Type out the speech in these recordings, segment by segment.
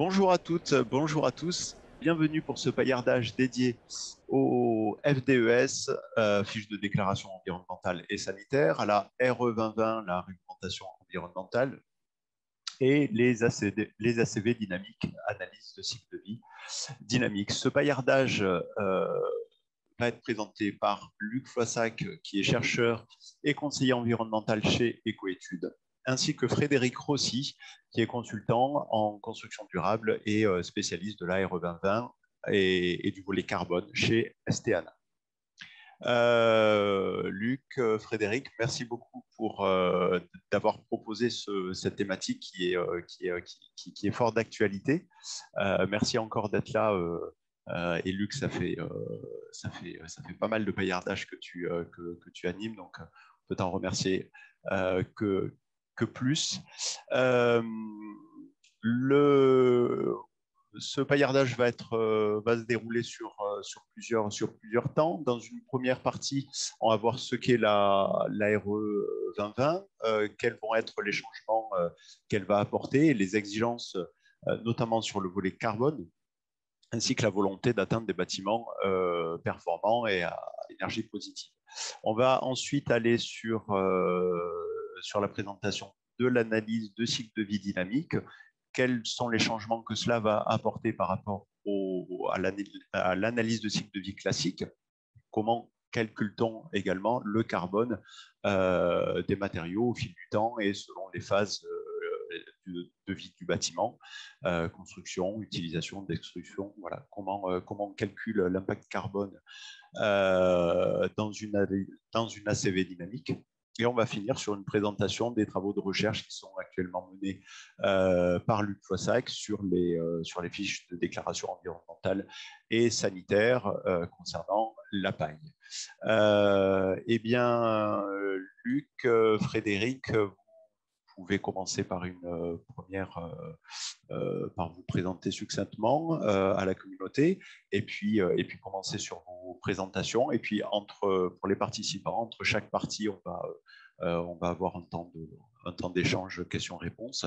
Bonjour à toutes, bonjour à tous. Bienvenue pour ce paillardage dédié au FDES, fiche de déclaration environnementale et sanitaire, à la RE2020, la réglementation environnementale, et les ACV dynamiques, analyse de cycle de vie dynamique. Ce paillardage va être présenté par Luc Floissac, qui est chercheur et conseiller environnemental chez Eco-Etudes, ainsi que Frédéric Rossi, qui est consultant en construction durable et spécialiste de la RE2020 et du volet carbone chez STANA. Luc, Frédéric, merci beaucoup pour d'avoir proposé cette thématique qui est fort d'actualité. Merci encore d'être là. Et Luc, ça fait pas mal de paillardage que tu animes, donc on peut t'en remercier plus. Ce paillardage va se dérouler sur plusieurs temps. Dans une première partie, on va voir ce qu'est la RE 2020, quels vont être les changements qu'elle va apporter, les exigences, notamment sur le volet carbone, ainsi que la volonté d'atteindre des bâtiments performants et à énergie positive. On va ensuite aller sur la présentation de l'analyse de cycle de vie dynamique, quels sont les changements que cela va apporter par rapport à l'analyse de cycle de vie classique, comment calcule-t-on également le carbone des matériaux au fil du temps et selon les phases de vie du bâtiment, construction, utilisation, destruction, voilà. Comment on calcule l'impact carbone dans une ACV dynamique. Et on va finir sur une présentation des travaux de recherche qui sont actuellement menés par Luc Floissac sur les fiches de déclaration environnementale et sanitaire concernant la paille. Luc, Frédéric, vous pouvez commencer par une première, par vous présenter succinctement à la communauté, et puis commencer sur vos présentations. Et puis pour les participants, entre chaque partie, on va avoir un temps d'échange questions-réponses.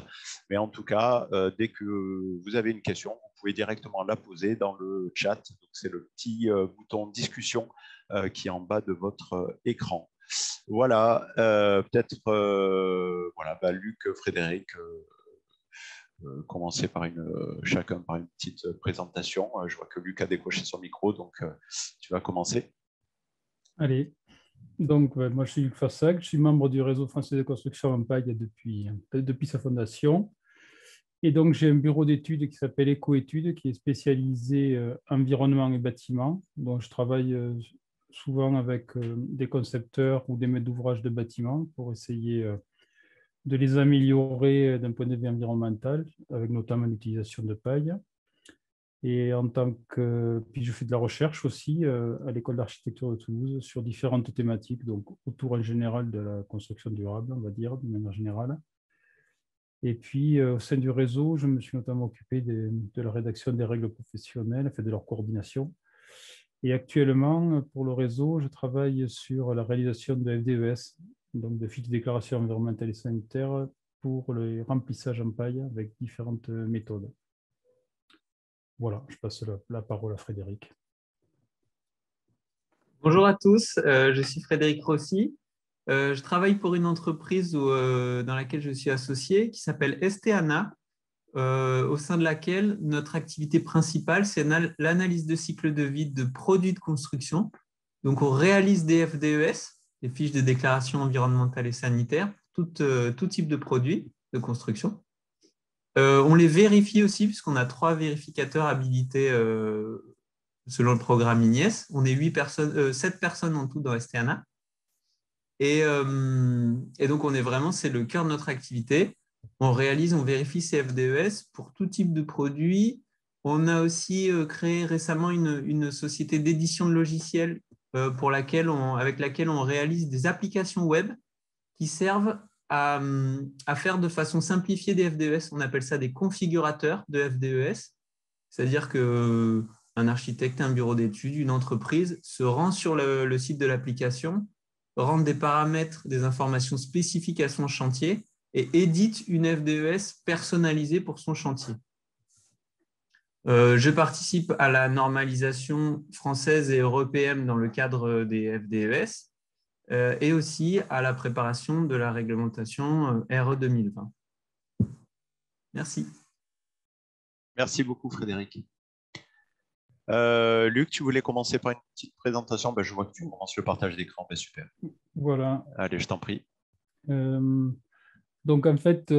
Mais en tout cas, dès que vous avez une question, vous pouvez directement la poser dans le chat. C'est le petit bouton discussion qui est en bas de votre écran. Voilà, Luc, Frédéric, commencez par chacun par une petite présentation. Je vois que Luc a décroché son micro, donc tu vas commencer. Allez, donc moi je suis Luc Floissac, je suis membre du Réseau Français de Construction Paille depuis sa fondation. Et donc j'ai un bureau d'études qui s'appelle Eco-Études, qui est spécialisé environnement et bâtiment. Donc je travaille souvent avec des concepteurs ou des maîtres d'ouvrage de bâtiments pour essayer de les améliorer d'un point de vue environnemental, avec notamment l'utilisation de paille. Et puis je fais de la recherche aussi à l'école d'architecture de Toulouse sur différentes thématiques, donc autour en général de la construction durable, on va dire, de manière générale. Et puis au sein du réseau, je me suis notamment occupé de la rédaction des règles professionnelles, de leur coordination. Et actuellement, pour le réseau, je travaille sur la réalisation de FDES, donc de fiches de déclaration environnementale et sanitaire pour le remplissage en paille avec différentes méthodes. Voilà, je passe la parole à Frédéric. Bonjour à tous, je suis Frédéric Rossi. Je travaille pour une entreprise dans laquelle je suis associé qui s'appelle Esteana, au sein de laquelle notre activité principale, c'est l'analyse de cycle de vie de produits de construction. Donc, on réalise des FDES, des fiches de déclaration environnementale et sanitaire, tout type de produits de construction. On les vérifie aussi, puisqu'on a 3 vérificateurs habilités selon le programme INIES. On est 7 personnes en tout dans Esteana. Et donc, c'est le cœur de notre activité. On réalise, on vérifie ces FDES pour tout type de produit. On a aussi créé récemment une société d'édition de logiciels avec laquelle on réalise des applications web qui servent à faire de façon simplifiée des FDES. On appelle ça des configurateurs de FDES. C'est-à-dire qu'un architecte, un bureau d'études, une entreprise se rend sur le site de l'application, rentre des paramètres, des informations spécifiques à son chantier et édite une FDES personnalisée pour son chantier. Je participe à la normalisation française et européenne dans le cadre des FDES et aussi à la préparation de la réglementation RE 2020. Merci. Merci beaucoup, Frédéric. Luc, tu voulais commencer par une petite présentation. Ben, je vois que tu commences le partage d'écran. Ben, super. Voilà. Allez, je t'en prie. Donc, en fait...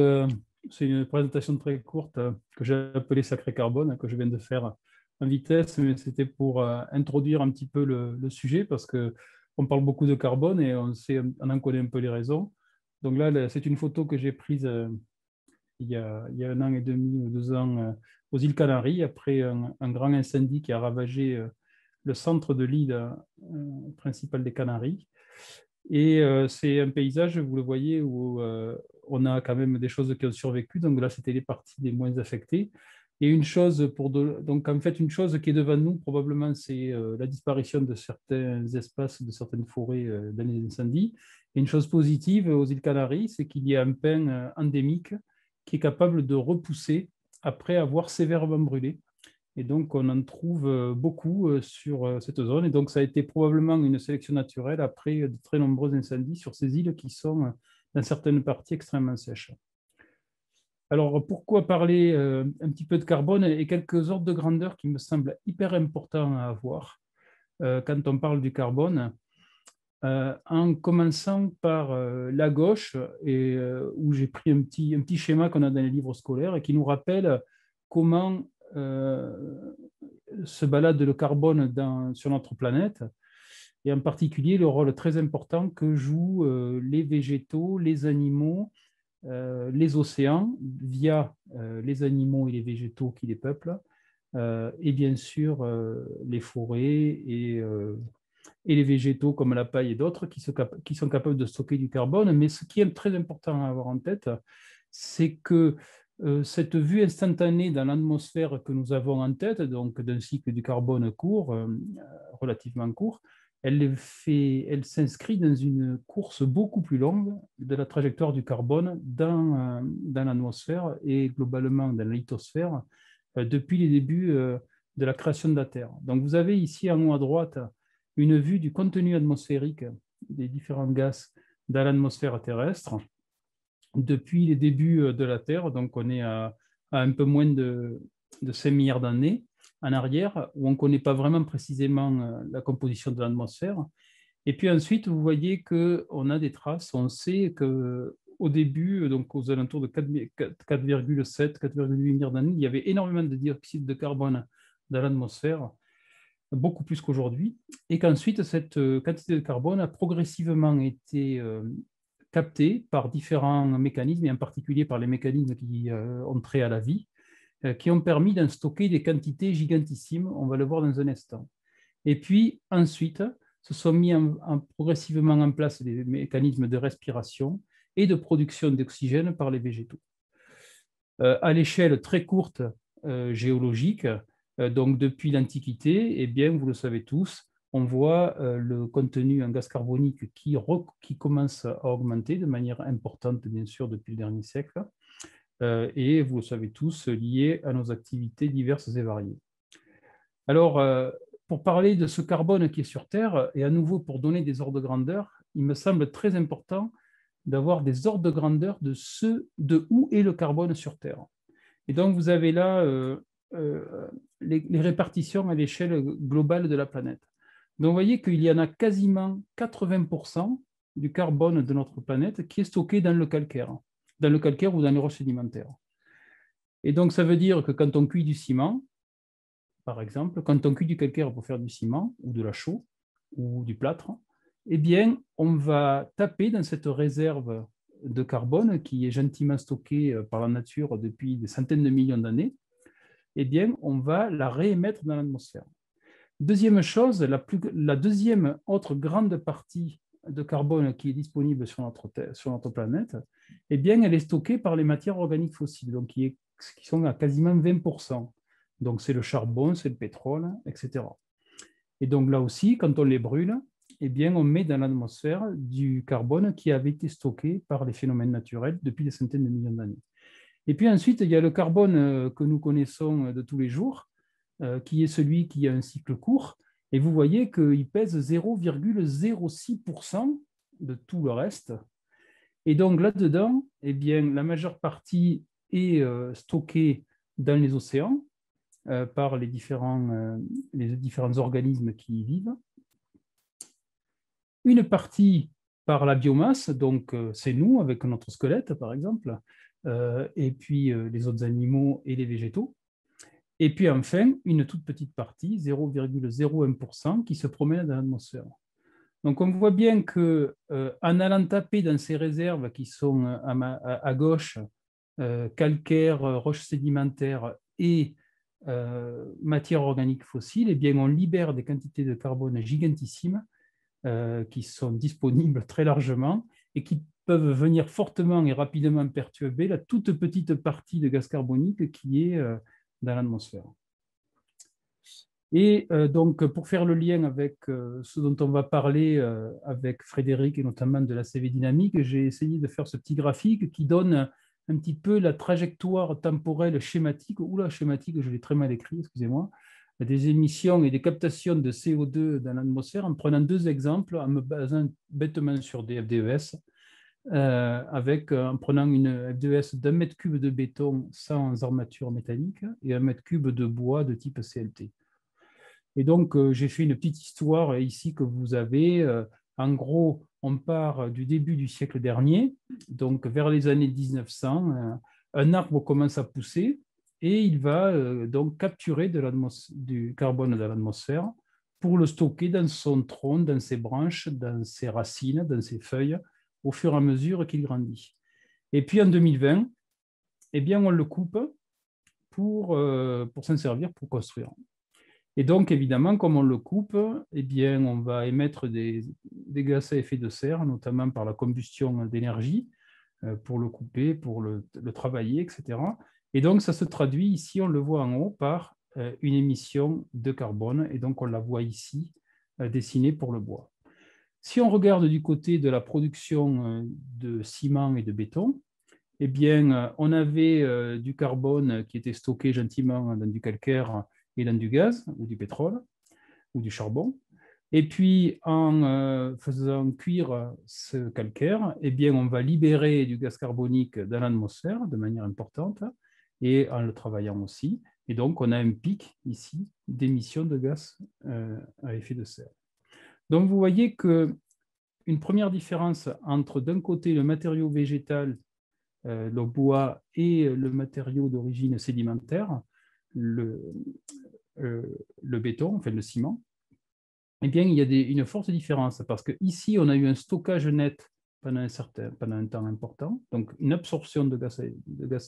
c'est une présentation très courte que j'ai appelée Sacré Carbone, que je viens de faire en vitesse, mais c'était pour introduire un petit peu le sujet, parce qu'on parle beaucoup de carbone et on en connaît un peu les raisons. Donc là, c'est une photo que j'ai prise il y a 1 an et demi ou 2 ans aux îles Canaries, après un grand incendie qui a ravagé le centre de l'île principale des Canaries. Et c'est un paysage, vous le voyez, où on a quand même des choses qui ont survécu. Donc là, c'était les parties les moins affectées. Et une chose, donc en fait, une chose qui est devant nous, probablement, c'est la disparition de certains espaces, de certaines forêts dans les incendies. Et une chose positive aux îles Canaries, c'est qu'il y a un pin endémique qui est capable de repousser après avoir sévèrement brûlé. Et donc, on en trouve beaucoup sur cette zone. Et donc, ça a été probablement une sélection naturelle après de très nombreux incendies sur ces îles qui sont, dans certaines parties, extrêmement sèches. Alors, pourquoi parler un petit peu de carbone et quelques ordres de grandeur qui me semblent hyper importants à avoir quand on parle du carbone, en commençant par la gauche, et où j'ai pris un petit schéma qu'on a dans les livres scolaires et qui nous rappelle comment... se balade le carbone sur notre planète, et en particulier le rôle très important que jouent les végétaux, les animaux, les océans, via les animaux et les végétaux qui les peuplent, et bien sûr les forêts et les végétaux comme la paille et d'autres qui sont capables de stocker du carbone. Mais ce qui est très important à avoir en tête, c'est que cette vue instantanée dans l'atmosphère que nous avons en tête, donc d'un cycle du carbone court, relativement court, elle s'inscrit dans une course beaucoup plus longue de la trajectoire du carbone dans l'atmosphère et globalement dans la lithosphère depuis les débuts de la création de la Terre. Donc vous avez ici en haut à droite une vue du contenu atmosphérique des différents gaz dans l'atmosphère terrestre depuis les débuts de la Terre, donc on est à un peu moins de 5 milliards d'années en arrière, où on ne connaît pas vraiment précisément la composition de l'atmosphère. Et puis ensuite, vous voyez qu'on a des traces, on sait qu'au début, donc aux alentours de 4,7, 4,8 milliards d'années, il y avait énormément de dioxyde de carbone dans l'atmosphère, beaucoup plus qu'aujourd'hui, et qu'ensuite, cette quantité de carbone a progressivement été... capté par différents mécanismes, et en particulier par les mécanismes qui ont trait à la vie, qui ont permis d'en stocker des quantités gigantissimes, on va le voir dans un instant. Et puis ensuite, se sont mis progressivement en place des mécanismes de respiration et de production d'oxygène par les végétaux. À l'échelle très courte géologique, donc depuis l'Antiquité, eh bien, vous le savez tous, on voit le contenu en gaz carbonique qui commence à augmenter de manière importante, bien sûr, depuis le dernier siècle, et vous le savez tous, lié à nos activités diverses et variées. Alors, pour parler de ce carbone qui est sur Terre, et à nouveau pour donner des ordres de grandeur, il me semble très important d'avoir des ordres de grandeur de où est le carbone sur Terre. Et donc, vous avez là les répartitions à l'échelle globale de la planète. Donc, vous voyez qu'il y en a quasiment 80% du carbone de notre planète qui est stocké dans le calcaire ou dans les roches sédimentaires. Et donc, ça veut dire que quand on cuit du ciment, par exemple, quand on cuit du calcaire pour faire du ciment ou de la chaux ou du plâtre, eh bien, on va taper dans cette réserve de carbone qui est gentiment stockée par la nature depuis des centaines de millions d'années, eh bien, on va la réémettre dans l'atmosphère. Deuxième chose, la deuxième autre grande partie de carbone qui est disponible sur notre planète, eh bien, elle est stockée par les matières organiques fossiles, donc qui sont à quasiment 20%. Donc, c'est le charbon, c'est le pétrole, etc. Et donc, là aussi, quand on les brûle, eh bien, on met dans l'atmosphère du carbone qui avait été stocké par les phénomènes naturels depuis des centaines de millions d'années. Et puis ensuite, il y a le carbone que nous connaissons de tous les jours, qui est celui qui a un cycle court, et vous voyez qu'il pèse 0,06% de tout le reste. Et donc là-dedans, eh bien, la majeure partie est stockée dans les océans par les différents organismes qui y vivent. Une partie par la biomasse, donc c'est nous avec notre squelette par exemple, et puis les autres animaux et les végétaux. Et puis enfin, une toute petite partie, 0,01%, qui se promène dans l'atmosphère. Donc on voit bien qu'en allant taper dans ces réserves qui sont à gauche, calcaire, roches sédimentaires et matières organiques fossiles, eh bien, on libère des quantités de carbone gigantissimes qui sont disponibles très largement et qui peuvent venir fortement et rapidement perturber la toute petite partie de gaz carbonique qui est dans l'atmosphère. Et donc, pour faire le lien avec ce dont on va parler avec Frédéric et notamment de la CV dynamique, j'ai essayé de faire ce petit graphique qui donne un petit peu la trajectoire temporelle schématique, ou la schématique, je l'ai très mal écrit, excusez-moi, des émissions et des captations de CO2 dans l'atmosphère en prenant deux exemples, en me basant bêtement sur des FDES, en prenant une FDES d'un mètre cube de béton sans armature métallique et un mètre cube de bois de type CLT. Et donc, j'ai fait une petite histoire ici que vous avez. En gros, on part du début du siècle dernier, donc vers les années 1900, un arbre commence à pousser et il va donc capturer du carbone dans l'atmosphère pour le stocker dans son tronc, dans ses branches, dans ses racines, dans ses feuilles, au fur et à mesure qu'il grandit. Et puis en 2020, eh bien, on le coupe pour s'en servir, pour construire. Et donc, évidemment, comme on le coupe, eh bien, on va émettre des gaz à effet de serre, notamment par la combustion d'énergie, pour le couper, pour le travailler, etc. Et donc, ça se traduit ici, on le voit en haut, par une émission de carbone. Et donc, on la voit ici dessinée pour le bois. Si on regarde du côté de la production de ciment et de béton, eh bien, on avait du carbone qui était stocké gentiment dans du calcaire et dans du gaz, ou du pétrole, ou du charbon. Et puis, en faisant cuire ce calcaire, eh bien, on va libérer du gaz carbonique dans l'atmosphère de manière importante, et en le travaillant aussi. Et donc, on a un pic ici d'émissions de gaz à effet de serre. Donc, vous voyez qu'une première différence entre, d'un côté, le matériau végétal, le bois, et le matériau d'origine sédimentaire, le béton, enfin le ciment, eh bien, il y a une forte différence parce qu'ici, on a eu un stockage net pendant un temps important, donc une absorption de gaz à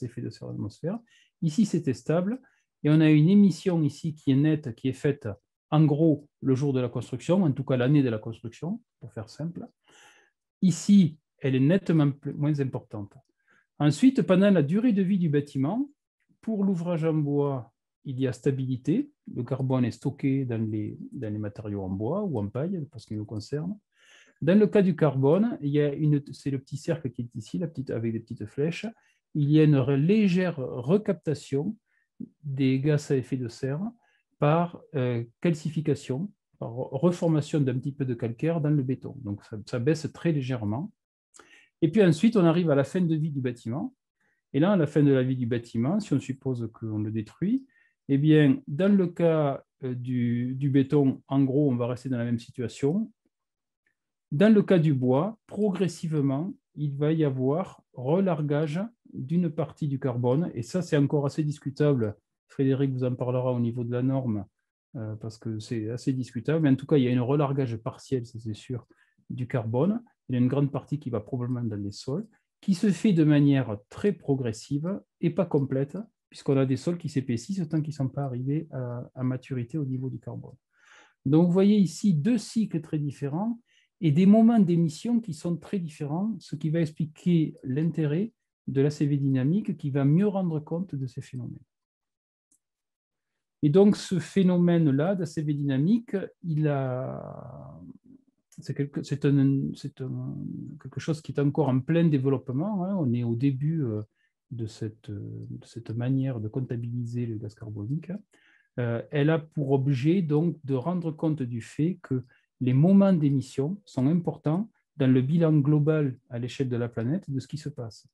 effet de serre dans l'atmosphère. Ici, c'était stable et on a une émission ici qui est nette, qui est faite en gros le jour de la construction, en tout cas l'année de la construction, pour faire simple. Ici, elle est nettement moins importante. Ensuite, pendant la durée de vie du bâtiment, pour l'ouvrage en bois, il y a stabilité, le carbone est stocké dans les matériaux en bois ou en paille, pour ce qui nous concerne. Dans le cas du carbone, c'est le petit cercle qui est ici, avec des petites flèches, il y a une légère recaptation des gaz à effet de serre par calcification, par reformation d'un petit peu de calcaire dans le béton. Donc ça baisse très légèrement. Et puis ensuite, on arrive à la fin de vie du bâtiment. Et là, à la fin de la vie du bâtiment, si on suppose qu'on le détruit, eh bien, dans le cas du béton, en gros, on va rester dans la même situation. Dans le cas du bois, progressivement, il va y avoir relargage d'une partie du carbone. Et ça, c'est encore assez discutable. Frédéric vous en parlera au niveau de la norme, parce que c'est assez discutable. Mais en tout cas, il y a un relargage partiel, c'est sûr, du carbone. Il y a une grande partie qui va probablement dans les sols, qui se fait de manière très progressive et pas complète, puisqu'on a des sols qui s'épaississent tant qu'ils ne sont pas arrivés à maturité au niveau du carbone. Donc, vous voyez ici deux cycles très différents et des moments d'émission qui sont très différents, ce qui va expliquer l'intérêt de l'ACV dynamique qui va mieux rendre compte de ces phénomènes. Et donc, ce phénomène-là d'ACV dynamique, c'est quelque chose qui est encore en plein développement. Hein. On est au début de cette manière de comptabiliser le gaz carbonique. Elle a pour objet donc de rendre compte du fait que les moments d'émission sont importants dans le bilan global à l'échelle de la planète de ce qui se passe.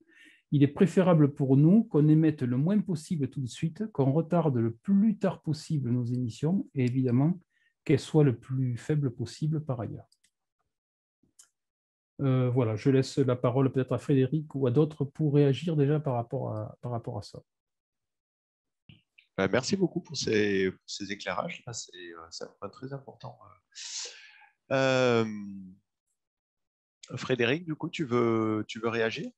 Il est préférable pour nous qu'on émette le moins possible tout de suite, qu'on retarde le plus tard possible nos émissions et évidemment qu'elles soient le plus faibles possible par ailleurs. Voilà, je laisse la parole peut-être à Frédéric ou à d'autres pour réagir déjà par rapport à ça. Merci beaucoup pour ces éclairages, c'est un point très important. Frédéric, du coup, tu veux réagir?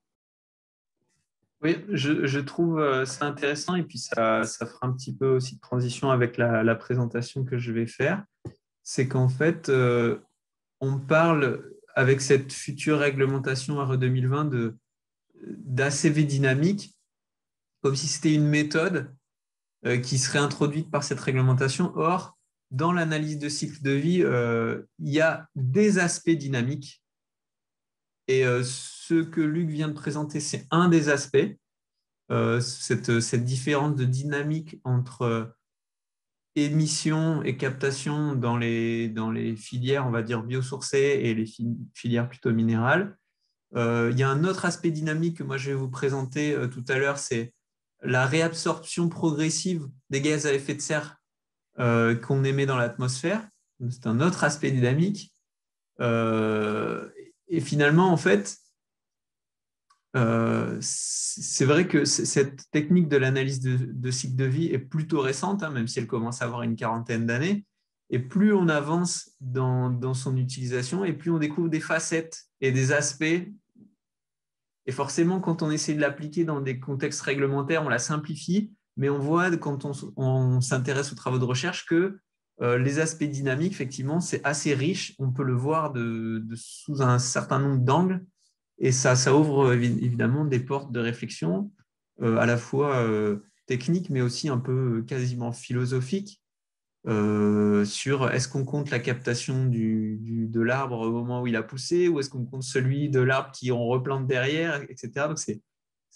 Oui, je trouve ça intéressant et puis ça fera un petit peu aussi de transition avec la présentation que je vais faire. C'est qu'en fait, on parle avec cette future réglementation RE 2020 d'ACV dynamique, comme si c'était une méthode qui serait introduite par cette réglementation. Or, dans l'analyse de cycle de vie, il y a des aspects dynamiques. Et ce que Luc vient de présenter, c'est un des aspects, cette différence de dynamique entre émission et captation dans les filières, on va dire, biosourcées et les filières plutôt minérales. Il y a un autre aspect dynamique que moi je vais vous présenter tout à l'heure, c'est la réabsorption progressive des gaz à effet de serre qu'on émet dans l'atmosphère. C'est un autre aspect dynamique. Et finalement, en fait, c'est vrai que cette technique de l'analyse de cycle de vie est plutôt récente, hein, même si elle commence à avoir une quarantaine d'années. Et plus on avance dans son utilisation, et plus on découvre des facettes et des aspects. Et forcément, quand on essaie de l'appliquer dans des contextes réglementaires, on la simplifie, mais on voit quand on s'intéresse aux travaux de recherche que les aspects dynamiques, effectivement, c'est assez riche. On peut le voir sous un certain nombre d'angles et ça ouvre évidemment des portes de réflexion à la fois technique, mais aussi un peu quasiment philosophique sur est-ce qu'on compte la captation de l'arbre au moment où il a poussé ou est-ce qu'on compte celui de l'arbre qui on replante derrière, etc. Donc, c'est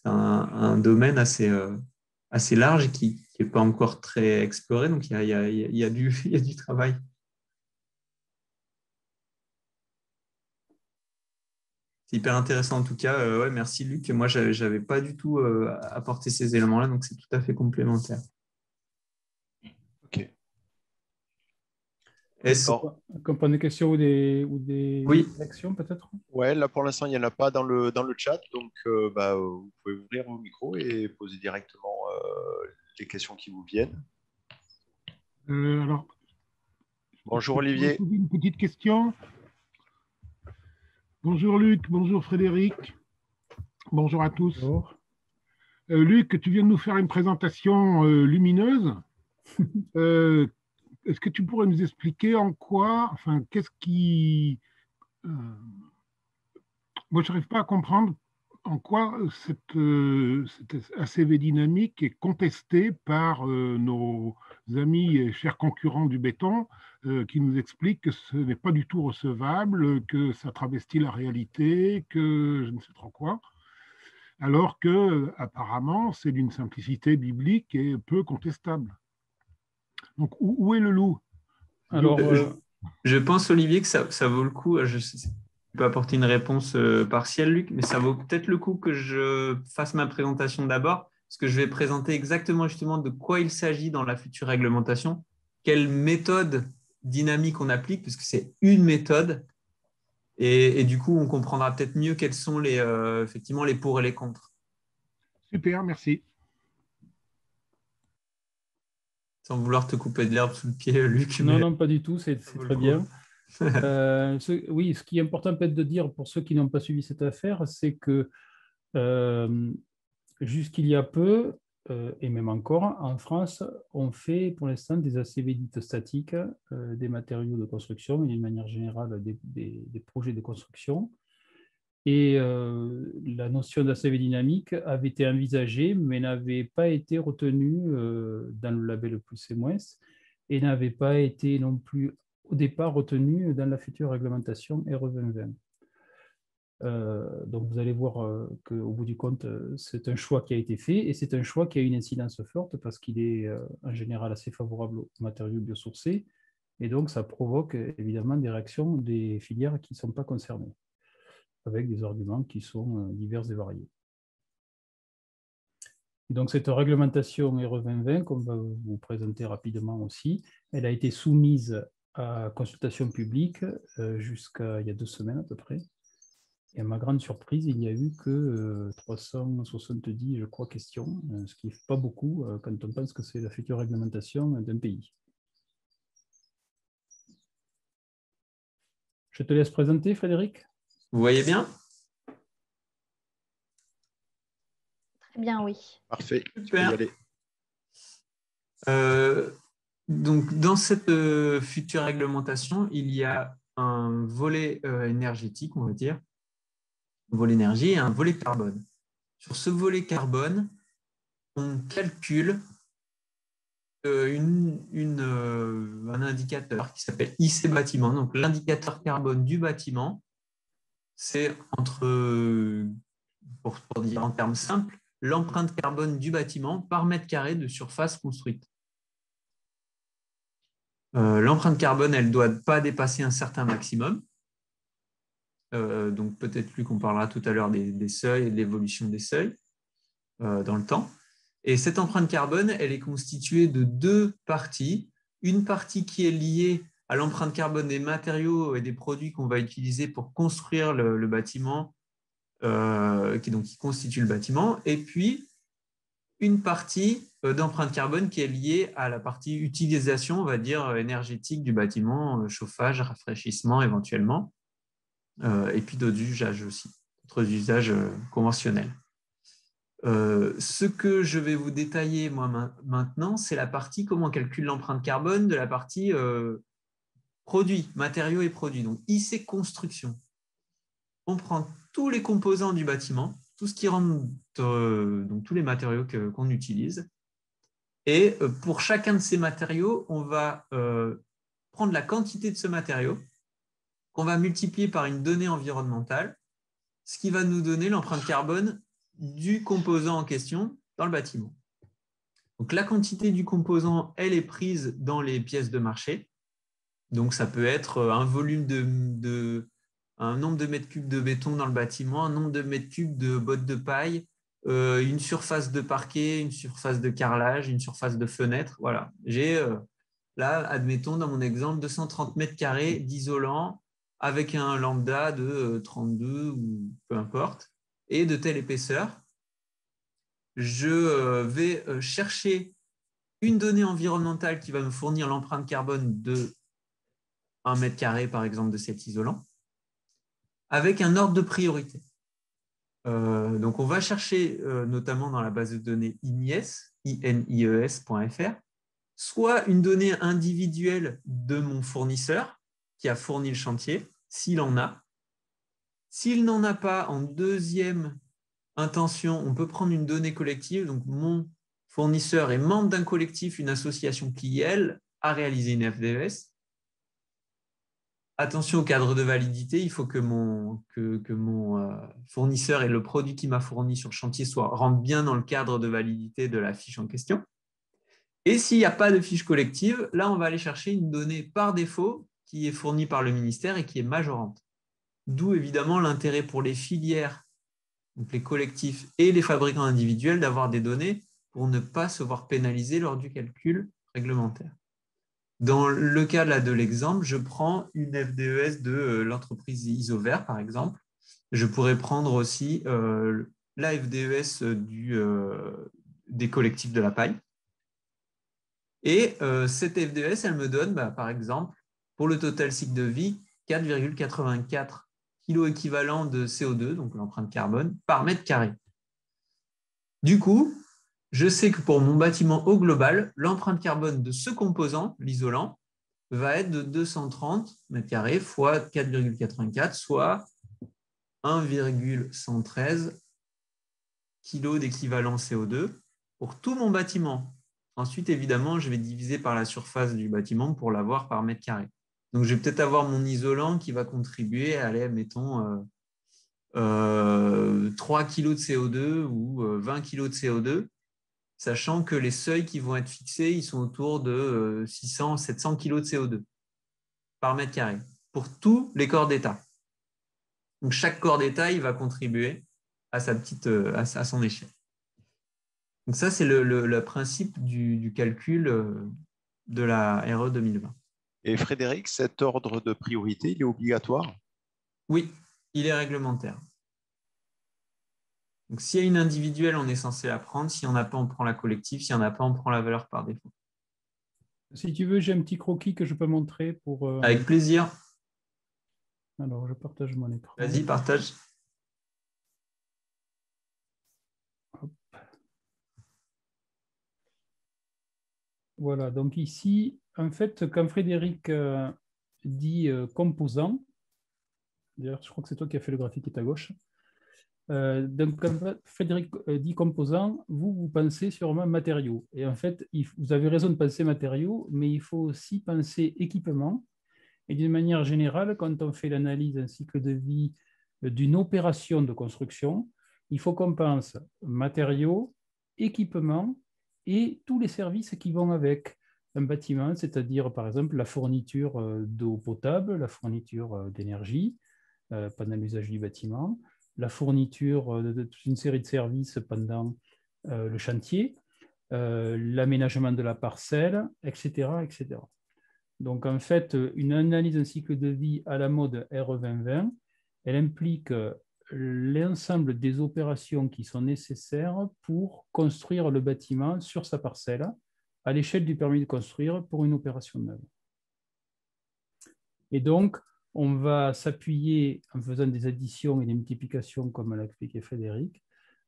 un domaine assez large et qui n'est pas encore très exploré, donc il y a du travail. C'est hyper intéressant en tout cas. Ouais, merci Luc. Moi, je n'avais pas du tout apporté ces éléments-là, donc c'est tout à fait complémentaire. Ok. Est-ce qu'on prend des questions ou des réactions peut-être? Ouais, là pour l'instant, il n'y en a pas dans le chat, donc vous pouvez ouvrir vos micros et poser directement les questions qui vous viennent. Alors, bonjour Olivier. Une petite question. Bonjour Luc, bonjour Frédéric, bonjour à tous. Bonjour. Luc, tu viens de nous faire une présentation lumineuse. Est-ce que tu pourrais nous expliquer en quoi, enfin, qu'est-ce qui… moi, je n'arrive pas à comprendre en quoi cette ACV dynamique est contestée par nos amis et chers concurrents du béton qui nous expliquent que ce n'est pas du tout recevable, que ça travestit la réalité, que je ne sais trop quoi, alors que apparemment c'est d'une simplicité biblique et peu contestable. Donc, où est le loup? Alors, je pense, Olivier, que ça vaut le coup. Je peux apporter une réponse partielle, Luc, mais ça vaut peut-être le coup que je fasse ma présentation d'abord, parce que je vais présenter exactement justement de quoi il s'agit dans la future réglementation, quelle méthode dynamique on applique, parce que c'est une méthode, et du coup, on comprendra peut-être mieux quels sont effectivement les pour et les contre. Super, merci. Sans vouloir te couper de l'herbe sous le pied, Luc. Non, mais... non, pas du tout, c'est très bien. Oui, ce qui est important peut-être de dire pour ceux qui n'ont pas suivi cette affaire, c'est que jusqu'il y a peu, et même encore, en France, on fait pour l'instant des ACV dites statiques, des matériaux de construction, et d'une manière générale des projets de construction. Et la notion d'ACV dynamique avait été envisagée, mais n'avait pas été retenue dans le label plus et moins, et n'avait pas été non plus au départ retenue dans la future réglementation RE2020. Donc, vous allez voir qu'au bout du compte, c'est un choix qui a été fait et c'est un choix qui a une incidence forte parce qu'il est en général assez favorable aux matériaux biosourcés et donc ça provoque évidemment des réactions des filières qui ne sont pas concernées avec des arguments qui sont divers et variés. Et donc, cette réglementation RE2020, qu'on va vous présenter rapidement aussi, elle a été soumise à consultation publique jusqu'à il y a 2 semaines à peu près. Et à ma grande surprise, il n'y a eu que 370, je crois, questions, ce qui n'est pas beaucoup quand on pense que c'est la future réglementation d'un pays. Je te laisse présenter, Frédéric. Vous voyez bien? Très bien, oui. Parfait, super. Donc, dans cette future réglementation, il y a un volet énergétique, on va dire, volet énergie et un volet carbone. Sur ce volet carbone, on calcule un indicateur qui s'appelle IC bâtiment. Donc, l'indicateur carbone du bâtiment, c'est entre, pour dire en termes simples, l'empreinte carbone du bâtiment par mètre carré de surface construite. L'empreinte carbone, elle ne doit pas dépasser un certain maximum. Donc, peut-être plus qu'on parlera tout à l'heure des seuils et de l'évolution des seuils dans le temps. Et cette empreinte carbone, elle est constituée de 2 parties. Une partie qui est liée à l'empreinte carbone des matériaux et des produits qu'on va utiliser pour construire le bâtiment, qui constitue le bâtiment. Et puis, une partie d'empreinte carbone qui est liée à la partie utilisation, on va dire, énergétique du bâtiment, chauffage, rafraîchissement éventuellement. Et puis d'autres usages aussi, d'autres usages conventionnels. Ce que je vais vous détailler moi maintenant, c'est la partie comment on calcule l'empreinte carbone de la partie produits, matériaux et produits. Donc IC construction. On prend tous les composants du bâtiment, tout ce qui rentre, donc tous les matériaux qu'on utilise. Et pour chacun de ces matériaux, on va prendre la quantité de ce matériau qu'on va multiplier par une donnée environnementale, ce qui va nous donner l'empreinte carbone du composant en question dans le bâtiment. Donc, la quantité du composant, elle est prise dans les pièces de marché. Donc, ça peut être un volume un nombre de mètres cubes de béton dans le bâtiment, un nombre de mètres cubes de bottes de paille, une surface de parquet, une surface de carrelage, une surface de fenêtre. Voilà. J'ai là, admettons dans mon exemple, 230 mètres carrés d'isolant, avec un lambda de 32 ou peu importe, et de telle épaisseur. Je vais chercher une donnée environnementale qui va me fournir l'empreinte carbone de 1 mètre carré, par exemple, de cet isolant, avec un ordre de priorité. Donc, on va chercher, notamment dans la base de données INIES.fr, soit une donnée individuelle de mon fournisseur, qui a fourni le chantier, s'il en a. S'il n'en a pas, en deuxième intention, on peut prendre une donnée collective. Donc, mon fournisseur est membre d'un collectif, une association qui, elle, a réalisé une FDES. Attention au cadre de validité, il faut que mon fournisseur et le produit qu'il m'a fourni sur le chantier rentrent bien dans le cadre de validité de la fiche en question. Et s'il n'y a pas de fiche collective, là, on va aller chercher une donnée par défaut qui est fournie par le ministère et qui est majorante. D'où évidemment l'intérêt pour les filières, donc les collectifs et les fabricants individuels, d'avoir des données pour ne pas se voir pénaliser lors du calcul réglementaire. Dans le cas là de l'exemple, je prends une FDES de l'entreprise Isovert, par exemple. Je pourrais prendre aussi la FDES des collectifs de la paille. Et cette FDES, elle me donne, par exemple, pour le total cycle de vie, 4,84 kg équivalent de CO2, donc l'empreinte carbone, par mètre carré. Du coup, je sais que pour mon bâtiment au global, l'empreinte carbone de ce composant, l'isolant, va être de 230 mètres carrés fois 4,84, soit 1,113 kg d'équivalent CO2 pour tout mon bâtiment. Ensuite, évidemment, je vais diviser par la surface du bâtiment pour l'avoir par mètre carré. Donc, je vais peut-être avoir mon isolant qui va contribuer à aller, mettons, 3 kg de CO2 ou 20 kg de CO2, sachant que les seuils qui vont être fixés, ils sont autour de 600-700 kg de CO2 par mètre carré pour tous les corps d'État. Donc, chaque corps d'État, il va contribuer à sa petite, à son échelle. Donc, ça, c'est le principe du calcul de la RE 2020. Et Frédéric, cet ordre de priorité, il est obligatoire? Oui, il est réglementaire. Donc, s'il y a une individuelle, on est censé la prendre. S'il n'y en a pas, on prend la collective. S'il n'y en a pas, on prend la valeur par défaut. Si tu veux, j'ai un petit croquis que je peux montrer pour… Avec plaisir. Alors, je partage mon écran. Vas-y, partage. Hop. Voilà, donc ici, en fait, quand Frédéric dit composant, d'ailleurs, je crois que c'est toi qui as fait le graphique qui est à gauche. Donc, quand Frédéric dit composant, vous pensez sûrement matériaux. Et en fait, vous avez raison de penser matériaux, mais il faut aussi penser équipement. Et d'une manière générale, quand on fait l'analyse d'un cycle de vie d'une opération de construction, il faut qu'on pense matériaux, équipements et tous les services qui vont avec un bâtiment, c'est-à-dire par exemple la fourniture d'eau potable, la fourniture d'énergie pendant l'usage du bâtiment, la fourniture de toute une série de services pendant le chantier, l'aménagement de la parcelle, etc., etc. Donc, en fait, une analyse d'un cycle de vie à la mode RE2020, elle implique l'ensemble des opérations qui sont nécessaires pour construire le bâtiment sur sa parcelle à l'échelle du permis de construire pour une opération neuve. Et donc, on va s'appuyer en faisant des additions et des multiplications, comme l'a expliqué Frédéric,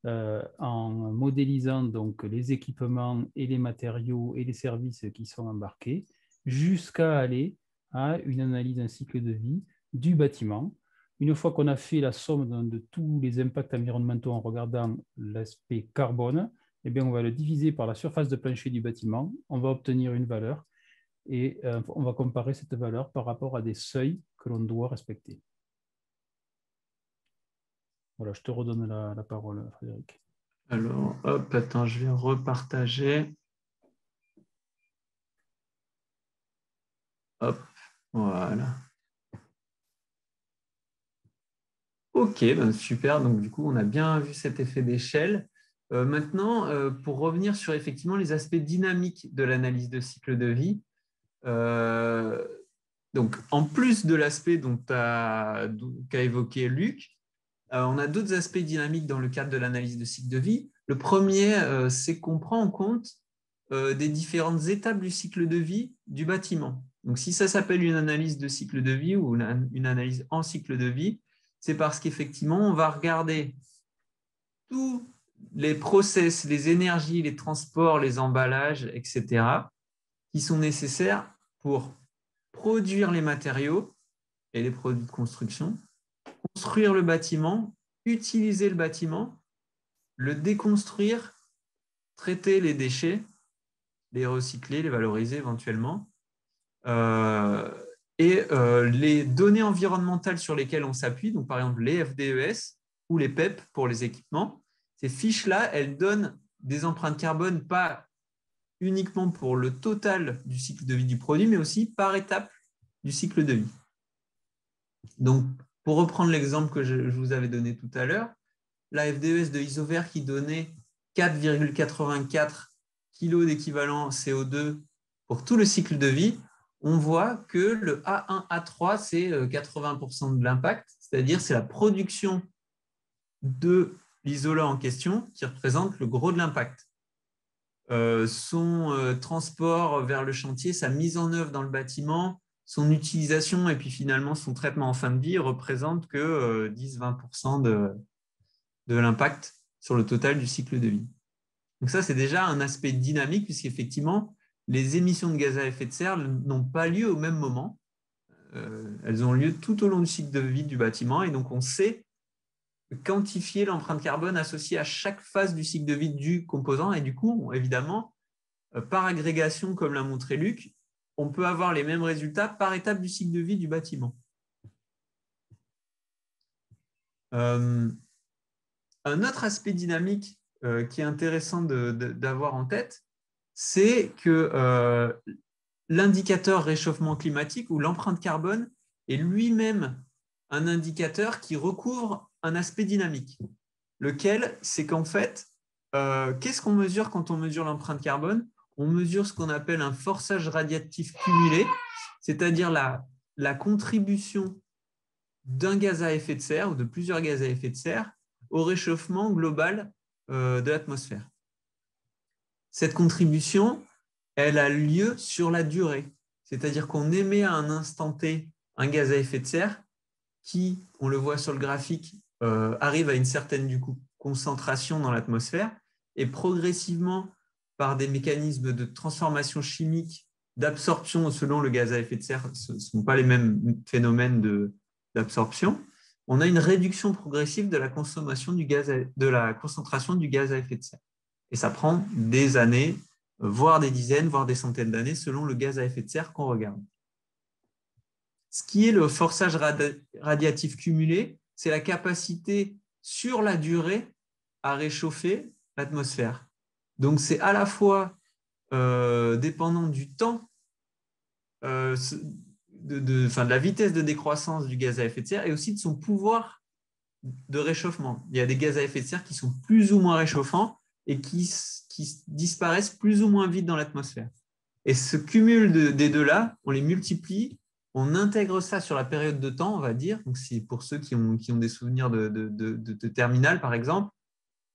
en modélisant donc, les équipements et les matériaux et les services qui sont embarqués, jusqu'à aller à une analyse d'un cycle de vie du bâtiment. Une fois qu'on a fait la somme de tous les impacts environnementaux en regardant l'aspect carbone, eh bien, on va le diviser par la surface de plancher du bâtiment, on va obtenir une valeur et on va comparer cette valeur par rapport à des seuils que l'on doit respecter. Voilà, je te redonne la parole, Frédéric. Alors, hop, attends, je vais repartager. Hop, voilà. OK, ben super. Donc, du coup, on a bien vu cet effet d'échelle. Maintenant, pour revenir sur effectivement les aspects dynamiques de l'analyse de cycle de vie, donc, en plus de l'aspect qu'a évoqué Luc, on a d'autres aspects dynamiques dans le cadre de l'analyse de cycle de vie. Le premier, c'est qu'on prend en compte des différentes étapes du cycle de vie du bâtiment. Donc, si ça s'appelle une analyse de cycle de vie ou une analyse en cycle de vie, c'est parce qu'effectivement, on va regarder tous les process, les énergies, les transports, les emballages, etc., qui sont nécessaires pour produire les matériaux et les produits de construction, construire le bâtiment, utiliser le bâtiment, le déconstruire, traiter les déchets, les recycler, les valoriser éventuellement, les données environnementales sur lesquelles on s'appuie, donc par exemple les FDES ou les PEP pour les équipements, ces fiches-là, elles donnent des empreintes carbone, pas uniquement pour le total du cycle de vie du produit, mais aussi par étape du cycle de vie. Donc, pour reprendre l'exemple que je vous avais donné tout à l'heure, la FDES de Isovert qui donnait 4,84 kg d'équivalent CO2 pour tout le cycle de vie, on voit que le A1, A3, c'est 80% de l'impact, c'est-à-dire c'est la production de l'isolant en question qui représente le gros de l'impact. Son transport vers le chantier, sa mise en œuvre dans le bâtiment, son utilisation et puis finalement son traitement en fin de vie représentent que 10-20% de l'impact sur le total du cycle de vie. Donc ça, c'est déjà un aspect dynamique puisqu'effectivement, les émissions de gaz à effet de serre n'ont pas lieu au même moment. Elles ont lieu tout au long du cycle de vie du bâtiment et donc on sait quantifier l'empreinte carbone associée à chaque phase du cycle de vie du composant et du coup, évidemment, par agrégation, comme l'a montré Luc, on peut avoir les mêmes résultats par étape du cycle de vie du bâtiment. Un autre aspect dynamique qui est intéressant d'avoir en tête, c'est que l'indicateur réchauffement climatique ou l'empreinte carbone est lui-même un indicateur qui recouvre un aspect dynamique, lequel c'est qu'en fait, qu'est-ce qu'on mesure quand on mesure l'empreinte carbone? On mesure ce qu'on appelle un forçage radiatif cumulé, c'est-à-dire la contribution d'un gaz à effet de serre ou de plusieurs gaz à effet de serre au réchauffement global de l'atmosphère. Cette contribution, elle a lieu sur la durée, c'est-à-dire qu'on émet à un instant T un gaz à effet de serre qui, on le voit sur le graphique, arrive à une certaine concentration dans l'atmosphère et progressivement, par des mécanismes de transformation chimique, d'absorption selon le gaz à effet de serre, ce ne sont pas les mêmes phénomènes d'absorption, on a une réduction progressive de la consommation du gaz, de la concentration du gaz à effet de serre. Et ça prend des années, voire des dizaines, voire des centaines d'années, selon le gaz à effet de serre qu'on regarde. Ce qui est le forçage radiatif cumulé, c'est la capacité sur la durée à réchauffer l'atmosphère. Donc, c'est à la fois dépendant du temps, de la vitesse de décroissance du gaz à effet de serre et aussi de son pouvoir de réchauffement. Il y a des gaz à effet de serre qui sont plus ou moins réchauffants et qui disparaissent plus ou moins vite dans l'atmosphère. Et ce cumul des deux-là, on les multiplie, on intègre ça sur la période de temps, on va dire. Donc, c'est pour ceux qui ont des souvenirs de terminale, par exemple.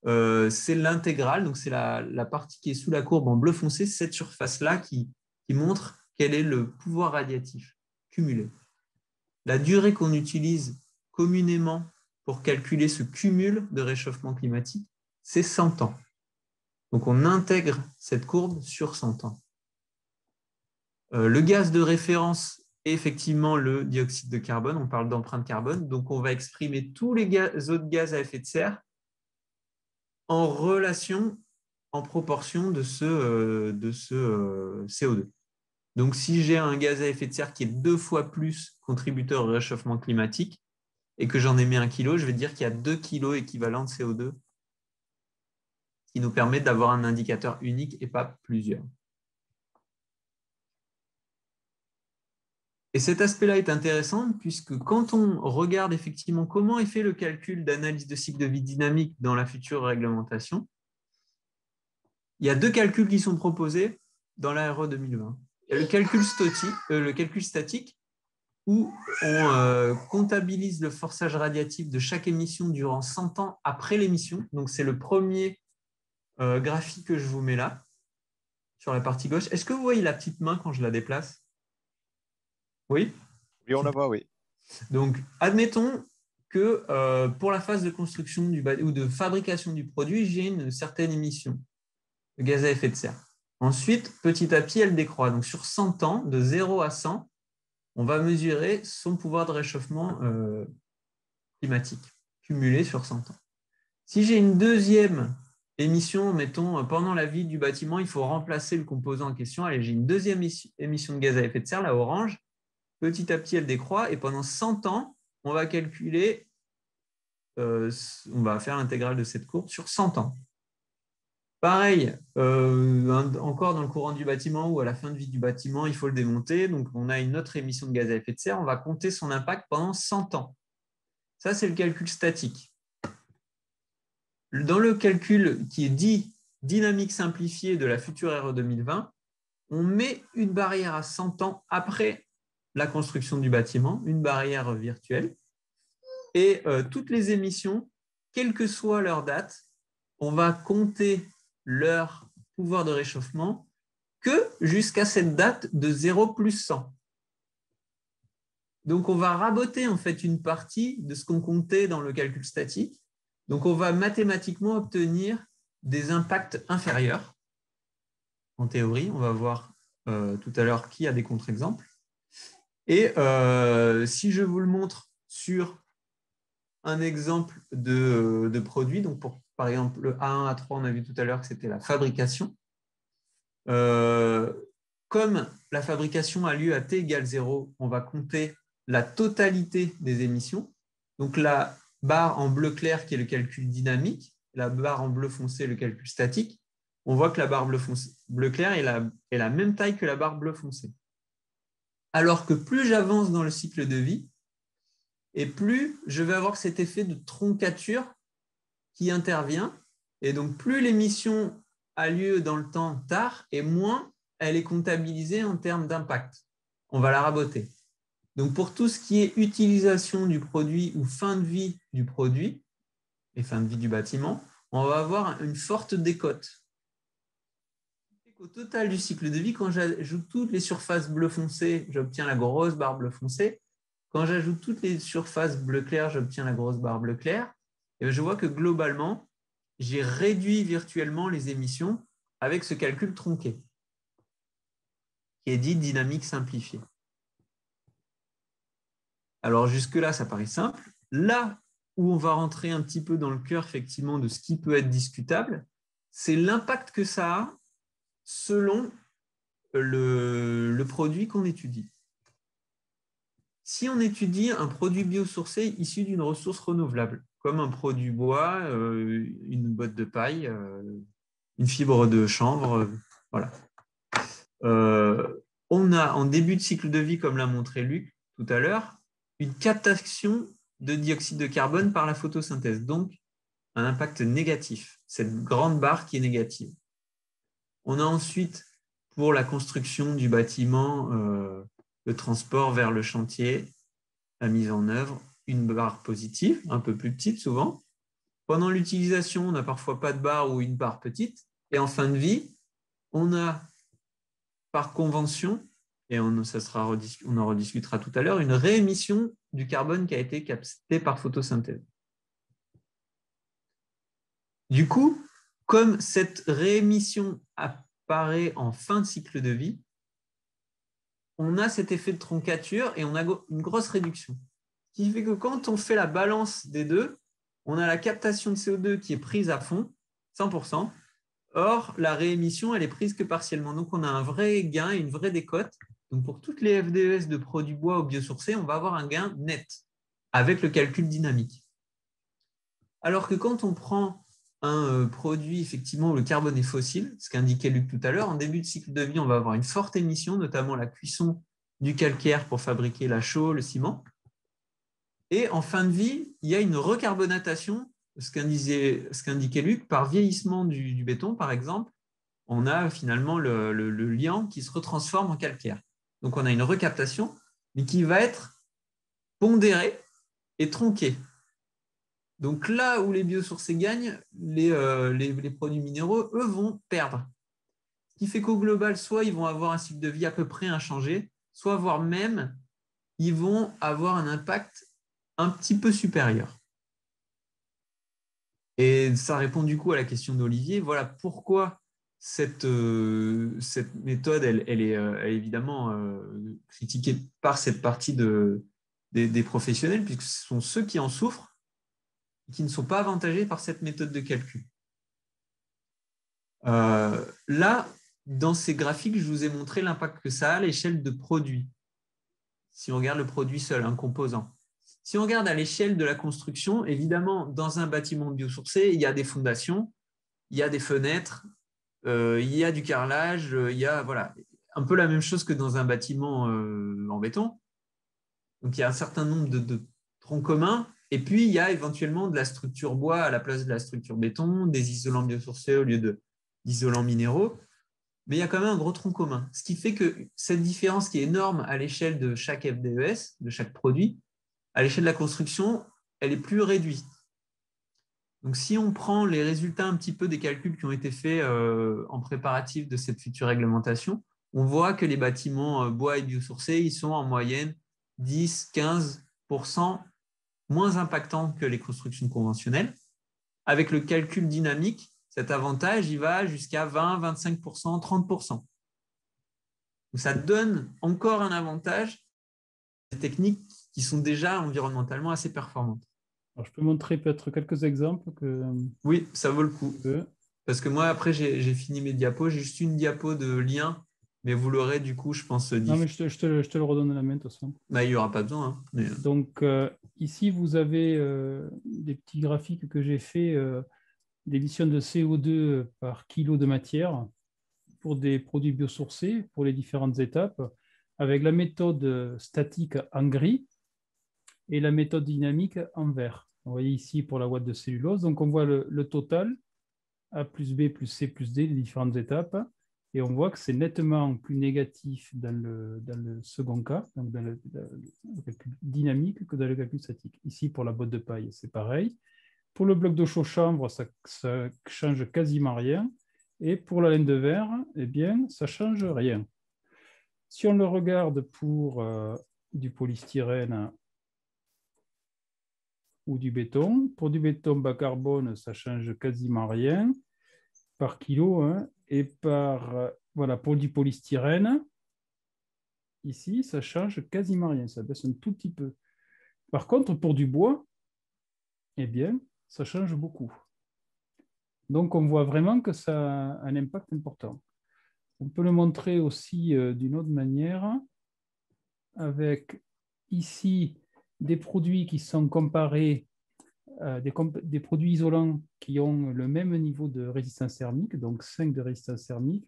C'est l'intégrale, donc c'est la partie qui est sous la courbe en bleu foncé, cette surface-là qui montre quel est le pouvoir radiatif cumulé. La durée qu'on utilise communément pour calculer ce cumul de réchauffement climatique, c'est 100 ans. Donc, on intègre cette courbe sur 100 ans. Le gaz de référence est effectivement le dioxyde de carbone, on parle d'empreinte carbone, donc on va exprimer tous les autres gaz à effet de serre en relation, en proportion de ce CO2. Donc, si j'ai un gaz à effet de serre qui est 2 fois plus contributeur au réchauffement climatique et que j'en ai mis 1 kilo, je vais dire qu'il y a 2 kilos équivalents de CO2 qui nous permet d'avoir un indicateur unique et pas plusieurs. Et cet aspect-là est intéressant puisque quand on regarde effectivement comment est fait le calcul d'analyse de cycle de vie dynamique dans la future réglementation, il y a 2 calculs qui sont proposés dans la RE 2020. Il y a le calcul statique où on comptabilise le forçage radiatif de chaque émission durant 100 ans après l'émission. Donc, c'est le premier graphique que je vous mets là, sur la partie gauche. Est-ce que vous voyez la petite main quand je la déplace? Oui. Oui, on la voit, oui. Donc, admettons que pour la phase de construction ou de fabrication du produit, j'ai une certaine émission de gaz à effet de serre. Ensuite, petit à petit, elle décroît. Donc, sur 100 ans, de 0 à 100, on va mesurer son pouvoir de réchauffement climatique, cumulé sur 100 ans. Si j'ai une deuxième émission, mettons, pendant la vie du bâtiment, il faut remplacer le composant en question. Allez, j'ai une deuxième émission de gaz à effet de serre, la orange. Petit à petit, elle décroît et pendant 100 ans, on va calculer, on va faire l'intégrale de cette courbe sur 100 ans. Pareil, encore dans le courant du bâtiment ou à la fin de vie du bâtiment, il faut le démonter. Donc, on a une autre émission de gaz à effet de serre. On va compter son impact pendant 100 ans. Ça, c'est le calcul statique. Dans le calcul qui est dit dynamique simplifiée de la future RE 2020, on met une barrière à 100 ans après la construction du bâtiment, une barrière virtuelle, et toutes les émissions, quelle que soit leur date, on va compter leur pouvoir de réchauffement que jusqu'à cette date de 0 plus 100. Donc, on va raboter en fait une partie de ce qu'on comptait dans le calcul statique. Donc, on va mathématiquement obtenir des impacts inférieurs. En théorie, on va voir tout à l'heure qui a des contre-exemples. Et si je vous le montre sur un exemple de produit, donc pour, par exemple, le A1, A3, on a vu tout à l'heure que c'était la fabrication. Comme la fabrication a lieu à T égale 0, on va compter la totalité des émissions. Donc, barre en bleu clair qui est le calcul dynamique, la barre en bleu foncé le calcul statique, on voit que la barre bleu clair est la même taille que la barre bleu foncé. Alors que plus j'avance dans le cycle de vie, et plus je vais avoir cet effet de troncature qui intervient, et donc plus l'émission a lieu dans le temps tard, et moins elle est comptabilisée en termes d'impact. On va la raboter. Donc pour tout ce qui est utilisation du produit ou fin de vie du produit, et fin de vie du bâtiment, on va avoir une forte décote. Au total du cycle de vie, quand j'ajoute toutes les surfaces bleu foncé, j'obtiens la grosse barre bleu foncé. Quand j'ajoute toutes les surfaces bleu clair, j'obtiens la grosse barre bleu clair. Et je vois que globalement, j'ai réduit virtuellement les émissions avec ce calcul tronqué, qui est dit dynamique simplifiée. Alors jusque-là, ça paraît simple. Là où on va rentrer un petit peu dans le cœur effectivement de ce qui peut être discutable, c'est l'impact que ça a selon le produit qu'on étudie. Si on étudie un produit biosourcé issu d'une ressource renouvelable, comme un produit bois, une botte de paille, une fibre de chanvre, voilà. On a en début de cycle de vie, comme l'a montré Luc tout à l'heure, une captation de dioxyde de carbone par la photosynthèse, donc un impact négatif, cette grande barre qui est négative. On a ensuite, pour la construction du bâtiment, le transport vers le chantier, la mise en œuvre, une barre positive, un peu plus petite souvent. Pendant l'utilisation, on n'a parfois pas de barre ou une barre petite. Et en fin de vie, on a, par convention, et on en rediscutera tout à l'heure, une réémission du carbone qui a été captée par photosynthèse. Du coup, comme cette réémission apparaît en fin de cycle de vie, on a cet effet de troncature et on a une grosse réduction. Ce qui fait que quand on fait la balance des deux, on a la captation de CO2 qui est prise à fond, 100%. Or, la réémission, elle est prise que partiellement. Donc, on a un vrai gain et une vraie décote. Donc, pour toutes les FDES de produits bois ou biosourcés, on va avoir un gain net avec le calcul dynamique. Alors que quand on prend un produit, effectivement, où le carbone est fossile, ce qu'indiquait Luc tout à l'heure, en début de cycle de vie, on va avoir une forte émission, notamment la cuisson du calcaire pour fabriquer la chaux, le ciment. Et en fin de vie, il y a une recarbonatation, ce qu'indiquait Luc, par vieillissement du béton, par exemple, on a finalement le liant qui se retransforme en calcaire. Donc, on a une recaptation, mais qui va être pondérée et tronquée. Donc là où les biosourcés gagnent, les produits minéraux, eux, vont perdre. Ce qui fait qu'au global, soit ils vont avoir un cycle de vie à peu près inchangé, soit voire même, ils vont avoir un impact un petit peu supérieur. Et ça répond du coup à la question d'Olivier. Voilà pourquoi cette méthode, elle est évidemment critiquée par cette partie des professionnels, puisque ce sont ceux qui en souffrent, qui ne sont pas avantagés par cette méthode de calcul. Là, dans ces graphiques, je vous ai montré l'impact que ça a à l'échelle de produit. Si on regarde le produit seul, un composant. Si on regarde à l'échelle de la construction, évidemment, dans un bâtiment biosourcé, il y a des fondations, il y a des fenêtres, il y a du carrelage, il y a voilà, un peu la même chose que dans un bâtiment en béton. Donc, il y a un certain nombre de troncs communs. Et puis, il y a éventuellement de la structure bois à la place de la structure béton, des isolants biosourcés au lieu d'isolants minéraux. Mais il y a quand même un gros tronc commun. Ce qui fait que cette différence qui est énorme à l'échelle de chaque FDES, de chaque produit, à l'échelle de la construction, elle est plus réduite. Donc, si on prend les résultats un petit peu des calculs qui ont été faits en préparatif de cette future réglementation, on voit que les bâtiments bois et biosourcés, ils sont en moyenne 10-15% moins impactant que les constructions conventionnelles. Avec le calcul dynamique, cet avantage, il va jusqu'à 20, 25%, 30%. Donc, ça donne encore un avantage à des techniques qui sont déjà environnementalement assez performantes. Alors, je peux montrer peut-être quelques exemples que... Oui, ça vaut le coup. Parce que moi, après, j'ai fini mes diapos. J'ai juste une diapo de lien Mais vous l'aurez du coup, je pense... Non, mais je te le redonne à la main de toute façon. Bah, il n'y aura pas besoin. Hein, mais... Donc, ici, vous avez des petits graphiques que j'ai faits d'émissions de CO2 par kilo de matière pour des produits biosourcés, pour les différentes étapes, avec la méthode statique en gris et la méthode dynamique en vert. Vous voyez ici pour la ouate de cellulose. Donc, on voit le total, A plus B plus C plus D, les différentes étapes. Et on voit que c'est nettement plus négatif dans le second cas, donc dans le calcul dynamique, que dans le calcul statique. Ici, pour la botte de paille, c'est pareil. Pour le bloc de chaux-chanvre, ça ne change quasiment rien. Et pour la laine de verre, eh bien, ça ne change rien. Si on le regarde pour du polystyrène ou du béton, pour du béton bas carbone, ça ne change quasiment rien par kilo, hein. Et voilà, pour du polystyrène, ici, ça change quasiment rien, ça baisse un tout petit peu. Par contre, pour du bois, eh bien, ça change beaucoup. Donc, on voit vraiment que ça a un impact important. On peut le montrer aussi d'une autre manière, avec ici des produits qui sont comparés, des produits isolants qui ont le même niveau de résistance thermique, donc 5 de résistance thermique.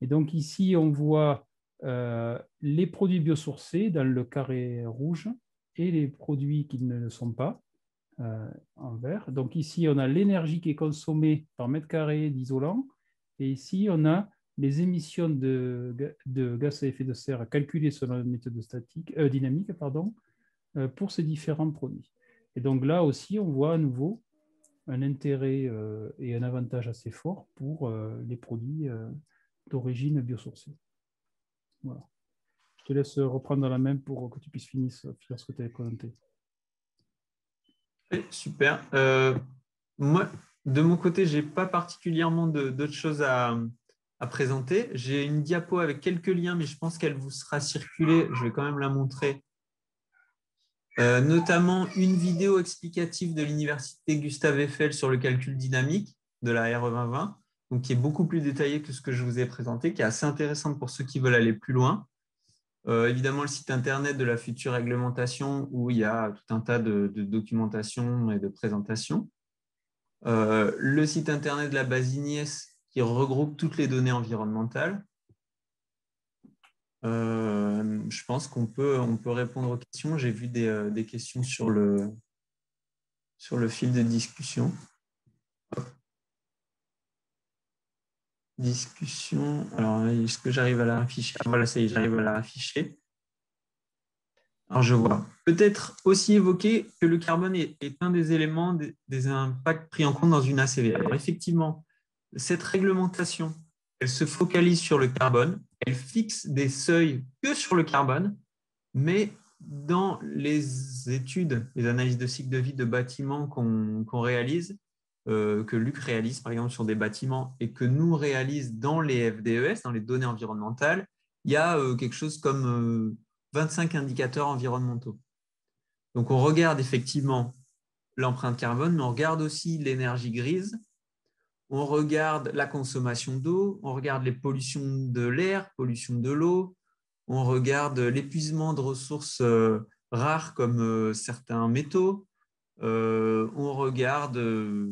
Et donc ici, on voit les produits biosourcés dans le carré rouge et les produits qui ne le sont pas en vert. Donc ici, on a l'énergie qui est consommée par mètre carré d'isolant. Et ici, on a les émissions de gaz à effet de serre calculées selon la méthode dynamique pour ces différents produits. Et donc là aussi, on voit à nouveau un intérêt et un avantage assez fort pour les produits d'origine biosourcée. Voilà. Je te laisse reprendre la main pour que tu puisses finir ce que tu avais présenté. Oui, super. Moi, de mon côté, je n'ai pas particulièrement d'autres choses à présenter. J'ai une diapo avec quelques liens, mais je pense qu'elle vous sera circulée. Je vais quand même la montrer. Notamment une vidéo explicative de l'université Gustave Eiffel sur le calcul dynamique de la RE2020, donc qui est beaucoup plus détaillée que ce que je vous ai présenté, qui est assez intéressante pour ceux qui veulent aller plus loin. Évidemment, le site internet de la future réglementation où il y a tout un tas de documentation et de présentations. Le site internet de la base INIES qui regroupe toutes les données environnementales. Je pense qu'on peut répondre aux questions. J'ai vu des questions sur le fil de discussion. Discussion. Alors, est-ce que j'arrive à la afficher? Ah, voilà, ça y est, j'arrive à la afficher. Alors, je vois. Peut-être aussi évoquer que le carbone est un des éléments des impacts pris en compte dans une ACV. Alors, effectivement, cette réglementation, elle se focalise sur le carbone, elle fixe des seuils que sur le carbone, mais dans les études, les analyses de cycle de vie de bâtiments qu'on réalise, que Luc réalise par exemple sur des bâtiments et que nous réalisons dans les FDES, dans les données environnementales, il y a quelque chose comme 25 indicateurs environnementaux. Donc on regarde effectivement l'empreinte carbone, mais on regarde aussi l'énergie grise, on regarde la consommation d'eau, on regarde les pollutions de l'air, pollution de l'eau, on regarde l'épuisement de ressources rares comme certains métaux, on regarde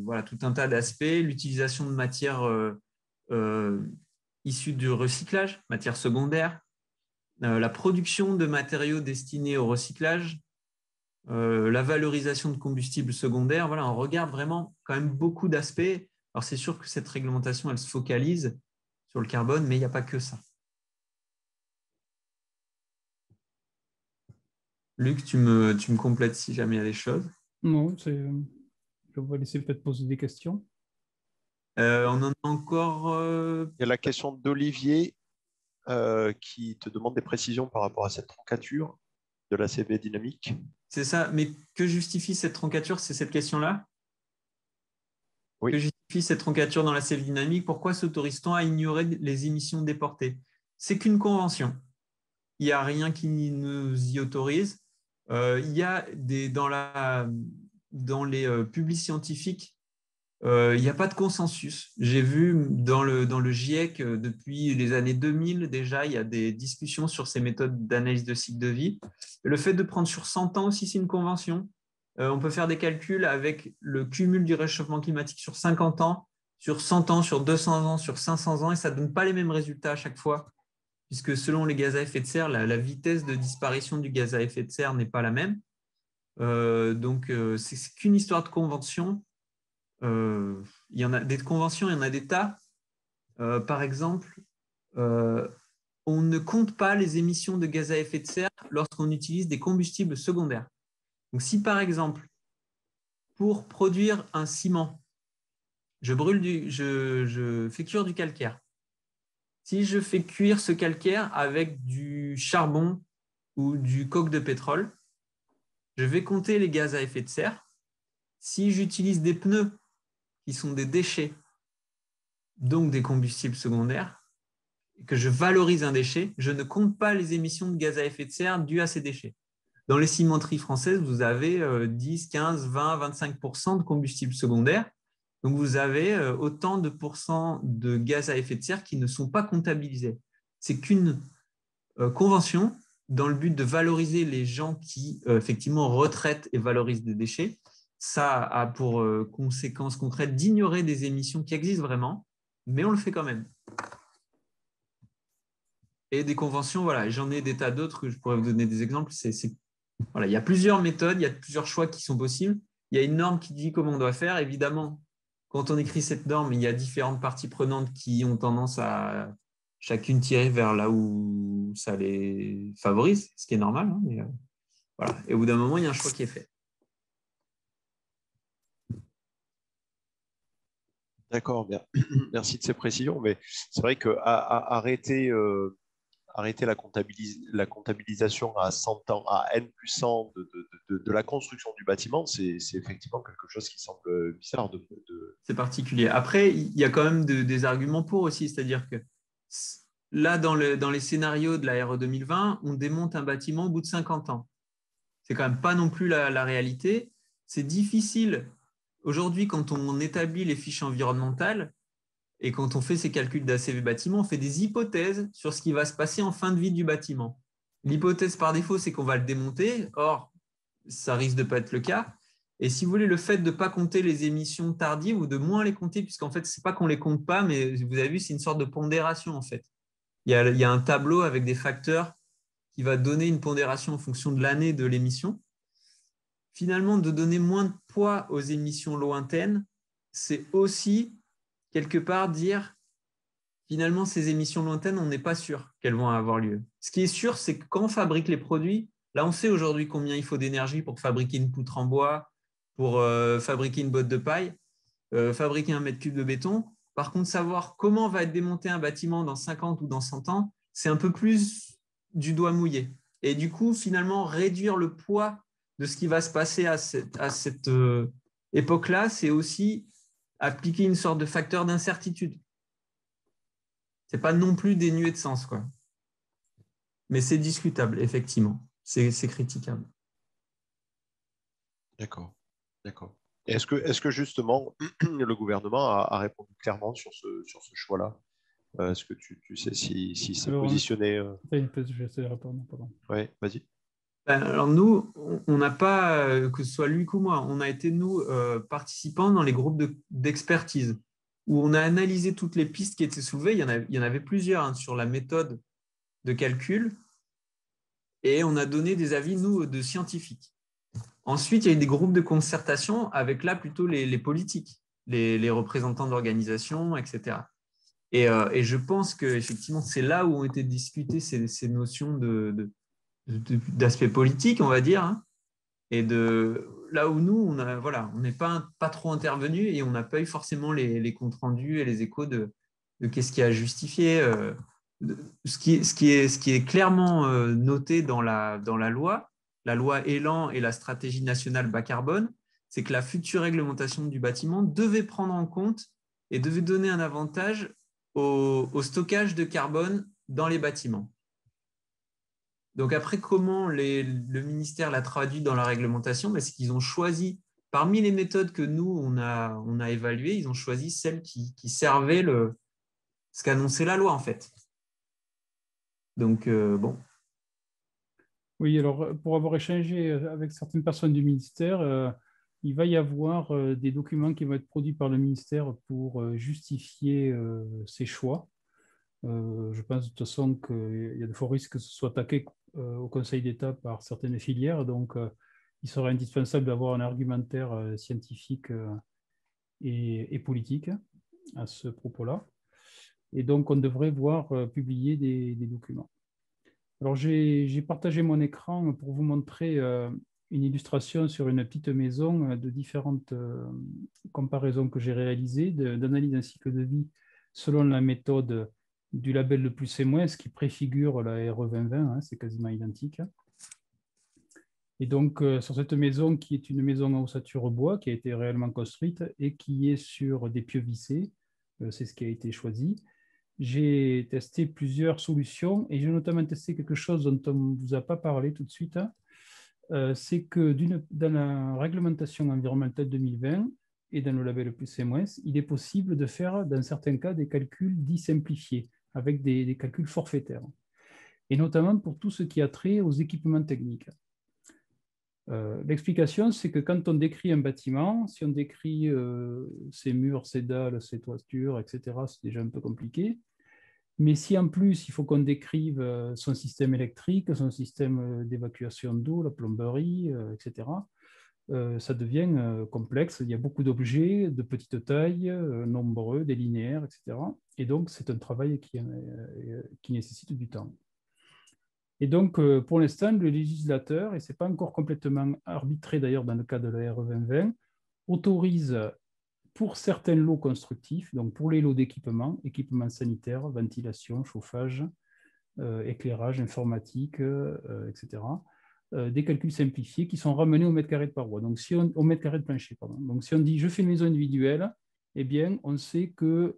voilà, tout un tas d'aspects, l'utilisation de matières issues du recyclage, matières secondaires, la production de matériaux destinés au recyclage, la valorisation de combustibles secondaires. Voilà, on regarde vraiment quand même beaucoup d'aspects. Alors, c'est sûr que cette réglementation, elle se focalise sur le carbone, mais il n'y a pas que ça. Luc, tu me complètes si jamais il y a des choses. Non, je vais laisser peut-être poser des questions. On en a encore… Il y a la question d'Olivier qui te demande des précisions par rapport à cette troncature de la CV dynamique. C'est ça, mais que justifie cette troncature? C'est cette question-là? Oui. Que justifie cette troncature dans la CV dynamique? Pourquoi s'autorise-t-on à ignorer les émissions déportées? C'est qu'une convention. Il n'y a rien qui nous y autorise. Il y a dans les publics scientifiques Il n'y a pas de consensus. J'ai vu dans le GIEC, depuis les années 2000 déjà, il y a des discussions sur ces méthodes d'analyse de cycle de vie. Le fait de prendre sur 100 ans aussi, c'est une convention. On peut faire des calculs avec le cumul du réchauffement climatique sur 50 ans, sur 100 ans, sur 200 ans, sur 500 ans, et ça ne donne pas les mêmes résultats à chaque fois, puisque selon les gaz à effet de serre, la vitesse de disparition du gaz à effet de serre n'est pas la même. Donc, c'est qu'une histoire de convention. Il y en a des conventions, il y en a des tas. Par exemple, on ne compte pas les émissions de gaz à effet de serre lorsqu'on utilise des combustibles secondaires. Donc, si par exemple, pour produire un ciment, je fais cuire du calcaire. Si je fais cuire ce calcaire avec du charbon ou du coke de pétrole, je vais compter les gaz à effet de serre. Si j'utilise des pneus qui sont des déchets, donc des combustibles secondaires, et que je valorise un déchet, je ne compte pas les émissions de gaz à effet de serre dues à ces déchets. Dans les cimenteries françaises, vous avez 10, 15, 20, 25% de combustibles secondaires. Donc, vous avez autant de pourcents de gaz à effet de serre qui ne sont pas comptabilisés. C'est qu'une convention dans le but de valoriser les gens qui, effectivement, retraitent et valorisent des déchets. Ça a pour conséquence concrète d'ignorer des émissions qui existent vraiment, mais on le fait quand même. Et des conventions, voilà, j'en ai des tas d'autres que je pourrais vous donner des exemples. Voilà, il y a plusieurs méthodes, il y a plusieurs choix qui sont possibles. Il y a une norme qui dit comment on doit faire. Évidemment, quand on écrit cette norme, il y a différentes parties prenantes qui ont tendance à chacune tirer vers là où ça les favorise, ce qui est normal. Hein, mais voilà. Et au bout d'un moment, il y a un choix qui est fait. D'accord, merci de ces précisions, mais c'est vrai qu'arrêter la comptabilisation à 100 ans, à N+100 de la construction du bâtiment, c'est effectivement quelque chose qui semble bizarre. C'est particulier. Après, il y a quand même des arguments pour aussi, c'est-à-dire que là, dans les scénarios de la RE 2020, on démonte un bâtiment au bout de 50 ans. C'est quand même pas non plus la réalité. C'est difficile. Aujourd'hui, quand on établit les fiches environnementales et quand on fait ces calculs d'ACV bâtiment, on fait des hypothèses sur ce qui va se passer en fin de vie du bâtiment. L'hypothèse par défaut, c'est qu'on va le démonter. Or, ça risque de ne pas être le cas. Et si vous voulez, le fait de ne pas compter les émissions tardives ou de moins les compter, puisqu'en fait, ce n'est pas qu'on ne les compte pas, mais vous avez vu, c'est une sorte de pondération en fait. Il y a un tableau avec des facteurs qui va donner une pondération en fonction de l'année de l'émission. Finalement, de donner moins de poids aux émissions lointaines, c'est aussi, quelque part, dire, finalement, ces émissions lointaines, on n'est pas sûr qu'elles vont avoir lieu. Ce qui est sûr, c'est que quand on fabrique les produits, là, on sait aujourd'hui combien il faut d'énergie pour fabriquer une poutre en bois, pour fabriquer une botte de paille, fabriquer 1 mètre cube de béton. Par contre, savoir comment va être démonté un bâtiment dans 50 ou dans 100 ans, c'est un peu plus du doigt mouillé. Et du coup, finalement, réduire le poids de ce qui va se passer à cette époque-là, c'est aussi appliquer une sorte de facteur d'incertitude. Ce n'est pas non plus dénué de sens, quoi. Mais c'est discutable, effectivement. C'est critiquable. D'accord. Est-ce que justement, le gouvernement a répondu clairement sur ce choix-là? Est-ce que tu sais si c'est positionné Oui, vas-y. Alors nous, on n'a pas, que ce soit Luc ou moi, on a été, nous, participants dans les groupes d'expertise où on a analysé toutes les pistes qui étaient soulevées. Il y en avait plusieurs hein, sur la méthode de calcul et on a donné des avis, nous, de scientifiques. Ensuite, il y a eu des groupes de concertation avec là plutôt les politiques, les représentants d'organisations, etc. Et je pense qu'effectivement, c'est là où ont été discutées ces notions d'aspect politique, on va dire, et de là où nous, on n'est pas trop intervenu et on n'a pas eu forcément les comptes rendus et les échos de qu'est-ce qui a justifié. Ce qui est clairement noté dans la loi, la loi Élan et la stratégie nationale bas carbone, c'est que la future réglementation du bâtiment devait prendre en compte et devait donner un avantage au stockage de carbone dans les bâtiments. Donc après, comment le ministère l'a traduit dans la réglementation? C'est qu'ils ont choisi Parmi les méthodes que nous, on a évaluées, ils ont choisi celles qui servaient ce qu'annonçait la loi, en fait. Donc, bon. Oui, alors, pour avoir échangé avec certaines personnes du ministère, il va y avoir des documents qui vont être produits par le ministère pour justifier ces choix. Je pense de toute façon qu'il y a de forts risques que ce soit attaqué au Conseil d'État par certaines filières, donc il serait indispensable d'avoir un argumentaire scientifique et politique à ce propos-là. Et donc, on devrait voir publier des documents. Alors, j'ai partagé mon écran pour vous montrer une illustration sur une petite maison de différentes comparaisons que j'ai réalisées, d'analyse d'un cycle de vie selon la méthode du label le plus et moins, ce qui préfigure la RE2020, hein, c'est quasiment identique. Et donc, sur cette maison qui est une maison en ossature bois, qui a été réellement construite et qui est sur des pieux vissés, c'est ce qui a été choisi. J'ai testé plusieurs solutions et j'ai notamment testé quelque chose dont on ne vous a pas parlé tout de suite, hein. C'est que dans la réglementation environnementale 2020 et dans le label plus et moins, il est possible de faire dans certains cas des calculs dits simplifiés avec des calculs forfaitaires, et notamment pour tout ce qui a trait aux équipements techniques. L'explication, c'est que quand on décrit un bâtiment, si on décrit ses murs, ses dalles, ses toitures, etc., c'est déjà un peu compliqué. Mais si en plus, il faut qu'on décrive son système électrique, son système d'évacuation d'eau, la plomberie, etc., ça devient complexe. Il y a beaucoup d'objets de petite taille, nombreux, des linéaires, etc. Et donc, c'est un travail qui nécessite du temps. Et donc, pour l'instant, le législateur, et ce n'est pas encore complètement arbitré d'ailleurs dans le cas de la RE2020, autorise pour certains lots constructifs, donc pour les lots d'équipement, équipements sanitaires, ventilation, chauffage, éclairage, informatique, etc., des calculs simplifiés qui sont ramenés au mètre carré de paroi, donc si on, au mètre carré de plancher, pardon. Donc si on dit je fais une maison individuelle, eh bien, on sait que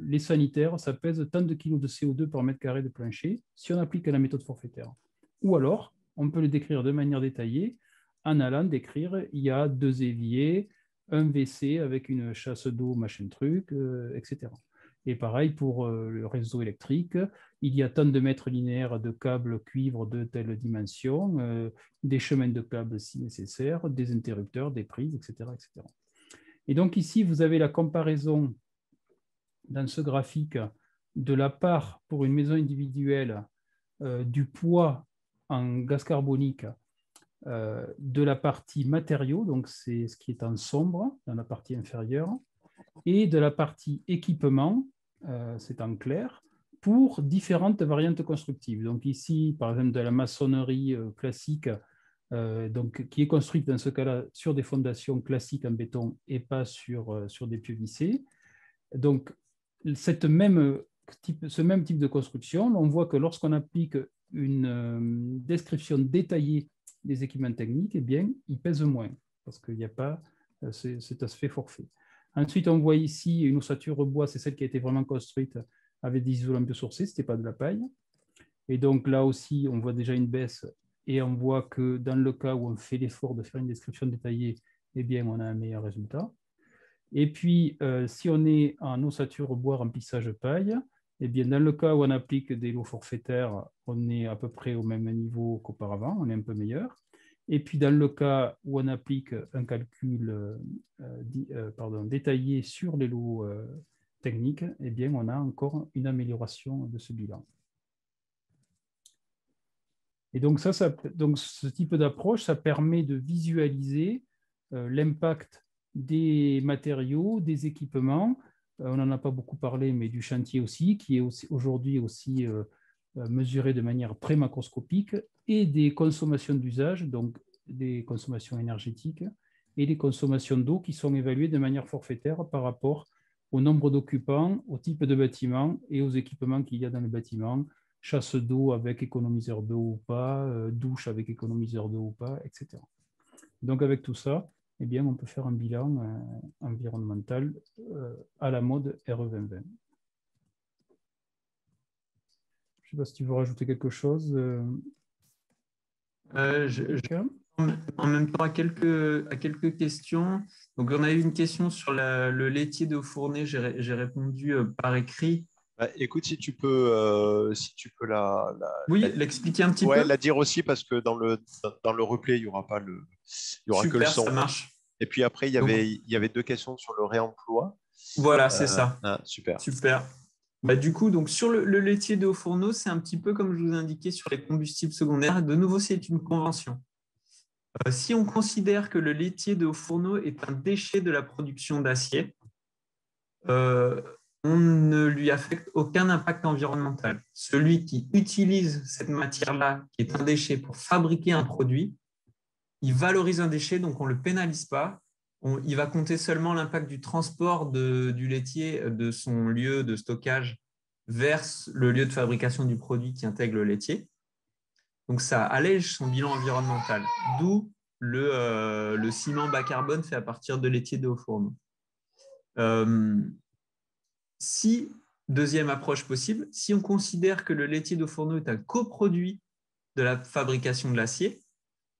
les sanitaires, ça pèse tant de kilos de CO2 par mètre carré de plancher si on applique à la méthode forfaitaire. Ou alors, on peut le décrire de manière détaillée en allant décrire, il y a 2 éviers, un WC avec une chasse d'eau, machin truc, etc. Et pareil pour le réseau électrique, il y a tant de mètres linéaires de câbles cuivre de telle dimension, des chemins de câbles si nécessaire, des interrupteurs, des prises, etc., etc. Et donc ici, vous avez la comparaison dans ce graphique de la part pour une maison individuelle du poids en gaz carbonique de la partie matériaux, donc c'est ce qui est en sombre dans la partie inférieure, et de la partie équipement, c'est en clair, pour différentes variantes constructives. Donc ici, par exemple, de la maçonnerie classique, donc, qui est construite dans ce cas-là sur des fondations classiques en béton et pas sur des pieux vissés. Donc, ce même type de construction, on voit que lorsqu'on applique une description détaillée des équipements techniques, eh bien, ils pèsent moins parce qu'il n'y a pas cet aspect forfait. Ensuite, on voit ici une ossature bois, c'est celle qui a été vraiment construite avec des isolants biosourcés, ce n'était pas de la paille. Et donc là aussi, on voit déjà une baisse. Et on voit que dans le cas où on fait l'effort de faire une description détaillée, eh bien, on a un meilleur résultat. Et puis, si on est en ossature bois remplissage paille, eh bien, dans le cas où on applique des lots forfaitaires, on est à peu près au même niveau qu'auparavant, on est un peu meilleur. Et puis, dans le cas où on applique un calcul détaillé sur les lots techniques, eh bien, on a encore une amélioration de ce bilan. Et donc, donc ce type d'approche, ça permet de visualiser l'impact des matériaux, des équipements. On n'en a pas beaucoup parlé, mais du chantier aussi, qui est aujourd'hui aussi mesuré de manière pré-macroscopique, et des consommations d'usage, donc des consommations énergétiques, et des consommations d'eau qui sont évaluées de manière forfaitaire par rapport au nombre d'occupants, au type de bâtiment et aux équipements qu'il y a dans le bâtiment, chasse d'eau avec économiseur d'eau ou pas, douche avec économiseur d'eau ou pas, etc. Donc avec tout ça, eh bien, on peut faire un bilan environnemental à la mode RE2020. Je ne sais pas si tu veux rajouter quelque chose. en même temps à quelques questions. Donc, on a eu une question sur le laitier de Fournay. J'ai répondu par écrit. Bah, écoute, si tu peux l'expliquer un petit peu. La dire aussi, parce que dans le replay, il y aura pas le, il y aura Super, que le son. Ça marche. Et puis après, il y avait deux questions sur le réemploi. Voilà, c'est ça. Super. Bah, du coup, donc, sur le laitier de haut fourneau, c'est un petit peu comme je vous indiquais sur les combustibles secondaires. De nouveau, c'est une convention. Si on considère que le laitier de haut fourneau est un déchet de la production d'acier, on ne lui affecte aucun impact environnemental. Celui qui utilise cette matière-là, qui est un déchet, pour fabriquer un produit, il valorise un déchet, donc on ne le pénalise pas. Il va compter seulement l'impact du transport du laitier de son lieu de stockage vers le lieu de fabrication du produit qui intègre le laitier. Donc, ça allège son bilan environnemental, d'où le ciment bas carbone fait à partir de laitier de haut fourneau. Deuxième approche possible, si on considère que le laitier de haut fourneau est un coproduit de la fabrication de l'acier,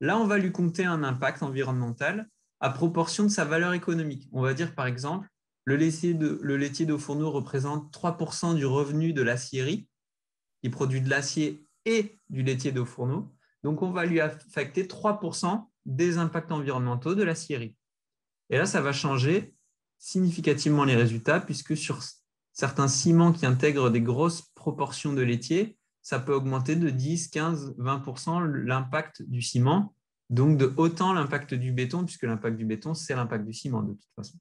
là, on va lui compter un impact environnemental à proportion de sa valeur économique. On va dire, par exemple, le laitier de haut fourneau représente 3% du revenu de l'acierie. Il produit de l'acier et du laitier de haut fourneau. Donc, on va lui affecter 3% des impacts environnementaux de l'acierie. Et là, ça va changer significativement les résultats, puisque sur certains ciments qui intègrent des grosses proportions de laitier, ça peut augmenter de 10, 15, 20% l'impact du ciment. Donc, de autant l'impact du béton, puisque l'impact du béton, c'est l'impact du ciment de toute façon.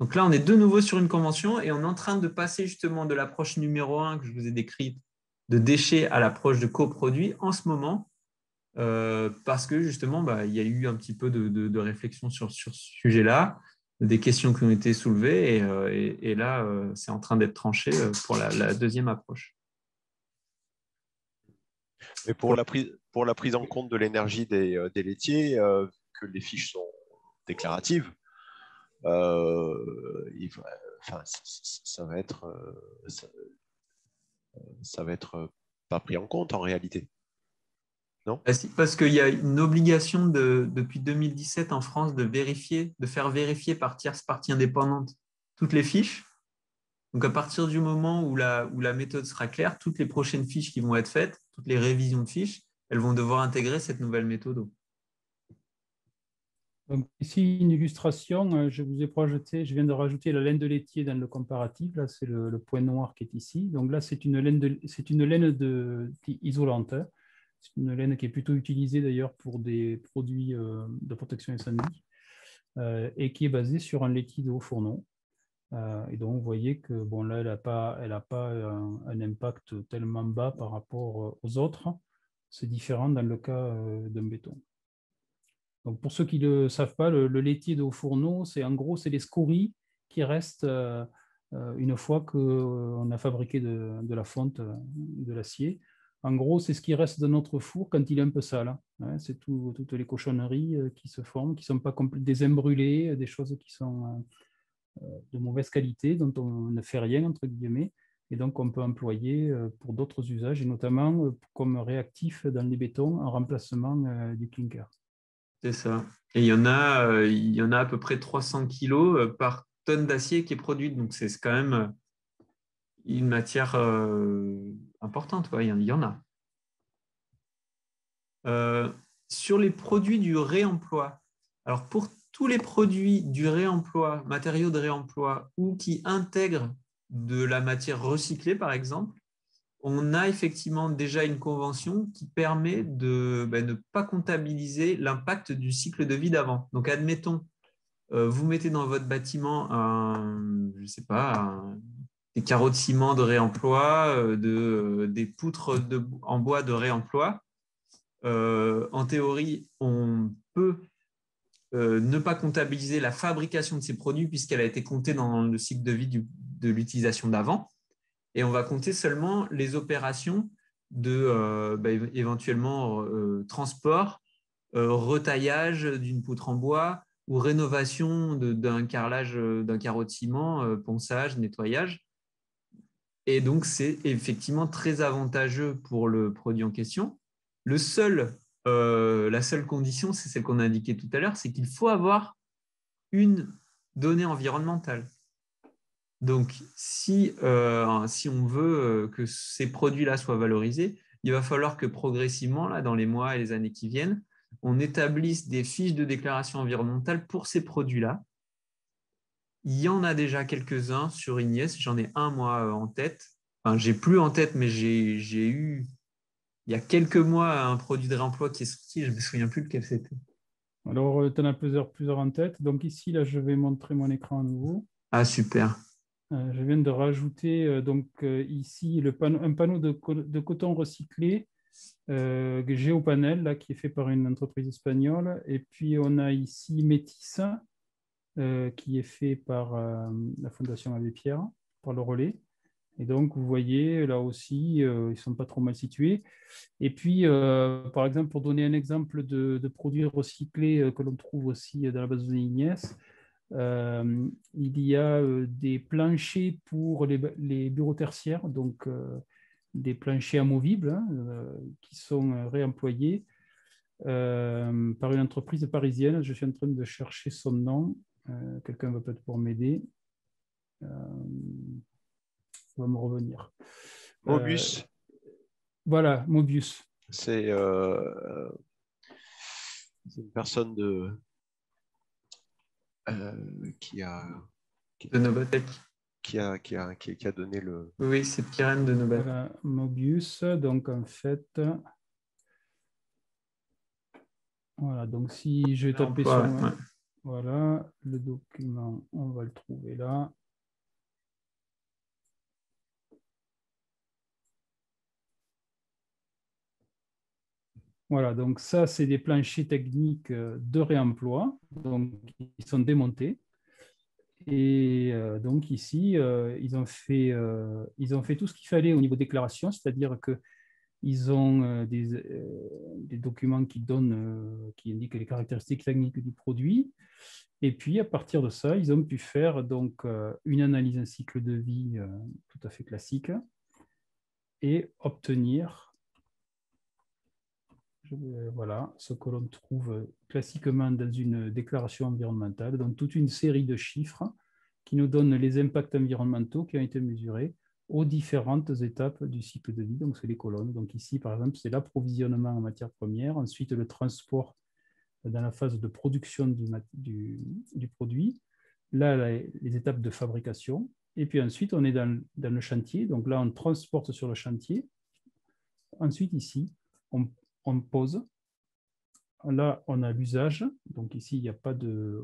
Donc là, on est de nouveau sur une convention et on est en train de passer justement de l'approche numéro 1 que je vous ai décrite, de déchets, à l'approche de coproduits en ce moment, parce que justement, il y a eu un petit peu de réflexion sur ce sujet-là, des questions qui ont été soulevées et là, c'est en train d'être tranché pour la deuxième approche. Mais pour la prise en compte de l'énergie des laitiers, que les fiches sont déclaratives, ça va être pas pris en compte en réalité, non? Parce qu'il y a une obligation depuis 2017 en France de faire vérifier par tierce partie indépendante toutes les fiches. Donc, à partir du moment où la méthode sera claire, toutes les prochaines fiches qui vont être faites, toutes les révisions de fiches, elles vont devoir intégrer cette nouvelle méthode. Donc, ici, une illustration. Je vous ai projeté, je viens de rajouter la laine de laitier dans le comparatif. Là, c'est le point noir qui est ici. Donc là, c'est une laine isolante. C'est une laine qui est plutôt utilisée d'ailleurs pour des produits de protection incendie et qui est basée sur un laitier de haut fourneau. Et donc, vous voyez que bon, là, elle n'a pas un impact tellement bas par rapport aux autres. C'est différent dans le cas d'un béton. Donc, pour ceux qui ne le savent pas, le laitier de haut fourneau, c'est les scories qui restent une fois qu'on a fabriqué de la fonte, de l'acier. En gros, c'est ce qui reste de notre four quand il est un peu sale. Hein. C'est toutes les cochonneries qui se forment, qui ne sont pas des imbrûlés, des choses qui sont... de mauvaise qualité, dont on ne fait rien, entre guillemets, et donc on peut employer pour d'autres usages, et notamment comme réactif dans les bétons en remplacement du clinker. C'est ça. Et il y en a à peu près 300 kg par tonne d'acier qui est produite, donc c'est quand même une matière importante, quoi. Il y en a. Sur les produits du réemploi, alors pour tous les produits du réemploi, matériaux de réemploi ou qui intègrent de la matière recyclée, par exemple, on a effectivement déjà une convention qui permet de ne pas comptabiliser l'impact du cycle de vie d'avant. Donc, admettons, vous mettez dans votre bâtiment des carreaux de ciment de réemploi, des poutres en bois de réemploi. En théorie, on peut... ne pas comptabiliser la fabrication de ces produits puisqu'elle a été comptée dans le cycle de vie de l'utilisation d'avant. Et on va compter seulement les opérations de éventuellement transport, retaillage d'une poutre en bois ou rénovation d'un carreau de ciment, ponçage, nettoyage. Et donc, c'est effectivement très avantageux pour le produit en question. Le seul la seule condition, c'est celle qu'on a indiquée tout à l'heure, c'est qu'il faut avoir une donnée environnementale. Donc, si on veut que ces produits-là soient valorisés, il va falloir que progressivement, là, dans les mois et les années qui viennent, on établisse des fiches de déclaration environnementale pour ces produits-là. Il y en a déjà quelques-uns sur INIES, j'en ai un moi en tête. Enfin, j'ai plus en tête, mais j'ai eu, il y a quelques mois, un produit de réemploi qui est sorti, je ne me souviens plus lequel c'était. Alors, tu en as plusieurs en tête. Donc ici, là, je vais montrer mon écran à nouveau. Ah, super. Je viens de rajouter ici un panneau de coton recyclé Géopanel, là, qui est fait par une entreprise espagnole. Et puis, on a ici Métis, qui est fait par la Fondation Abbé Pierre, par le Relais. Et donc, vous voyez, là aussi, ils ne sont pas trop mal situés. Et puis, par exemple, pour donner un exemple de produits recyclés que l'on trouve aussi dans la base de données INIES, il y a des planchers pour les bureaux tertiaires, donc des planchers amovibles qui sont réemployés par une entreprise parisienne. Je suis en train de chercher son nom. Quelqu'un va peut-être pour m'aider. Ça va me revenir. Mobius. Voilà, Mobius. C'est une personne de Novatek. Qui a donné le... Oui, c'est Karen de Novatek. Voilà, Mobius, donc en fait... Voilà, donc si je vais taper sur... Ouais. Voilà, le document, on va le trouver là. Voilà, donc ça, c'est des planchers techniques de réemploi. Donc, ils sont démontés. Et donc ici, ils ont fait tout ce qu'il fallait au niveau déclaration, c'est-à-dire qu'ils ont des documents qui indiquent les caractéristiques techniques du produit. Et puis, à partir de ça, ils ont pu faire donc, une analyse d'un cycle de vie tout à fait classique et obtenir voilà, ce que l'on trouve classiquement dans une déclaration environnementale, donc toute une série de chiffres qui nous donnent les impacts environnementaux qui ont été mesurés aux différentes étapes du cycle de vie, donc c'est les colonnes. Donc ici, par exemple, c'est l'approvisionnement en matières premières, ensuite le transport dans la phase de production du produit, là, les étapes de fabrication, et puis ensuite, on est dans le chantier, donc là, on transporte sur le chantier. Ensuite, ici, on pose. Là, on a l'usage. Donc ici, il n'y a pas de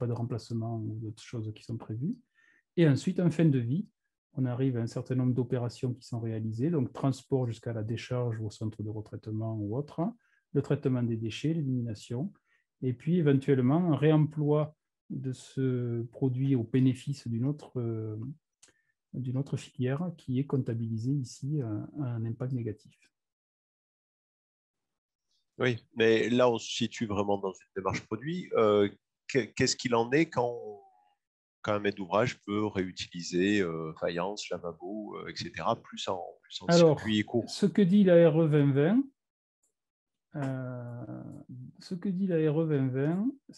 remplacement ou d'autres choses qui sont prévues. Et ensuite, en fin de vie, on arrive à un certain nombre d'opérations qui sont réalisées. Donc, transport jusqu'à la décharge ou au centre de retraitement ou autre. Le traitement des déchets, l'élimination. Et puis, éventuellement, un réemploi de ce produit au bénéfice d'une autre filière qui est comptabilisée ici à un impact négatif. Oui, mais là, on se situe vraiment dans une démarche produit. Qu'est-ce qu'il en est quand un maître d'ouvrage peut réutiliser faïence, lavabo, etc., plus en circuit éco? Ce que dit la RE2020,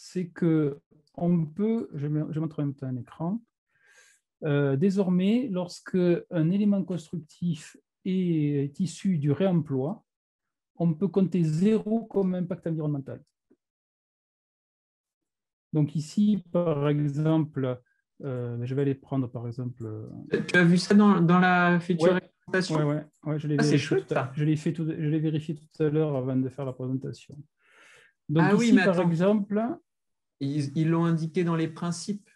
c'est qu'on peut, je montre en même temps un écran, désormais, lorsqu'un élément constructif est issu du réemploi, on peut compter 0 comme impact environnemental. Donc ici, par exemple, je vais aller prendre par exemple... Tu as vu ça dans la future présentation? Oui, je l'ai vérifié tout à l'heure avant de faire la présentation. Donc ici, oui, mais par exemple... Ils l'ont indiqué dans les principes.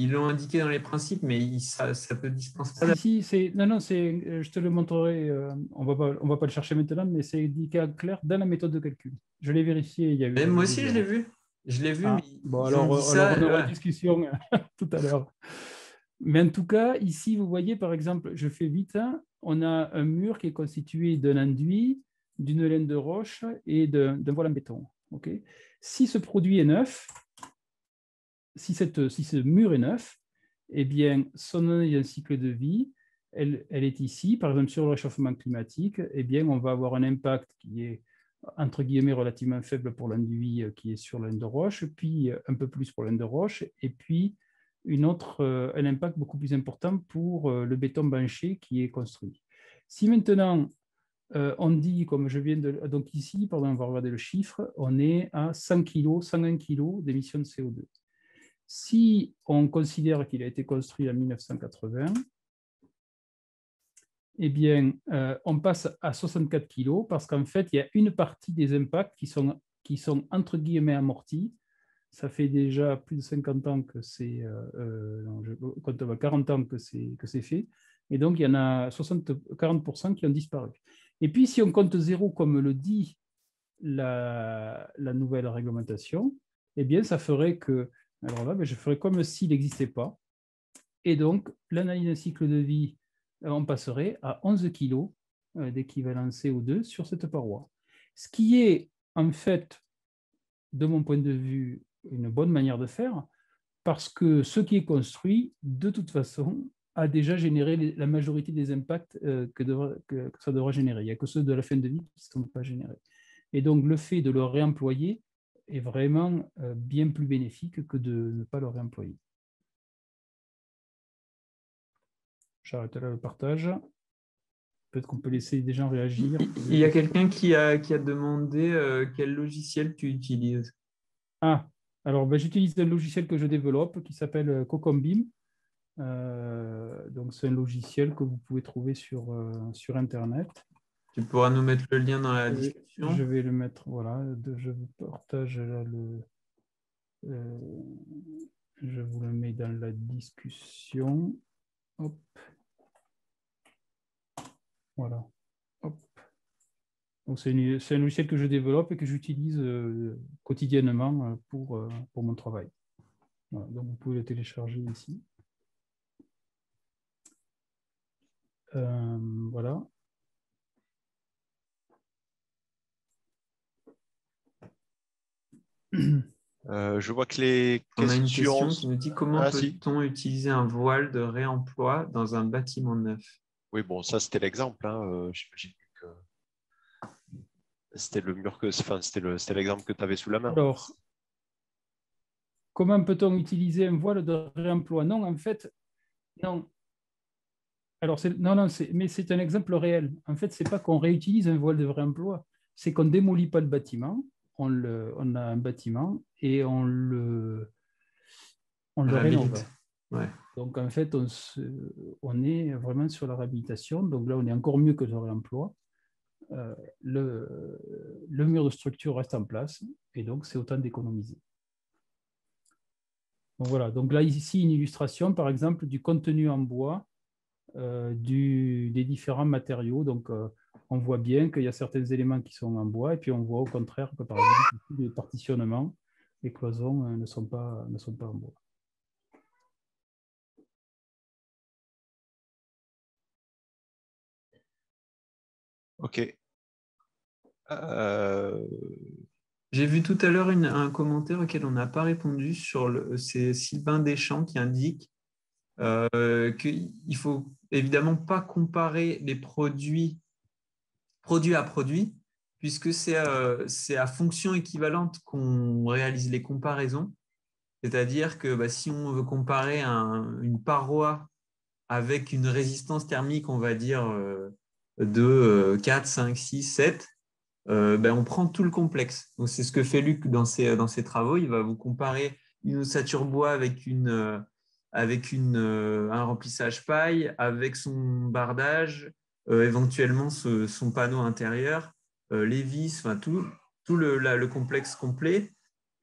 Ils l'ont indiqué dans les principes, mais ça peut dispenser. Je te le montrerai. On va pas le chercher maintenant, mais c'est indiqué à clair dans la méthode de calcul. Je l'ai vérifié. Il y a eu moi aussi, je l'ai vu. Je l'ai vu. Ah, mais bon, alors on aura une discussion tout à l'heure. Mais en tout cas, ici, vous voyez, par exemple, je fais vite. On a un mur qui est constitué d'un enduit, d'une laine de roche et d'un voile en béton. Okay, si ce produit est neuf, si ce mur est neuf, eh bien, son année d'un cycle de vie, elle est ici. Par exemple, sur le réchauffement climatique, eh bien, on va avoir un impact qui est entre guillemets relativement faible pour l'enduit qui est sur l'Inde-Roche, puis un peu plus pour l'Inde-Roche, et puis une autre, un impact beaucoup plus important pour le béton banché qui est construit. Si maintenant on dit, comme je viens de... Donc ici, pardon, on va regarder le chiffre, on est à 100 kg, 101 kg d'émissions de CO2. Si on considère qu'il a été construit en 1980, eh bien, on passe à 64 kg parce qu'en fait, il y a une partie des impacts qui sont entre guillemets amortis. Ça fait déjà plus de 50 ans que c'est... quand on va 40 ans que c'est fait. Et donc, il y en a 40% qui ont disparu. Et puis, si on compte zéro, comme le dit la nouvelle réglementation, eh bien, ça ferait que... Alors là, je ferais comme s'il n'existait pas. Et donc, l'analyse d'un cycle de vie, on passerait à 11 kg d'équivalent CO2 sur cette paroi. Ce qui est, en fait, de mon point de vue, une bonne manière de faire, parce que ce qui est construit, de toute façon, a déjà généré la majorité des impacts que ça devra générer. Il n'y a que ceux de la fin de vie qui ne sont pas générés. Et donc, le fait de le réemployer est vraiment bien plus bénéfique que de ne pas le réemployer. J'arrête là le partage. Peut-être qu'on peut laisser des gens réagir. Il y a quelqu'un qui a demandé quel logiciel tu utilises. Ah, alors ben, j'utilise un logiciel que je développe qui s'appelle Cocombim. Donc c'est un logiciel que vous pouvez trouver sur Internet. Tu pourras nous mettre le lien dans la description. Je vais le mettre, voilà. Je vous partage là le... je vous le mets dans la discussion. Hop. Voilà. Hop. Donc c'est un logiciel que je développe et que j'utilise quotidiennement pour mon travail. Voilà. Donc vous pouvez le télécharger ici. Voilà. Je vois que les questions... On a une question qui nous dit comment peut-on utiliser un voile de réemploi dans un bâtiment neuf? Oui, bon, ça c'était l'exemple. Hein. J'imagine que c'était le mur que, enfin, c'était l'exemple que tu avais sous la main. Alors, comment peut-on utiliser un voile de réemploi? Non, en fait, non. Alors, mais c'est un exemple réel. En fait, c'est pas qu'on réutilise un voile de réemploi, c'est qu'on ne démolit pas le bâtiment. On a un bâtiment et on le rénove. Ouais. Donc, en fait, on est vraiment sur la réhabilitation. Donc là, on est encore mieux que le réemploi. Le mur de structure reste en place et donc, c'est autant d'économiser. Donc, voilà. Donc là, ici, une illustration, par exemple, du contenu en bois des différents matériaux. Donc, on voit bien qu'il y a certains éléments qui sont en bois, et puis on voit au contraire que, par exemple, les partitionnements, les cloisons ne sont pas en bois. OK. J'ai vu tout à l'heure un commentaire auquel on n'a pas répondu, c'est Sylvain Deschamps qui indique qu'il ne faut évidemment pas comparer les produit à produit, puisque c'est à fonction équivalente qu'on réalise les comparaisons. C'est-à-dire que si on veut comparer une paroi avec une résistance thermique, on va dire, de 4, 5, 6, 7, on prend tout le complexe. C'est ce que fait Luc dans ses travaux. Il va vous comparer une ossature bois avec un remplissage paille, avec son bardage, éventuellement son panneau intérieur, les vis, enfin, tout le complexe complet,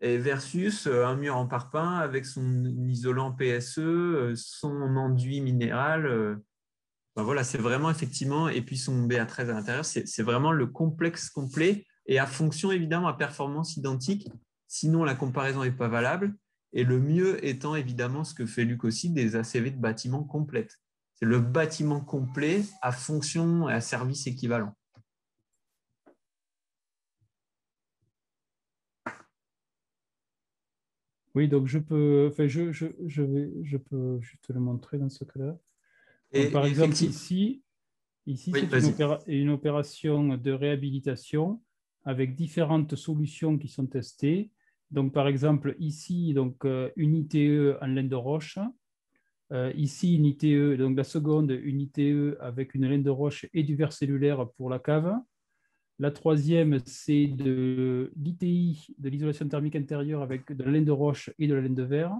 et versus un mur en parpaing avec son isolant PSE, son enduit minéral. Voilà, c'est vraiment effectivement, et puis son BA13 à l'intérieur, c'est vraiment le complexe complet et à fonction évidemment à performance identique, sinon la comparaison n'est pas valable, et le mieux étant évidemment ce que fait Luc aussi, des ACV de bâtiments complètes. C'est le bâtiment complet à fonction et à service équivalent. Oui, donc je peux te le montrer dans ce cas-là. Par exemple, ici, c'est une opération de réhabilitation avec différentes solutions qui sont testées. Donc, par exemple, ici, donc, une ITE en laine de roche. Ici, une ITE, donc la seconde, une ITE avec une laine de roche et du verre cellulaire pour la cave. La troisième, c'est de l'ITI, de l'isolation thermique intérieure avec de la laine de roche et de la laine de verre.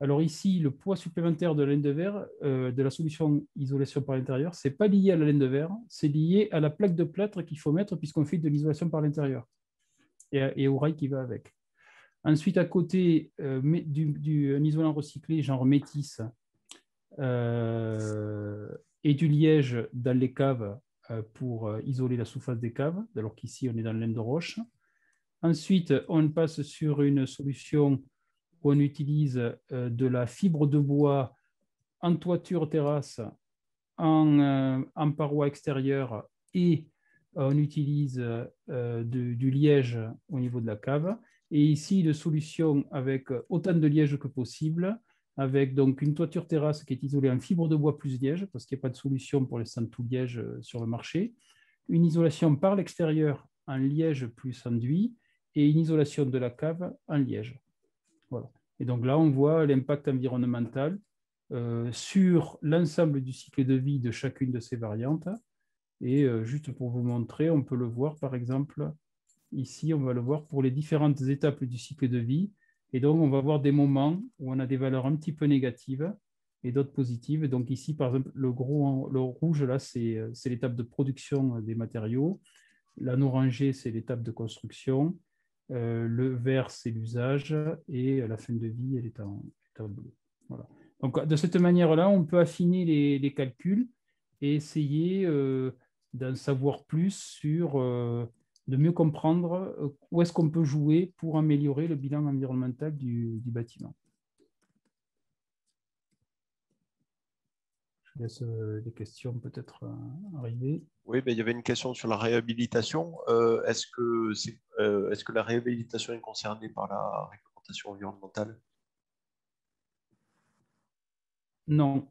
Alors ici, le poids supplémentaire de la laine de verre, de la solution isolation par l'intérieur, ce n'est pas lié à la laine de verre, c'est lié à la plaque de plâtre qu'il faut mettre puisqu'on fait de l'isolation par l'intérieur et au rail qui va avec. Ensuite, à côté un isolant recyclé genre métis et du liège dans les caves pour isoler la surface des caves, alors qu'ici, on est dans la laine de roche. Ensuite, on passe sur une solution... on utilise de la fibre de bois en toiture terrasse, en paroi extérieure et on utilise du liège au niveau de la cave. Et ici, une solution avec autant de liège que possible, avec donc une toiture terrasse qui est isolée en fibre de bois plus liège, parce qu'il n'y a pas de solution pour l'instant tout liège sur le marché, une isolation par l'extérieur en liège plus enduit et une isolation de la cave en liège. Voilà. Et donc là, on voit l'impact environnemental sur l'ensemble du cycle de vie de chacune de ces variantes. Et juste pour vous montrer, on peut le voir, par exemple, ici, on va le voir pour les différentes étapes du cycle de vie. Et donc, on va voir des moments où on a des valeurs un petit peu négatives et d'autres positives. Donc ici, par exemple, le rouge, là, c'est l'étape de production des matériaux. L'orangé, c'est l'étape de construction. Le vert, c'est l'usage, et la fin de vie, elle est en bleu. Voilà. Donc, de cette manière-là, on peut affiner les calculs et essayer d'en savoir plus sur, de mieux comprendre où est-ce qu'on peut jouer pour améliorer le bilan environnemental du bâtiment. Je laisse les questions peut-être arriver. Oui, ben, il y avait une question sur la réhabilitation. Est-ce que la réhabilitation est concernée par la réglementation environnementale? Non.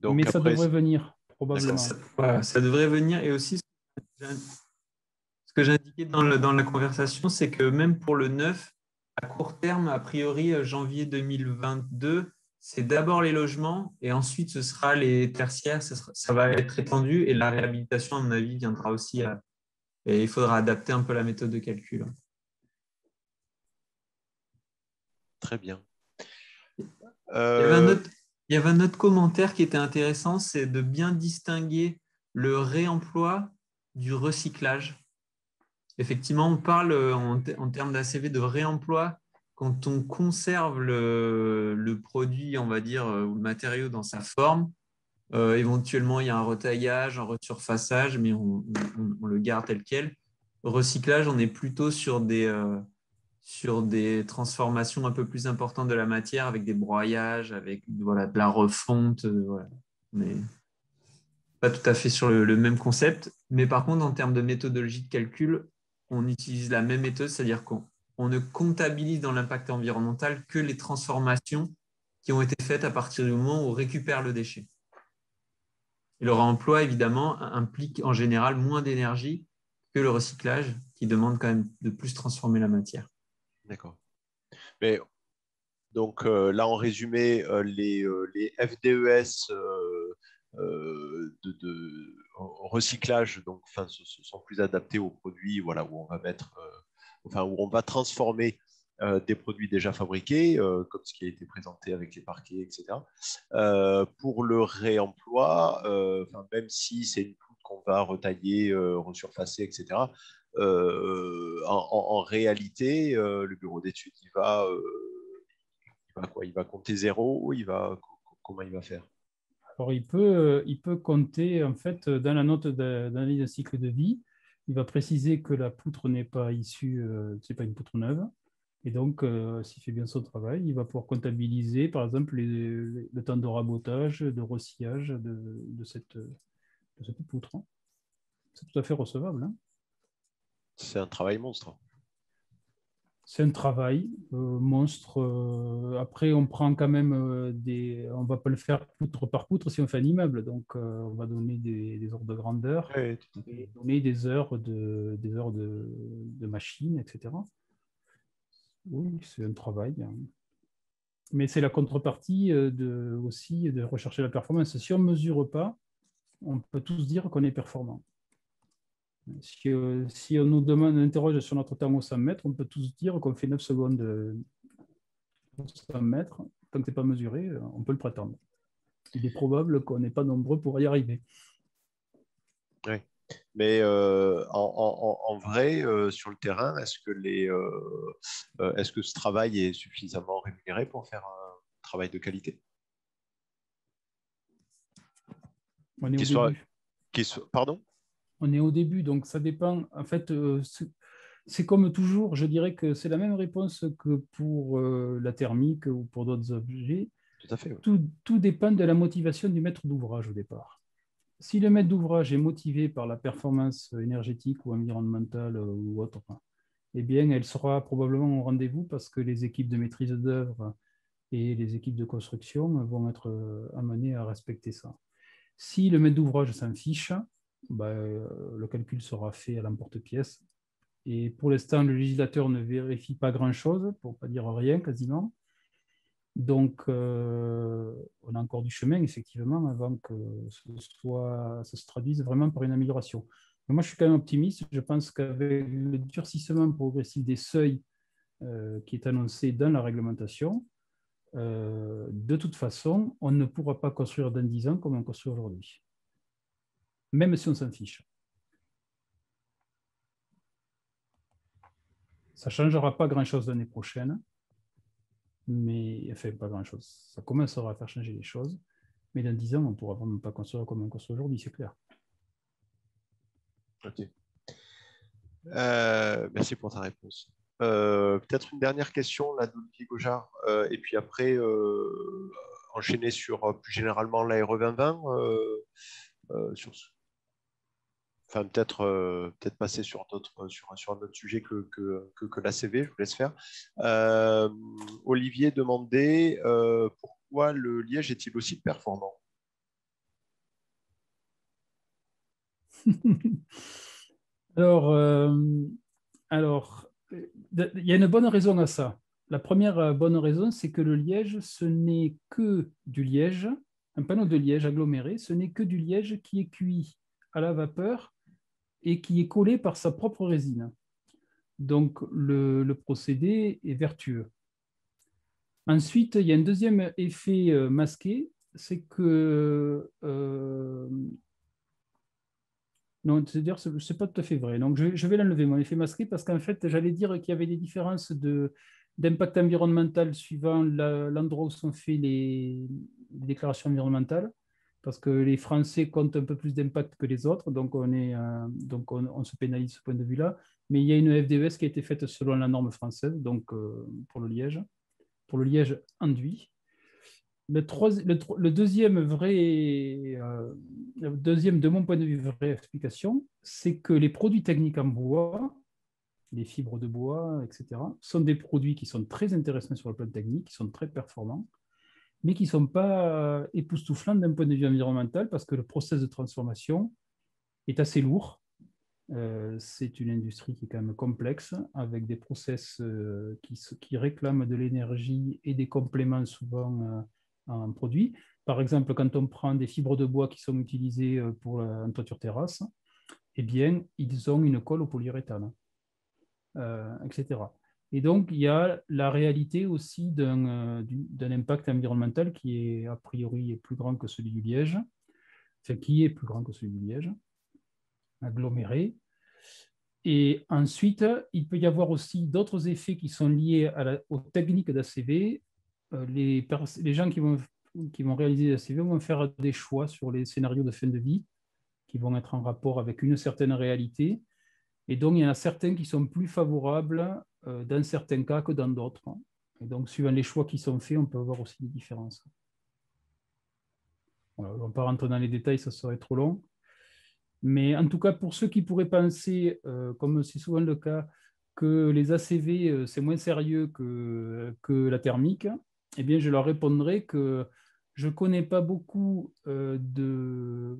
Donc, mais après, ça devrait venir, probablement. Ça devrait venir. Et aussi, ce que j'ai indiqué dans la conversation, c'est que même pour le neuf, à court terme, a priori, janvier 2022, c'est d'abord les logements et ensuite ce sera les tertiaires, ça va être étendu et la réhabilitation, à mon avis, viendra aussi et il faudra adapter un peu la méthode de calcul. Très bien. Il y avait un autre commentaire qui était intéressant, c'est de bien distinguer le réemploi du recyclage. Effectivement, on parle en termes d'ACV de réemploi quand on conserve le produit, on va dire, ou le matériau dans sa forme. Éventuellement, il y a un retaillage, un resurfaçage, mais on le garde tel quel. Recyclage, on est plutôt sur des transformations un peu plus importantes de la matière, avec des broyages, avec voilà, de la refonte. Voilà. Mais pas tout à fait sur le même concept. Mais par contre, en termes de méthodologie de calcul, on utilise la même méthode, c'est-à-dire qu'on ne comptabilise dans l'impact environnemental que les transformations qui ont été faites à partir du moment où on récupère le déchet. Et le réemploi, évidemment, implique en général moins d'énergie que le recyclage, qui demande quand même de plus transformer la matière. D'accord. Donc là, en résumé, les FDES de recyclage donc, enfin, sont plus adaptés aux produits voilà, où on va mettre... où on va transformer des produits déjà fabriqués, comme ce qui a été présenté avec les parquets, etc. Pour le réemploi, même si c'est une poutre qu'on va retailler, resurfacer, etc., en réalité, le bureau d'études, il va compter zéro, comment il va faire? Alors, il peut compter, en fait, dans la note d'analyse d'un cycle de vie. Il va préciser que la poutre n'est pas issue, ce n'est pas une poutre neuve. Et donc, s'il fait bien son travail, il va pouvoir comptabiliser, par exemple, le temps de rabotage, de ressillage de cette poutre. C'est tout à fait recevable. Hein. C'est un travail monstre. c'est un travail monstre. Après, on prend quand même on ne va pas le faire poutre par poutre si on fait un immeuble. Donc, on va donner des ordres de grandeur, oui, et donner des heures de machine, etc. Oui, c'est un travail. Mais c'est la contrepartie aussi de rechercher la performance. Si on ne mesure pas, on peut tous dire qu'on est performant. Si on nous demande, on interroge sur notre thermo 100 mètres, on peut tous dire qu'on fait 9 secondes 100 mètres. Tant que ce n'est pas mesuré, on peut le prétendre. Il est probable qu'on n'est pas nombreux pour y arriver. Oui, mais en vrai, sur le terrain, est-ce que ce travail est suffisamment rémunéré pour faire un travail de qualité? On est Pardon? On est au début, donc ça dépend. En fait, c'est comme toujours, je dirais que c'est la même réponse que pour la thermique ou pour d'autres objets. Tout à fait. Ouais. Tout dépend de la motivation du maître d'ouvrage au départ. Si le maître d'ouvrage est motivé par la performance énergétique ou environnementale ou autre, eh bien, elle sera probablement au rendez-vous parce que les équipes de maîtrise d'œuvre et les équipes de construction vont être amenées à respecter ça. Si le maître d'ouvrage s'en fiche, le calcul sera fait à l'emporte-pièce. Et pour l'instant, le législateur ne vérifie pas grand-chose, pour ne pas dire rien quasiment. Donc, on a encore du chemin, effectivement, avant que ça se traduise vraiment par une amélioration. Mais moi, je suis quand même optimiste. Je pense qu'avec le durcissement progressif des seuils qui est annoncé dans la réglementation, de toute façon, on ne pourra pas construire dans 10 ans comme on construit aujourd'hui, même si on s'en fiche. Ça ne changera pas grand-chose l'année prochaine, mais enfin, pas grand-chose. Ça commencera à faire changer les choses, mais dans 10 ans, on ne pourra vraiment pas construire comme on construit aujourd'hui, c'est clair. Ok. Merci pour ta réponse. Peut-être une dernière question là d'Olivier Gaujard, et puis après, enchaîner sur plus généralement la RE2020. Enfin, peut-être passer sur un autre sujet que l'ACV, je vous laisse faire. Olivier demandait pourquoi le liège est-il aussi performant? Alors, il y a une bonne raison à ça. La première bonne raison, c'est que le liège, ce n'est que du liège. Un panneau de liège aggloméré, ce n'est que du liège qui est cuit à la vapeur et qui est collé par sa propre résine. Donc, le procédé est vertueux. Ensuite, il y a un deuxième effet masqué, c'est que... non, c'est-à-dire, ce n'est pas tout à fait vrai. Donc, je vais l'enlever, mon effet masqué, parce qu'en fait, j'allais dire qu'il y avait des différences d'impact environnemental suivant l'endroit où sont faites les déclarations environnementales, parce que les Français comptent un peu plus d'impact que les autres, donc on se pénalise de ce point de vue-là. Mais il y a une FDES qui a été faite selon la norme française, donc pour le liège enduit. Le deuxième, de mon point de vue, vraie explication, c'est que les produits techniques en bois, les fibres de bois, etc., sont des produits qui sont très intéressants sur le plan technique, qui sont très performants, mais qui ne sont pas époustouflants d'un point de vue environnemental, parce que le process de transformation est assez lourd. C'est une industrie qui est quand même complexe, avec des process qui réclament de l'énergie et des compléments souvent en produits. Par exemple, quand on prend des fibres de bois qui sont utilisées pour une toiture terrasse, eh bien, ils ont une colle au polyuréthane, etc. Et donc, il y a la réalité aussi d'un impact environnemental qui est a priori plus grand que celui du liège, enfin qui est plus grand que celui du liège, aggloméré. Et ensuite, il peut y avoir aussi d'autres effets qui sont liés aux techniques d'ACV. Les gens qui vont réaliser l'ACV vont faire des choix sur les scénarios de fin de vie qui vont être en rapport avec une certaine réalité. Et donc, il y en a certains qui sont plus favorables dans certains cas que dans d'autres. Et donc, suivant les choix qui sont faits, on peut avoir aussi des différences. Voilà, on ne va pas rentrer dans les détails, ça serait trop long. Mais en tout cas, pour ceux qui pourraient penser, comme c'est souvent le cas, que les ACV, c'est moins sérieux que la thermique, eh bien, je leur répondrai que je ne connais pas beaucoup de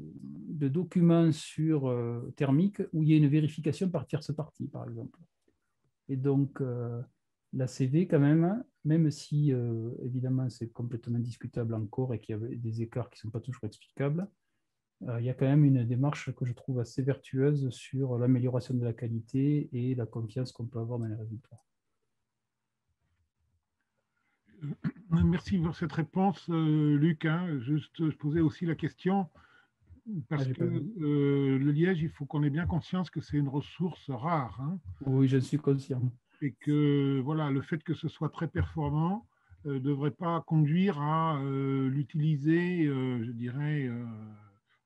documents sur thermique où il y a une vérification par tierce partie, par exemple. Et donc, l'ACV, quand même, même si, évidemment, c'est complètement discutable encore et qu'il y a des écarts qui ne sont pas toujours explicables, il y a quand même une démarche que je trouve assez vertueuse sur l'amélioration de la qualité et la confiance qu'on peut avoir dans les résultats. Merci pour cette réponse, Luc. Hein, je posais aussi la question, parce que le liège, il faut qu'on ait bien conscience que c'est une ressource rare. Hein, oui, je suis conscient. Et que voilà, le fait que ce soit très performant ne devrait pas conduire à l'utiliser, je dirais,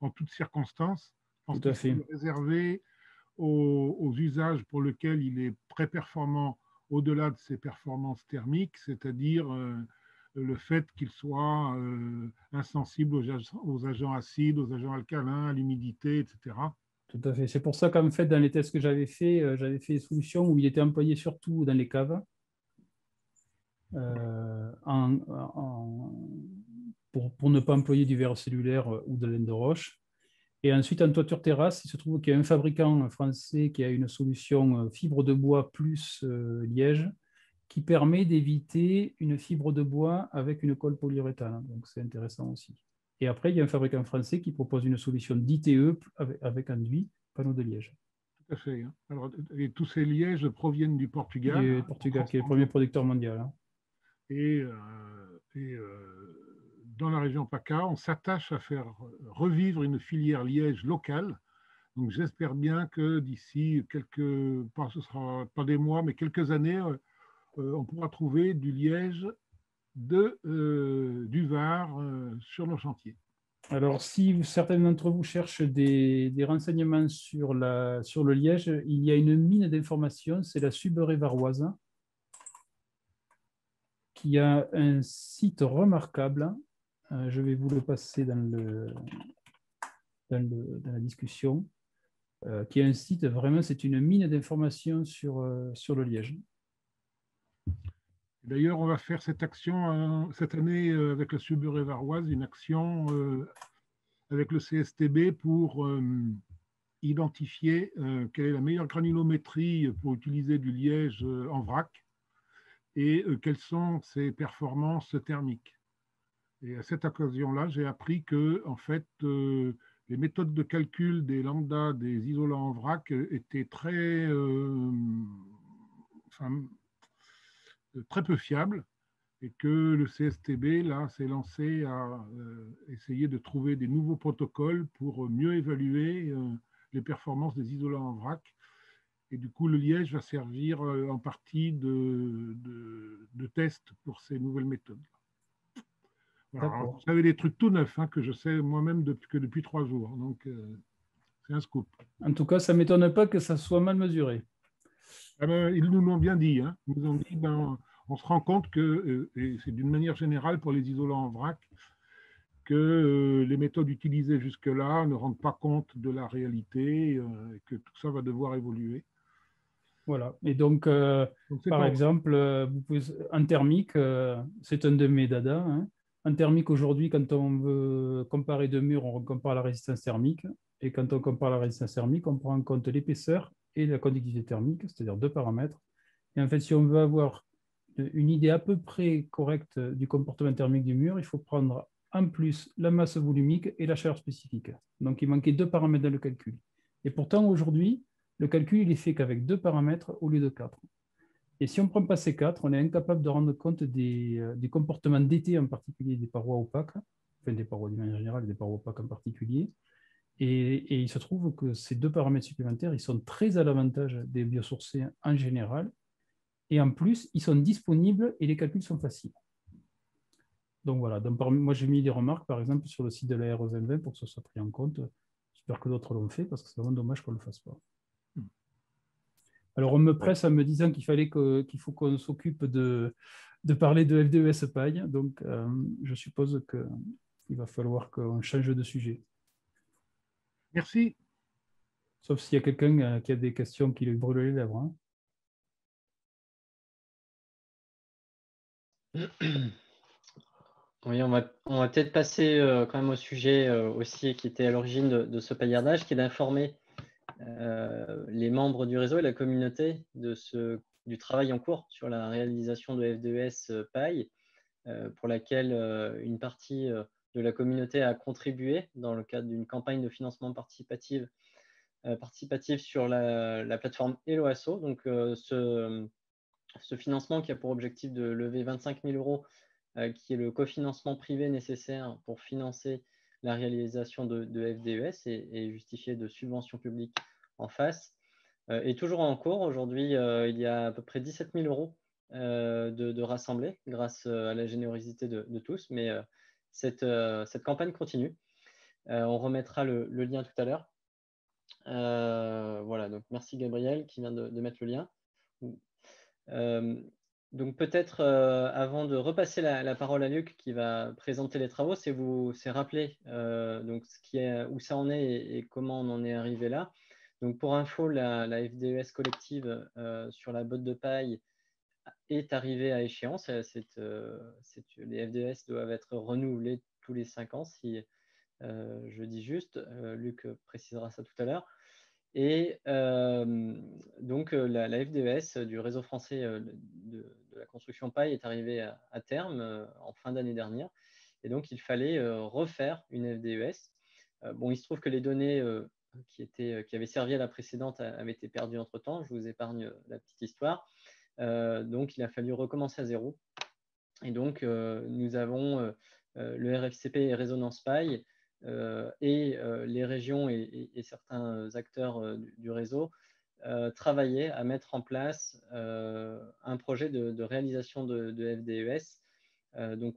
en toutes circonstances. Je pense qu'il faut le réserver aux usages pour lesquels il est très performant au-delà de ses performances thermiques, c'est-à-dire le fait qu'il soit insensible aux agents acides, aux agents alcalins, à l'humidité, etc. Tout à fait. C'est pour ça qu'en fait, dans les tests que j'avais fait des solutions où il était employé surtout dans les caves, pour ne pas employer du verre cellulaire ou de laine de roche. Et ensuite, en toiture terrasse, il se trouve qu'il y a un fabricant français qui a une solution fibre de bois plus liège qui permet d'éviter une fibre de bois avec une colle polyuréthane. Donc, c'est intéressant aussi. Et après, il y a un fabricant français qui propose une solution d'ITE avec enduit, panneau de liège. Tout à fait. Alors, et tous ces lièges proviennent du Portugal. Le Portugal, qui est le premier producteur mondial. Dans la région PACA, on s'attache à faire revivre une filière liège locale. Donc, j'espère bien que d'ici quelques, ce sera pas des mois, mais quelques années, on pourra trouver du liège du Var sur nos chantiers. Alors, si certains d'entre vous cherchent des renseignements sur le liège, il y a une mine d'informations, c'est la Suberaie Varoise, qui a un site remarquable. Je vais vous le passer dans la discussion, qui est un site, vraiment, c'est une mine d'informations sur le liège. D'ailleurs, on va faire cette action cette année avec la Suberaie Varoise, une action avec le CSTB pour identifier quelle est la meilleure granulométrie pour utiliser du liège en vrac et quelles sont ses performances thermiques. Et à cette occasion-là, j'ai appris que, en fait, les méthodes de calcul des lambda, des isolants en vrac, étaient très peu fiables, et que le CSTB, là, s'est lancé à essayer de trouver des nouveaux protocoles pour mieux évaluer les performances des isolants en vrac. Et du coup, le liège va servir en partie de test pour ces nouvelles méthodes. Alors, vous savez, des trucs tout neufs que je sais moi-même depuis 3 jours. Donc, c'est un scoop. En tout cas, ça ne m'étonne pas que ça soit mal mesuré. Ah ben, ils nous l'ont bien dit. Hein. Ils nous ont dit, on se rend compte que, et c'est d'une manière générale pour les isolants en vrac, que les méthodes utilisées jusque-là ne rendent pas compte de la réalité et que tout ça va devoir évoluer. Voilà. Et donc, par exemple, vous pouvez, en thermique, c'est un de mes dadas, en thermique, aujourd'hui, quand on veut comparer deux murs, on compare la résistance thermique. Et quand on compare la résistance thermique, on prend en compte l'épaisseur et la conductivité thermique, c'est-à-dire 2 paramètres. Et en fait, si on veut avoir une idée à peu près correcte du comportement thermique du mur, il faut prendre en plus la masse volumique et la chaleur spécifique. Donc, il manquait 2 paramètres dans le calcul. Et pourtant, aujourd'hui, le calcul, il est fait qu'avec 2 paramètres au lieu de 4. Et si on ne prend pas ces 4, on est incapable de rendre compte des comportements d'été, en particulier des parois opaques, enfin des parois de manière générale, des parois opaques en particulier. Et il se trouve que ces 2 paramètres supplémentaires, ils sont très à l'avantage des biosourcés en général. Et en plus, ils sont disponibles et les calculs sont faciles. Donc voilà, moi j'ai mis des remarques, par exemple, sur le site de la RE2020 pour que ce soit pris en compte. J'espère que d'autres l'ont fait parce que c'est vraiment dommage qu'on ne le fasse pas. Alors, on me presse en me disant qu'il faut qu'on s'occupe de parler de FDES paille. Donc, je suppose qu'il va falloir qu'on change de sujet. Merci. Sauf s'il y a quelqu'un qui a des questions qui lui brûlent les lèvres. Oui, on va peut-être passer quand même au sujet aussi qui était à l'origine de ce paillardage, qui est d'informer les membres du réseau et la communauté du travail en cours sur la réalisation de FDES Paille, pour laquelle une partie de la communauté a contribué dans le cadre d'une campagne de financement participatif sur la plateforme HelloAsso. Donc, ce financement qui a pour objectif de lever 25 000 €, qui est le cofinancement privé nécessaire pour financer la réalisation de FDES et justifié de subventions publiques en face, est toujours en cours. Aujourd'hui, il y a à peu près 17 000 € de rassemblés grâce à la générosité de tous, mais cette campagne continue. On remettra le lien tout à l'heure. Voilà, donc merci Gabriel qui vient de mettre le lien. Donc peut-être avant de repasser la parole à Luc qui va présenter les travaux, c'est rappeler donc ce qui est, où ça en est et comment on en est arrivé là. Donc pour info, la FDES collective sur la botte de paille est arrivée à échéance. Les FDES doivent être renouvelés tous les 5 ans, si je dis juste. Luc précisera ça tout à l'heure. Et donc, la FDES du Réseau Français de la Construction Paille est arrivée à terme en fin d'année dernière. Et donc, il fallait refaire une FDES. Bon, il se trouve que les données qui avaient servi à la précédente avaient été perdues entre-temps. Je vous épargne la petite histoire. Donc, il a fallu recommencer à zéro. Et donc, nous avons le RFCP et Résonance Paille, et les régions et certains acteurs du réseau travaillaient à mettre en place un projet de réalisation de FDES. Donc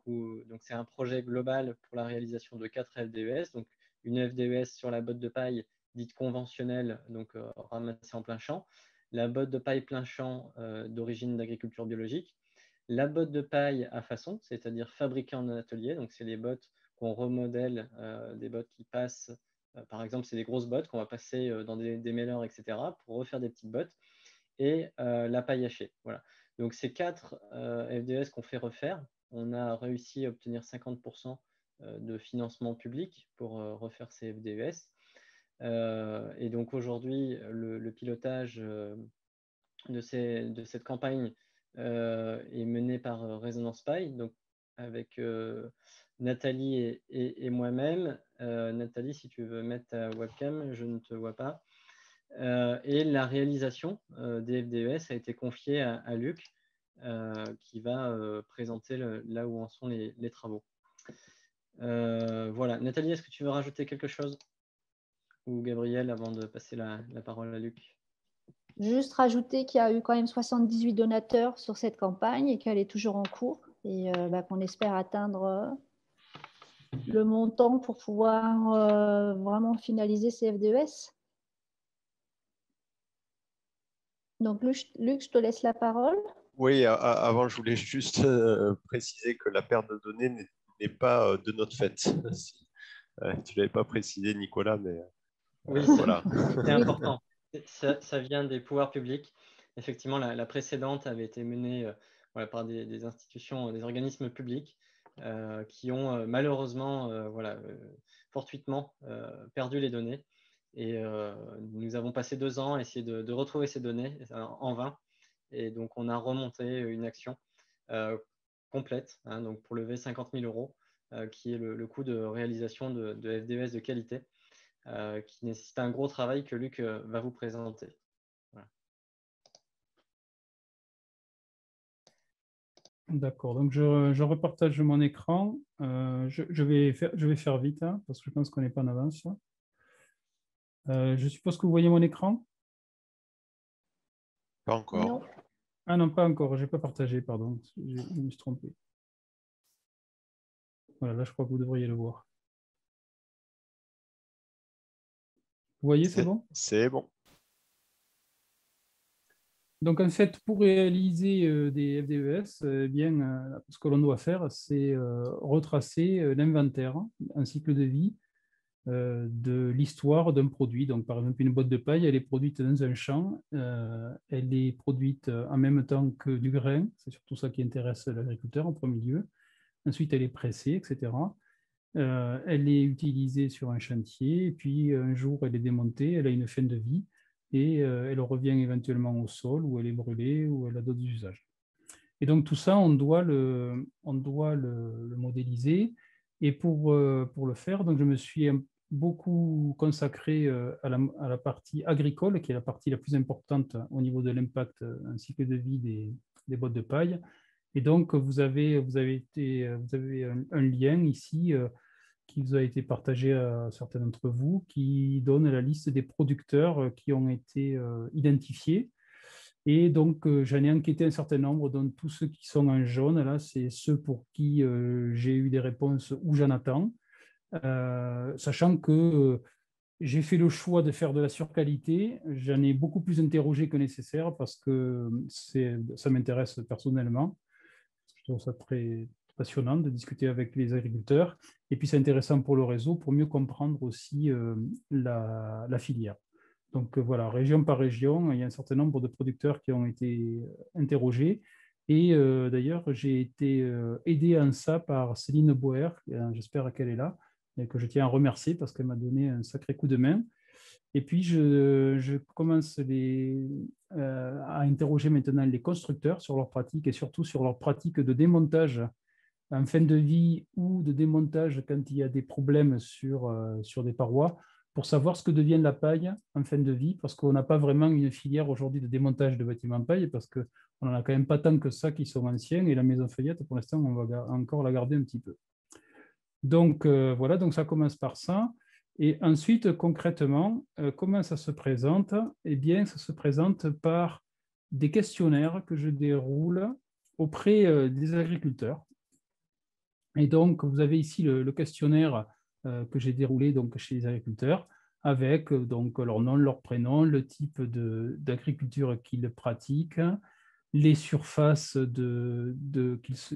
c'est un projet global pour la réalisation de 4 FDES, donc une FDES sur la botte de paille dite conventionnelle, donc ramassée en plein champ, la botte de paille plein champ d'origine d'agriculture biologique, la botte de paille à façon, c'est-à-dire fabriquée en atelier, donc c'est les bottes qu'on remodèle, des bottes qui passent, par exemple, c'est des grosses bottes qu'on va passer dans des méleurs, etc., pour refaire des petites bottes, et la paille hachée. Voilà. Donc, ces 4 FDES qu'on fait refaire, on a réussi à obtenir 50 % de financement public pour refaire ces FDES. Et donc, aujourd'hui, le pilotage de cette campagne est mené par Résonance Paille, donc avec... Nathalie et moi-même. Nathalie, si tu veux mettre ta webcam, je ne te vois pas. Et la réalisation des FDES a été confiée à Luc, qui va présenter là où en sont les travaux. Voilà. Nathalie, est-ce que tu veux rajouter quelque chose? Ou Gabriel, avant de passer la parole à Luc? Juste rajouter qu'il y a eu quand même 78 donateurs sur cette campagne et qu'elle est toujours en cours, et là qu'on espère atteindre... le montant pour pouvoir vraiment finaliser ces FDES. Donc, Luc, je te laisse la parole. Oui, avant, je voulais juste préciser que la perte de données n'est pas de notre fait. Tu ne l'avais pas précisé, Nicolas, mais oui, voilà. C'est important. Ça vient des pouvoirs publics. Effectivement, la précédente avait été menée par des institutions, des organismes publics, qui ont malheureusement, fortuitement perdu les données. Et nous avons passé 2 ans à essayer de retrouver ces données en vain. Et donc, on a remonté une action complète, hein, donc pour lever 50 000 €, qui est le coût de réalisation de FDES de qualité, qui nécessite un gros travail que Luc va vous présenter. D'accord, donc je repartage mon écran. Je vais faire vite, hein, parce que je pense qu'on n'est pas en avance. Je suppose que vous voyez mon écran? Pas encore. Non. Ah non, pas encore, je n'ai pas partagé, pardon, je me suis trompé. Voilà, là je crois que vous devriez le voir. Vous voyez, c'est bon? C'est bon. Donc, en fait, pour réaliser des FDES, ce que l'on doit faire, c'est retracer l'inventaire, un cycle de vie de l'histoire d'un produit. Donc, par exemple, une botte de paille, elle est produite dans un champ, elle est produite en même temps que du grain, c'est surtout ça qui intéresse l'agriculteur en premier lieu. Ensuite, elle est pressée, etc. Elle est utilisée sur un chantier, et puis un jour, elle est démontée, elle a une fin de vie, et elle revient éventuellement au sol, où elle est brûlée, où elle a d'autres usages. Et donc, tout ça, on doit le modéliser. Et pour le faire, donc, je me suis beaucoup consacré à la partie agricole, qui est la partie la plus importante au niveau de l'impact, un cycle de vie des bottes de paille. Et donc, vous avez un lien ici qui vous a été partagé à certains d'entre vous, qui donne la liste des producteurs qui ont été identifiés. Et donc, j'en ai enquêté un certain nombre, donc tous ceux qui sont en jaune, là, c'est ceux pour qui j'ai eu des réponses ou j'en attends, sachant que j'ai fait le choix de faire de la surqualité, j'en ai beaucoup plus interrogé que nécessaire parce que ça m'intéresse personnellement. Je trouve ça très passionnant de discuter avec les agriculteurs, et puis c'est intéressant pour le réseau, pour mieux comprendre aussi la filière. Donc voilà, région par région, il y a un certain nombre de producteurs qui ont été interrogés. Et d'ailleurs, j'ai été aidé en ça par Céline Boer, j'espère qu'elle est là, et que je tiens à remercier parce qu'elle m'a donné un sacré coup de main. Et puis, je commence à interroger maintenant les constructeurs sur leurs pratiques et surtout sur leurs pratiques de démontage en fin de vie ou de démontage quand il y a des problèmes sur des parois, pour savoir ce que devient la paille en fin de vie, parce qu'on n'a pas vraiment une filière aujourd'hui de démontage de bâtiments paille, parce qu'on n'en a quand même pas tant que ça qui sont anciens, et la Maison Feuillette, pour l'instant, on va encore la garder un petit peu. Donc voilà, donc ça commence par ça. Et ensuite, concrètement, comment ça se présente? Eh bien, ça se présente par des questionnaires que je déroule auprès des agriculteurs. Et donc, vous avez ici le questionnaire que j'ai déroulé donc, chez les agriculteurs, avec donc, leur nom, leur prénom, le type d'agriculture qu'ils pratiquent, les surfaces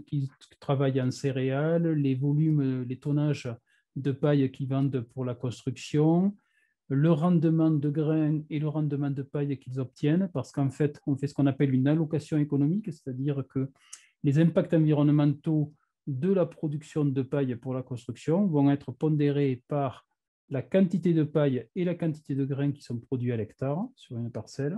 qu'ils travaillent en céréales, les volumes, les tonnages de paille qu'ils vendent pour la construction, le rendement de grains et le rendement de paille qu'ils obtiennent, parce qu'en fait, on fait ce qu'on appelle une allocation économique, c'est-à-dire que les impacts environnementaux de la production de paille pour la construction vont être pondérés par la quantité de paille et la quantité de grains qui sont produits à l'hectare sur une parcelle,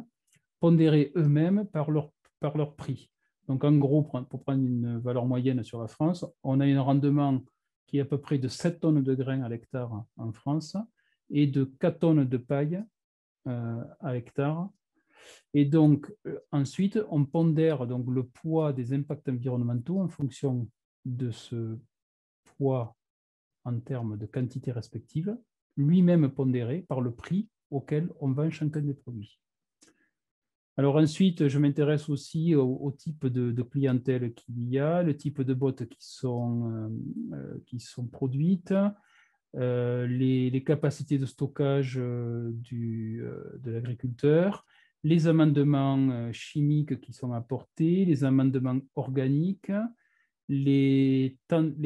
pondérés eux-mêmes par leur prix. Donc en gros, pour prendre une valeur moyenne sur la France, on a un rendement qui est à peu près de 7 tonnes de grains à l'hectare en France et de 4 tonnes de paille à l'hectare. Et donc ensuite, on pondère donc, le poids des impacts environnementaux en fonction de ce poids en termes de quantité respective, lui-même pondéré par le prix auquel on vend chacun des produits. Alors ensuite, je m'intéresse aussi au type de clientèle qu'il y a, le type de bottes qui sont produites, les capacités de stockage de l'agriculteur, les amendements chimiques qui sont apportés, les amendements organiques, les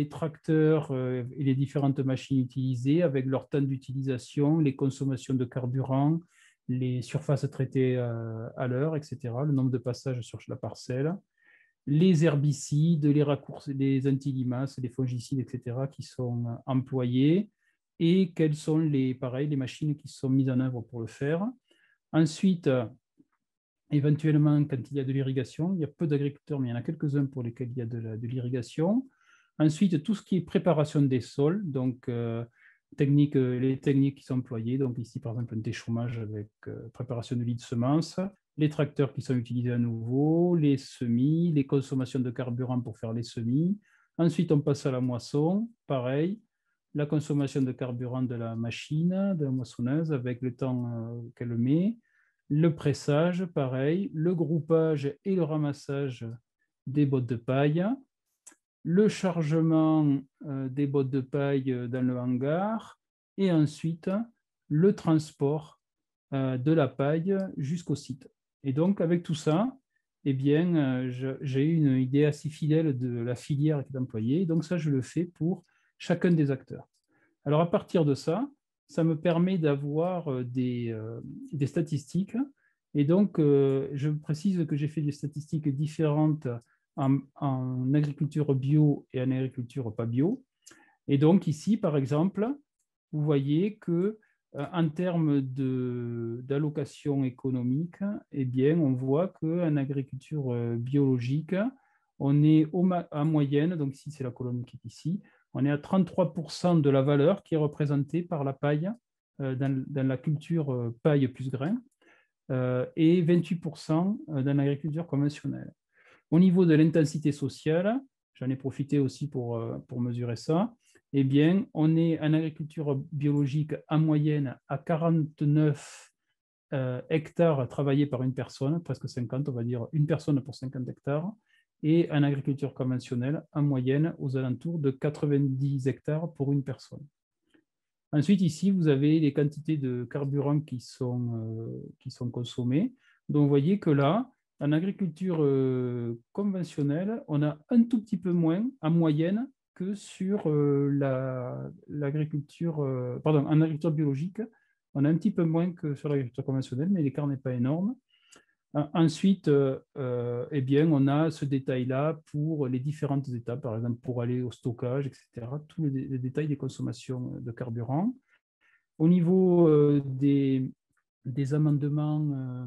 tracteurs et les différentes machines utilisées avec leur temps d'utilisation, les consommations de carburant, les surfaces traitées à l'heure, etc., le nombre de passages sur la parcelle, les herbicides, les raccourcis, les antilimaces, les fongicides, etc., qui sont employés, et quelles sont les machines qui sont mises en œuvre pour le faire. Ensuite, éventuellement, quand il y a de l'irrigation, il y a peu d'agriculteurs, mais il y en a quelques-uns pour lesquels il y a de l'irrigation. Ensuite, tout ce qui est préparation des sols, donc les techniques qui sont employées, donc ici par exemple un déchômage avec préparation de lit de semences, les tracteurs qui sont utilisés à nouveau, les semis, les consommations de carburant pour faire les semis. Ensuite, on passe à la moisson, pareil, la consommation de carburant de la machine, de la moissonneuse avec le temps qu'elle met. Le pressage, pareil, le groupage et le ramassage des bottes de paille, le chargement des bottes de paille dans le hangar, et ensuite le transport de la paille jusqu'au site. Et donc, avec tout ça, eh bien, j'ai une idée assez fidèle de la filière qui est employée. Donc ça, je le fais pour chacun des acteurs. Alors, à partir de ça, ça me permet d'avoir des statistiques. Et donc, je précise que j'ai fait des statistiques différentes en agriculture bio et en agriculture pas bio. Et donc ici, par exemple, vous voyez que en termes d'allocation économique, eh bien, on voit qu'en agriculture biologique, on est en moyenne, donc ici c'est la colonne qui est ici, on est à 33% de la valeur qui est représentée par la paille dans la culture paille plus grain et 28% dans l'agriculture conventionnelle. Au niveau de l'intensité sociale, j'en ai profité aussi pour mesurer ça, eh bien, on est en agriculture biologique en moyenne à 49 hectares travaillés par une personne, presque 50, on va dire une personne pour 50 hectares, et en agriculture conventionnelle en moyenne aux alentours de 90 hectares pour une personne. Ensuite, ici, vous avez les quantités de carburant qui sont consommées. Donc, vous voyez que là, en agriculture conventionnelle, on a un tout petit peu moins en moyenne que sur l'agriculture, pardon, en agriculture biologique, on a un petit peu moins que sur l'agriculture conventionnelle, mais l'écart n'est pas énorme. Ensuite, eh bien, on a ce détail-là pour les différentes étapes, par exemple pour aller au stockage, etc., tous les détails des consommations de carburant. Au niveau des amendements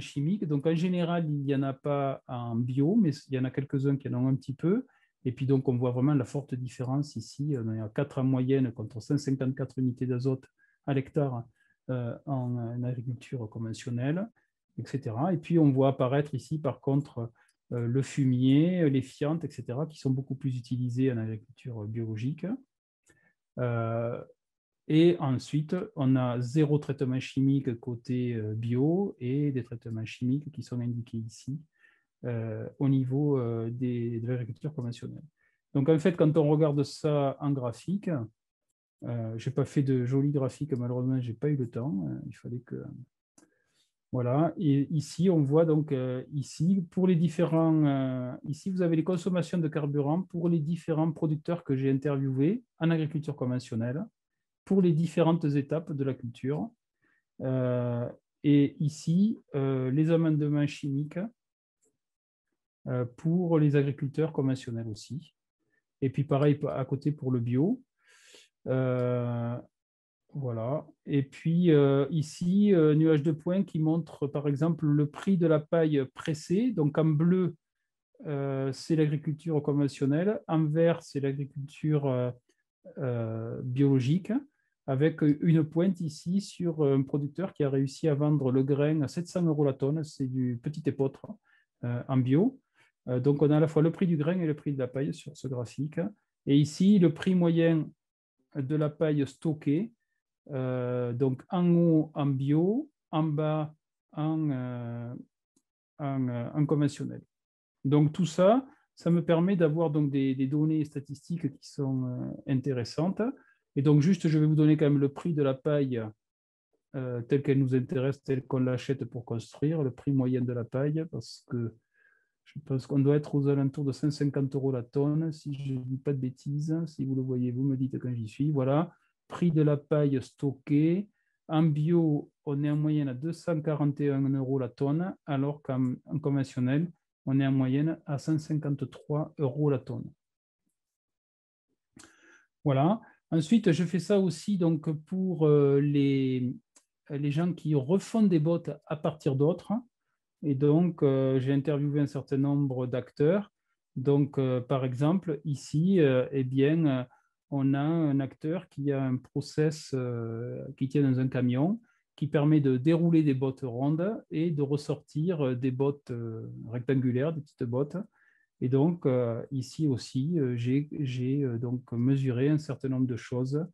chimiques, donc en général, il n'y en a pas en bio, mais il y en a quelques-uns qui en ont un petit peu. Et puis donc, on voit vraiment la forte différence ici. On est à 4 en moyenne contre 154 unités d'azote à l'hectare en agriculture conventionnelle, etc. Et puis, on voit apparaître ici, par contre, le fumier, les fientes, etc., qui sont beaucoup plus utilisés en agriculture biologique. Et ensuite, on a zéro traitement chimique côté bio et des traitements chimiques qui sont indiqués ici au niveau de l'agriculture conventionnelle. Donc, en fait, quand on regarde ça en graphique, je n'ai pas fait de joli graphique, malheureusement, je n'ai pas eu le temps. Il fallait que... Voilà, et ici, on voit donc ici, pour les différents... ici, vous avez les consommations de carburant pour les différents producteurs que j'ai interviewés en agriculture conventionnelle, pour les différentes étapes de la culture. Et ici, les amendements chimiques pour les agriculteurs conventionnels aussi. Et puis pareil à côté pour le bio. Voilà. Et puis ici, nuage de points qui montre par exemple le prix de la paille pressée. Donc en bleu, c'est l'agriculture conventionnelle. En vert, c'est l'agriculture biologique. Avec une pointe ici sur un producteur qui a réussi à vendre le grain à 700 € la tonne. C'est du petit épeautre en bio. Donc, on a à la fois le prix du grain et le prix de la paille sur ce graphique. Et ici, le prix moyen de la paille stockée, donc en haut en bio, en bas en conventionnel. Donc, tout ça, ça me permet d'avoir des données statistiques qui sont intéressantes. Et donc, juste, je vais vous donner quand même le prix de la paille telle qu'elle nous intéresse, telle qu'on l'achète pour construire, le prix moyen de la paille, parce que je pense qu'on doit être aux alentours de 150 € la tonne, si je ne dis pas de bêtises. Si vous le voyez, vous me dites quand j'y suis. Voilà, prix de la paille stockée. En bio, on est en moyenne à 241 € la tonne, alors qu'en conventionnel, on est en moyenne à 153 € la tonne. Voilà. Ensuite, je fais ça aussi donc, pour les gens qui refont des bottes à partir d'autres. Et donc, j'ai interviewé un certain nombre d'acteurs. Donc, par exemple, ici, eh bien, on a un acteur qui a un process qui tient dans un camion qui permet de dérouler des bottes rondes et de ressortir des bottes rectangulaires, des petites bottes. Et donc, ici aussi, j'ai donc mesuré un certain nombre de choses.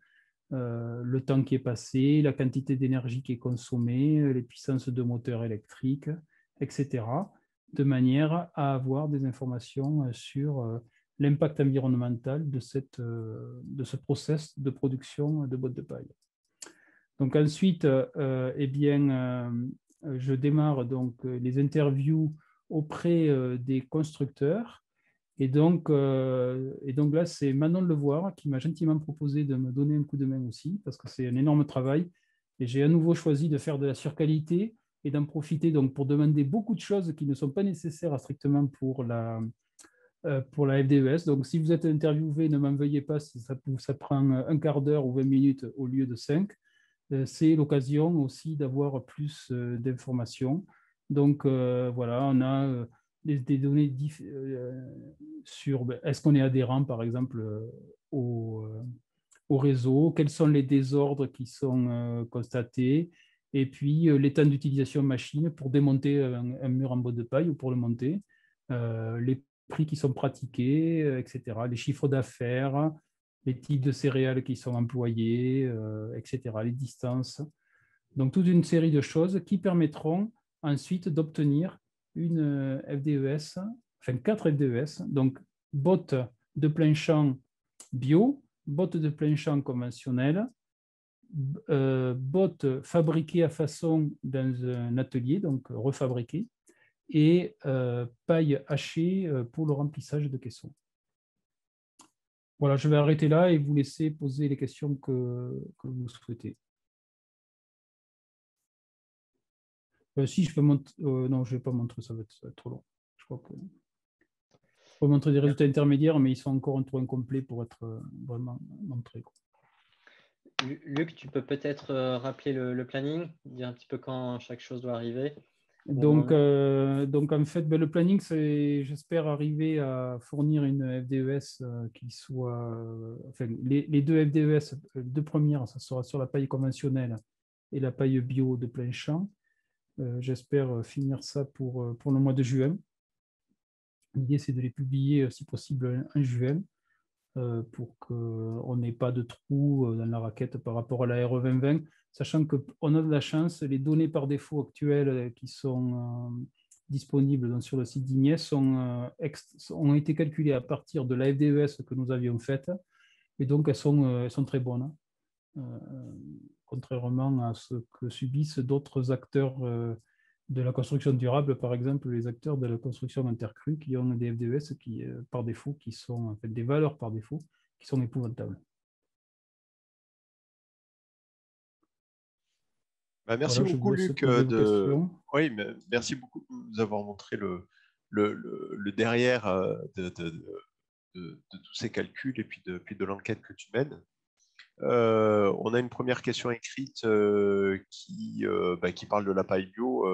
Le temps qui est passé, la quantité d'énergie qui est consommée, les puissances de moteurs électriques, etc., de manière à avoir des informations sur l'impact environnemental de ce process de production de bottes de paille. Donc ensuite, eh bien, je démarre donc les interviews auprès des constructeurs Et donc là, c'est Manon Levoir qui m'a gentiment proposé de me donner un coup de main aussi, parce que c'est un énorme travail. Et j'ai à nouveau choisi de faire de la surqualité et d'en profiter donc, pour demander beaucoup de choses qui ne sont pas nécessaires strictement pour la FDES. Donc, si vous êtes interviewé, ne m'en veuillez pas si ça prend un quart d'heure ou 20 minutes au lieu de 5. C'est l'occasion aussi d'avoir plus d'informations. Donc, voilà, on a... des données sur est-ce qu'on est adhérent, par exemple, au réseau, quels sont les désordres qui sont constatés, et puis les temps d'utilisation machine pour démonter un mur en bois de paille ou pour le monter, les prix qui sont pratiqués, etc., les chiffres d'affaires, les types de céréales qui sont employés, etc., les distances. Donc, toute une série de choses qui permettront ensuite d'obtenir une FDES, enfin 4 FDES, donc bottes de plein champ bio, bottes de plein champ conventionnelles, bottes fabriquées à façon dans un atelier, donc refabriquées, et paille hachée pour le remplissage de caissons. Voilà, je vais arrêter là et vous laisser poser les questions que vous souhaitez. Si je peux montrer, non, je ne vais pas montrer, ça va être trop long. Je crois que je peux montrer des résultats intermédiaires, mais ils sont encore trop incomplets pour être vraiment montrés. Luc, tu peux peut-être rappeler le planning, dire un petit peu quand chaque chose doit arriver. Donc en fait, le planning, c'est, j'espère, arriver à fournir une FDES qui soit... Enfin, les deux FDES, les deux premières, ça sera sur la paille conventionnelle et la paille bio de plein champ. J'espère finir ça pour le mois de juin. L'idée, c'est de les publier, si possible, en juin, pour qu'on n'ait pas de trou dans la raquette par rapport à la RE2020, sachant qu'on a de la chance, les données par défaut actuelles qui sont disponibles sur le site d'INIES ont été calculées à partir de la FDES que nous avions faite, et donc elles sont très bonnes. Contrairement à ce que subissent d'autres acteurs de la construction durable, par exemple les acteurs de la construction intercrue qui ont des FDES qui, par défaut, qui sont en fait des valeurs par défaut, qui sont épouvantables. Bah, merci voilà, beaucoup, Luc. Oui, merci beaucoup de nous avoir montré le derrière de tous ces calculs et puis de l'enquête que tu mènes. On a une première question écrite qui parle de la paille bio.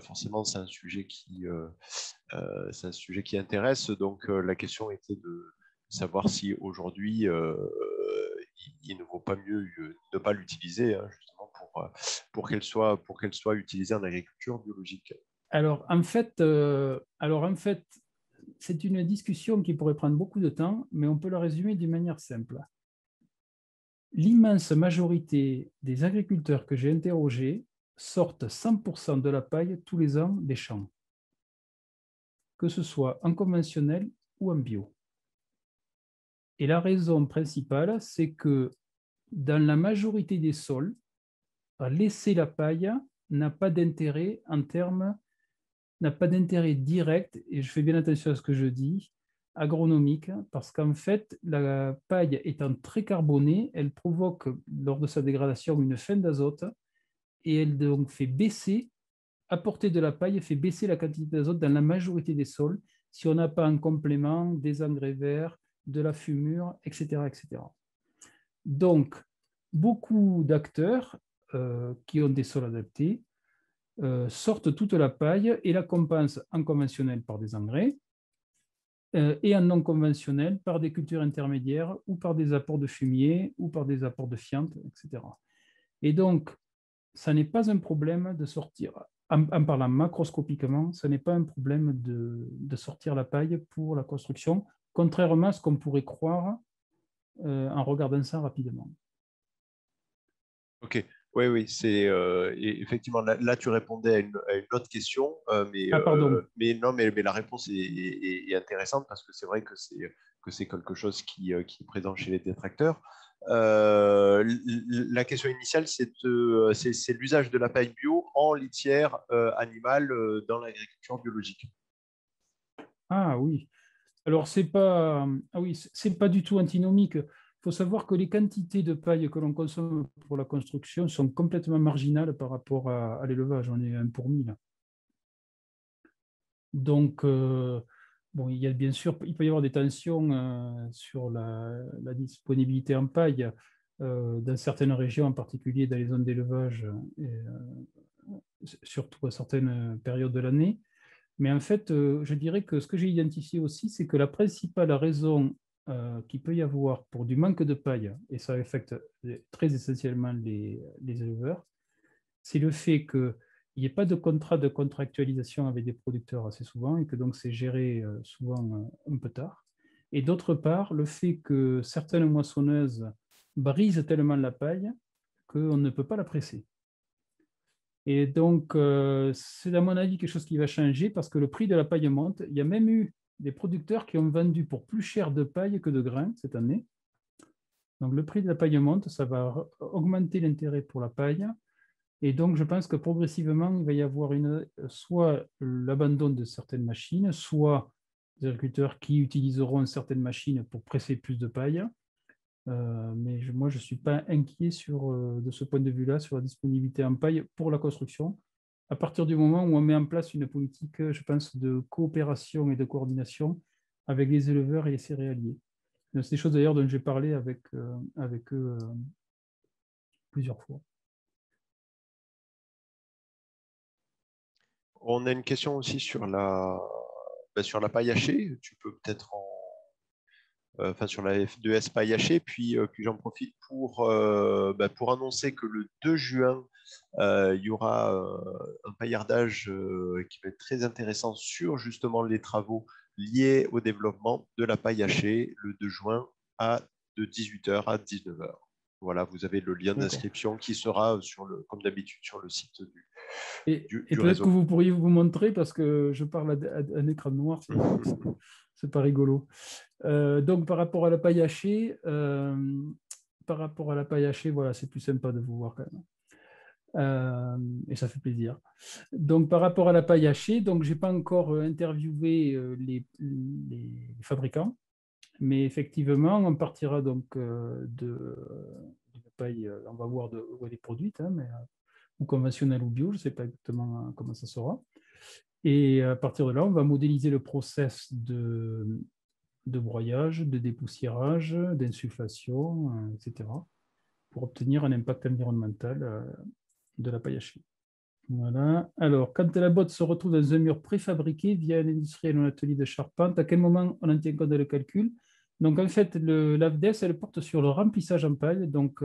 Forcément, c'est un sujet qui intéresse. Donc, la question était de savoir si aujourd'hui, il ne vaut pas mieux ne pas l'utiliser, hein, justement, pour qu'elle soit utilisée en agriculture biologique. Alors, en fait, c'est une discussion qui pourrait prendre beaucoup de temps, mais on peut la résumer d'une manière simple. L'immense majorité des agriculteurs que j'ai interrogés sortent 100% de la paille tous les ans des champs, que ce soit en conventionnel ou en bio. Et la raison principale, c'est que dans la majorité des sols, laisser la paille n'a pas d'intérêt direct, et je fais bien attention à ce que je dis, agronomique, parce qu'en fait, la paille étant très carbonée, elle provoque, lors de sa dégradation, une fin d'azote, et elle donc fait baisser, apporter de la paille, fait baisser la quantité d'azote dans la majorité des sols, si on n'a pas un complément, des engrais verts, de la fumure, etc. etc. Donc, beaucoup d'acteurs qui ont des sols adaptés sortent toute la paille et la compensent en conventionnel par des engrais, et en non conventionnel par des cultures intermédiaires ou par des apports de fumier ou par des apports de fientes, etc. Et donc, ça n'est pas un problème de sortir, en parlant macroscopiquement, ça n'est pas un problème de sortir la paille pour la construction, contrairement à ce qu'on pourrait croire en regardant ça rapidement. OK. Oui, c'est effectivement là tu répondais à une autre question, mais la réponse est intéressante parce que c'est vrai que c'est quelque chose qui est présent chez les détracteurs. La question initiale, c'est l'usage de la paille bio en litière animale dans l'agriculture biologique. Ah oui, Alors, ce n'est pas, pas du tout antinomique. Il faut savoir que les quantités de paille que l'on consomme pour la construction sont complètement marginales par rapport à l'élevage. On est 1 pour 1000. Donc, bon, il y a bien sûr, il peut y avoir des tensions sur la disponibilité en paille dans certaines régions, en particulier dans les zones d'élevage, surtout à certaines périodes de l'année. Mais en fait, je dirais que ce que j'ai identifié aussi, c'est que la principale raison qu'il peut y avoir pour du manque de paille, et ça affecte très essentiellement les éleveurs, c'est le fait qu'il n'y ait pas de contrat de contractualisation avec des producteurs assez souvent, et que donc c'est géré souvent un peu tard. Et d'autre part, le fait que certaines moissonneuses brisent tellement la paille qu'on ne peut pas la presser. Et donc, c'est à mon avis quelque chose qui va changer parce que le prix de la paille monte. Il y a même eu des producteurs qui ont vendu pour plus cher de paille que de grains cette année. Donc, le prix de la paille monte, ça va augmenter l'intérêt pour la paille. Et donc, je pense que progressivement, il va y avoir soit l'abandon de certaines machines, soit des agriculteurs qui utiliseront certaines machines pour presser plus de paille. Mais moi, je ne suis pas inquiet de ce point de vue-là sur la disponibilité en paille pour la construction. À partir du moment où on met en place une politique, je pense, de coopération et de coordination avec les éleveurs et les céréaliers. C'est des choses d'ailleurs dont j'ai parlé avec eux plusieurs fois. On a une question aussi sur la paille hachée. Tu peux peut-être enfin, sur la FDES paille hachée, puis j'en profite pour annoncer que le 2 juin, il y aura un paillardage qui va être très intéressant sur justement les travaux liés au développement de la paille hachée, le 2 juin de 18 h à 19 h. Voilà, vous avez le lien d'inscription qui sera, comme d'habitude, sur le site du peut-être que vous pourriez vous montrer, parce que je parle à un écran noir, c'est pas rigolo. Donc, par rapport à la paille hachée, voilà, c'est plus sympa de vous voir quand même. Et ça fait plaisir. Donc, par rapport à la paille hachée, donc, je n'ai pas encore interviewé les fabricants, mais effectivement, on partira donc de paille, on va voir où elle est produite, hein, mais, ou conventionnelle ou bio, je ne sais pas exactement comment ça sera. Et à partir de là, on va modéliser le process de broyage, de dépoussiérage, d'insufflation, etc., pour obtenir un impact environnemental de la paille hachée. Voilà. Alors, quand la botte se retrouve dans un mur préfabriqué via un industriel ou un atelier de charpente, à quel moment on en tient compte dans le calcul? Donc, en fait, l'AFDES, elle porte sur le remplissage en paille. Donc,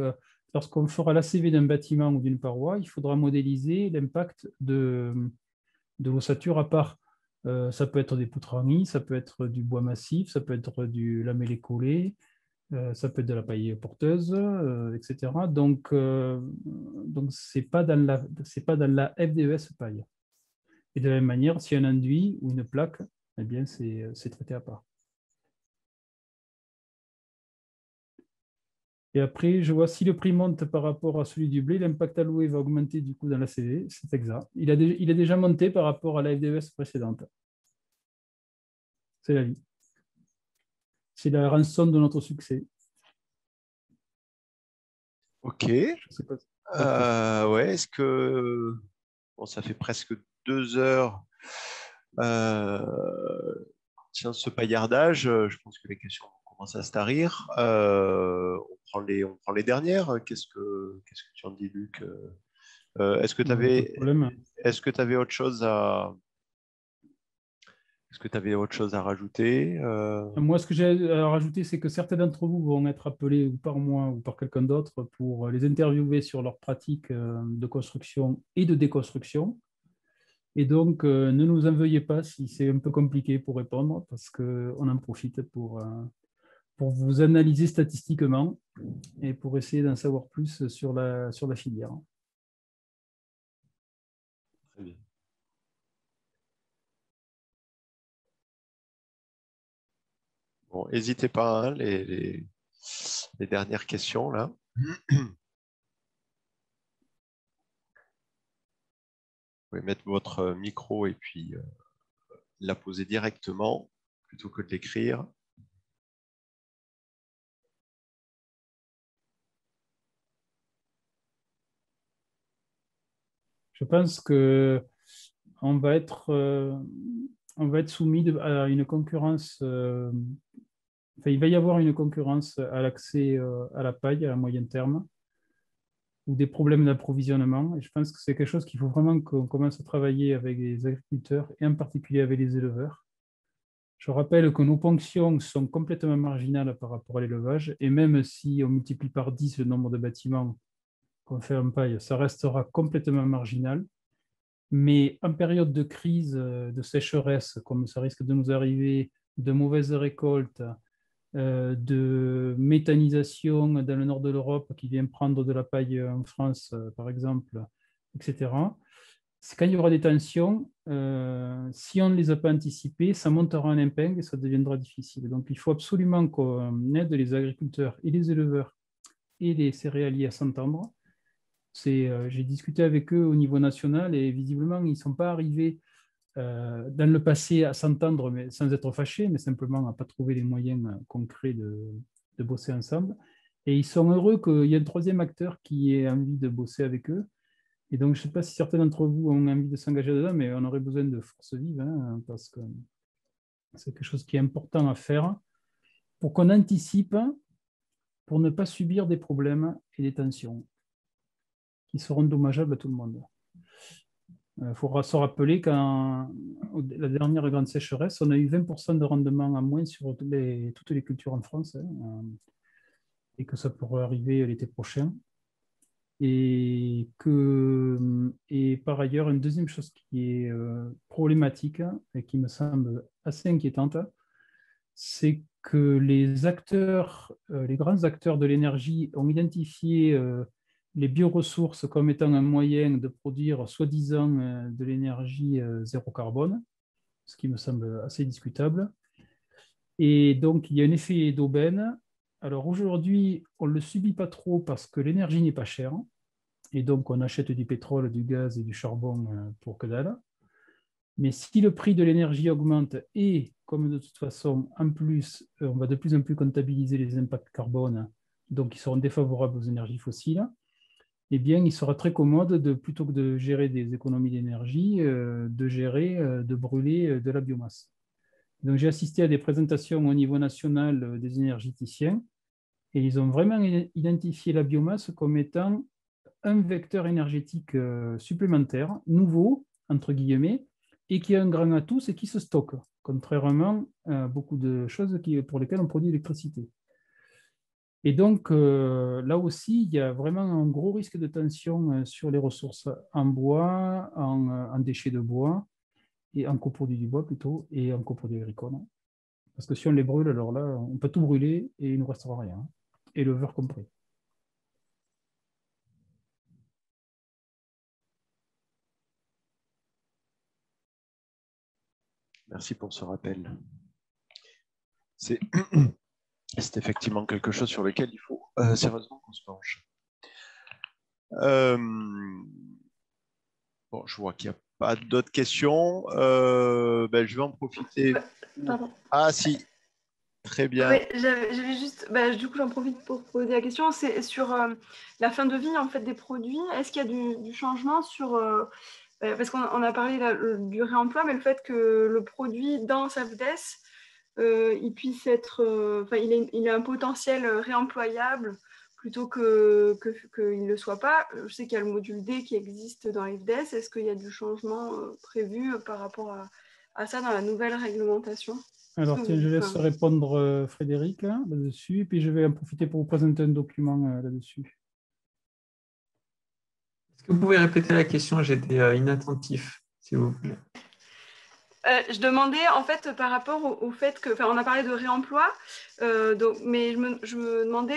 lorsqu'on fera l'ACV d'un bâtiment ou d'une paroi, il faudra modéliser l'impact de l'ossature à part. Ça peut être des poutres en I, ça peut être du bois massif, ça peut être du lamellé collé, ça peut être de la paille porteuse, etc. Donc, ce n'est pas dans la FDES paille. Et de la même manière, si un enduit ou une plaque, eh bien, c'est traité à part. Et après, je vois si le prix monte par rapport à celui du blé, l'impact alloué va augmenter du coup dans la CV, c'est exact. Il a déjà monté par rapport à la FDES précédente. C'est la vie. C'est la rançon de notre succès. Ok. Je sais pas. Ouais, est-ce que... Bon, ça fait presque 2 heures... Tiens, ce paillardage, je pense que les questions... commence à se tarir. On prend les dernières. Qu'est-ce que tu en dis, Luc? Est-ce que tu avais, autre chose à rajouter? Moi, ce que j'ai à rajouter, c'est que certains d'entre vous vont être appelés ou par moi ou par quelqu'un d'autre pour les interviewer sur leurs pratiques de construction et de déconstruction. Et donc, ne nous en veuillez pas si c'est un peu compliqué pour répondre, parce qu'on en profite pour vous analyser statistiquement et pour essayer d'en savoir plus sur la filière. Très bien. Bon, n'hésitez pas, hein, les dernières questions, là. Vous pouvez mettre votre micro et puis la poser directement. plutôt que de l'écrire. Je pense que on va être soumis à une concurrence. Enfin, il va y avoir une concurrence à l'accès à la paille à moyen terme ou des problèmes d'approvisionnement. Et je pense que c'est quelque chose qu'il faut vraiment qu'on commence à travailler avec les agriculteurs et en particulier avec les éleveurs. Je rappelle que nos ponctions sont complètement marginales par rapport à l'élevage. Et même si on multiplie par 10 le nombre de bâtiments qu'on fait en paille, ça restera complètement marginal. Mais en période de crise, de sécheresse, comme ça risque de nous arriver, de mauvaises récoltes, de méthanisation dans le nord de l'Europe qui vient prendre de la paille en France, par exemple, etc. C'est quand il y aura des tensions, si on ne les a pas anticipées, ça montera en épingle et ça deviendra difficile. Donc, il faut absolument qu'on aide les agriculteurs et les éleveurs et les céréaliers à s'entendre. J'ai discuté avec eux au niveau national et visiblement, ils ne sont pas arrivés dans le passé à s'entendre sans être fâchés, mais simplement à ne pas trouver les moyens concrets de bosser ensemble. Et ils sont heureux qu'il y ait un troisième acteur qui ait envie de bosser avec eux. Et donc, je ne sais pas si certains d'entre vous ont envie de s'engager dedans, mais on aurait besoin de force vive, hein, parce que c'est quelque chose qui est important à faire pour qu'on anticipe, pour ne pas subir des problèmes et des tensions. Ils seront dommageables à tout le monde. Il faudra se rappeler qu'en la dernière grande sécheresse, on a eu 20% de rendement à moins sur toutes les cultures en France, hein, et que ça pourrait arriver l'été prochain. Et par ailleurs, une deuxième chose qui est problématique et qui me semble assez inquiétante, c'est que les grands acteurs de l'énergie ont identifié les bioressources comme étant un moyen de produire soi-disant de l'énergie zéro carbone, ce qui me semble assez discutable. Et donc, il y a un effet d'aubaine. Alors aujourd'hui, on ne le subit pas trop parce que l'énergie n'est pas chère. Et donc, on achète du pétrole, du gaz et du charbon pour que dalle. Mais si le prix de l'énergie augmente et, comme de toute façon, en plus, on va de plus en plus comptabiliser les impacts carbone, donc qui seront défavorables aux énergies fossiles, eh bien, il sera très commode, plutôt que de gérer des économies d'énergie, de brûler de la biomasse. Donc, j'ai assisté à des présentations au niveau national des énergéticiens, et ils ont vraiment identifié la biomasse comme étant un vecteur énergétique supplémentaire, nouveau, entre guillemets, et qui a un grand atout, c'est qu'il se stocke, contrairement à beaucoup de choses pour lesquelles on produit l'électricité. Et donc, là aussi, il y a vraiment un gros risque de tension sur les ressources en bois, en déchets de bois, et en coproduits du bois plutôt, et en coproduits agricoles. Parce que si on les brûle, alors là, on peut tout brûler et il ne nous restera rien, hein, éleveurs compris. Merci pour ce rappel. C'est effectivement quelque chose sur lequel il faut sérieusement qu'on se penche. Bon, je vois qu'il n'y a pas d'autres questions. Je vais en profiter. Pardon. Ah si, très bien. Oui, j'avais juste, du coup, j'en profite pour poser la question. C'est sur la fin de vie en fait des produits. Est-ce qu'il y a du changement sur parce qu'on a parlé là, du réemploi, mais le fait que le produit dans sa FDES, il a un potentiel réemployable plutôt qu'il ne le soit pas. Je sais qu'il y a le module D qui existe dans l'FDES. Est-ce qu'il y a du changement prévu par rapport à ça dans la nouvelle réglementation? Alors, tiens, je laisse répondre Frédéric là-dessus, et puis je vais en profiter pour vous présenter un document là-dessus. Est-ce que vous pouvez répéter la question? J'étais inattentif, s'il vous plaît. Je demandais en fait par rapport au fait que, on a parlé de réemploi, mais je me demandais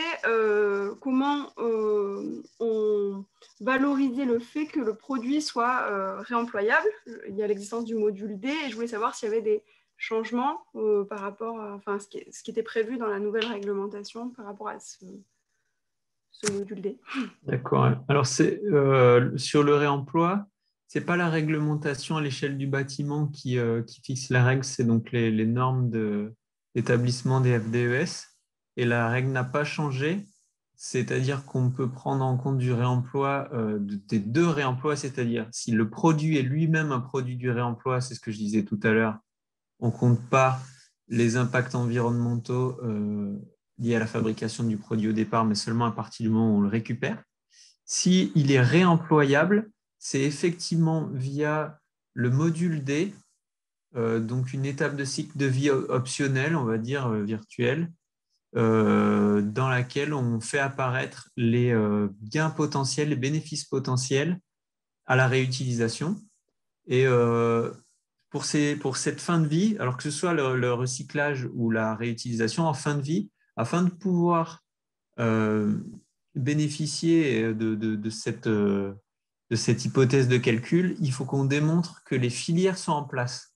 comment on valorisait le fait que le produit soit réemployable. Il y a l'existence du module D et je voulais savoir s'il y avait des changements par rapport à ce qui était prévu dans la nouvelle réglementation par rapport à ce module D. D'accord. Alors, sur le réemploi, Ce n'est pas la réglementation à l'échelle du bâtiment qui fixe la règle, c'est donc les normes d'établissement des FDES. Et la règle n'a pas changé, c'est-à-dire qu'on peut prendre en compte du réemploi, des deux réemplois, c'est-à-dire si le produit est lui-même un produit du réemploi, c'est ce que je disais tout à l'heure, on ne compte pas les impacts environnementaux liés à la fabrication du produit au départ, mais seulement à partir du moment où on le récupère. Si il est réemployable, c'est effectivement via le module D, donc une étape de cycle de vie optionnelle, on va dire virtuelle, dans laquelle on fait apparaître les gains potentiels, les bénéfices potentiels à la réutilisation. Et pour cette fin de vie, alors que ce soit le recyclage ou la réutilisation, en fin de vie, afin de pouvoir bénéficier de cette hypothèse de calcul, il faut qu'on démontre que les filières sont en place.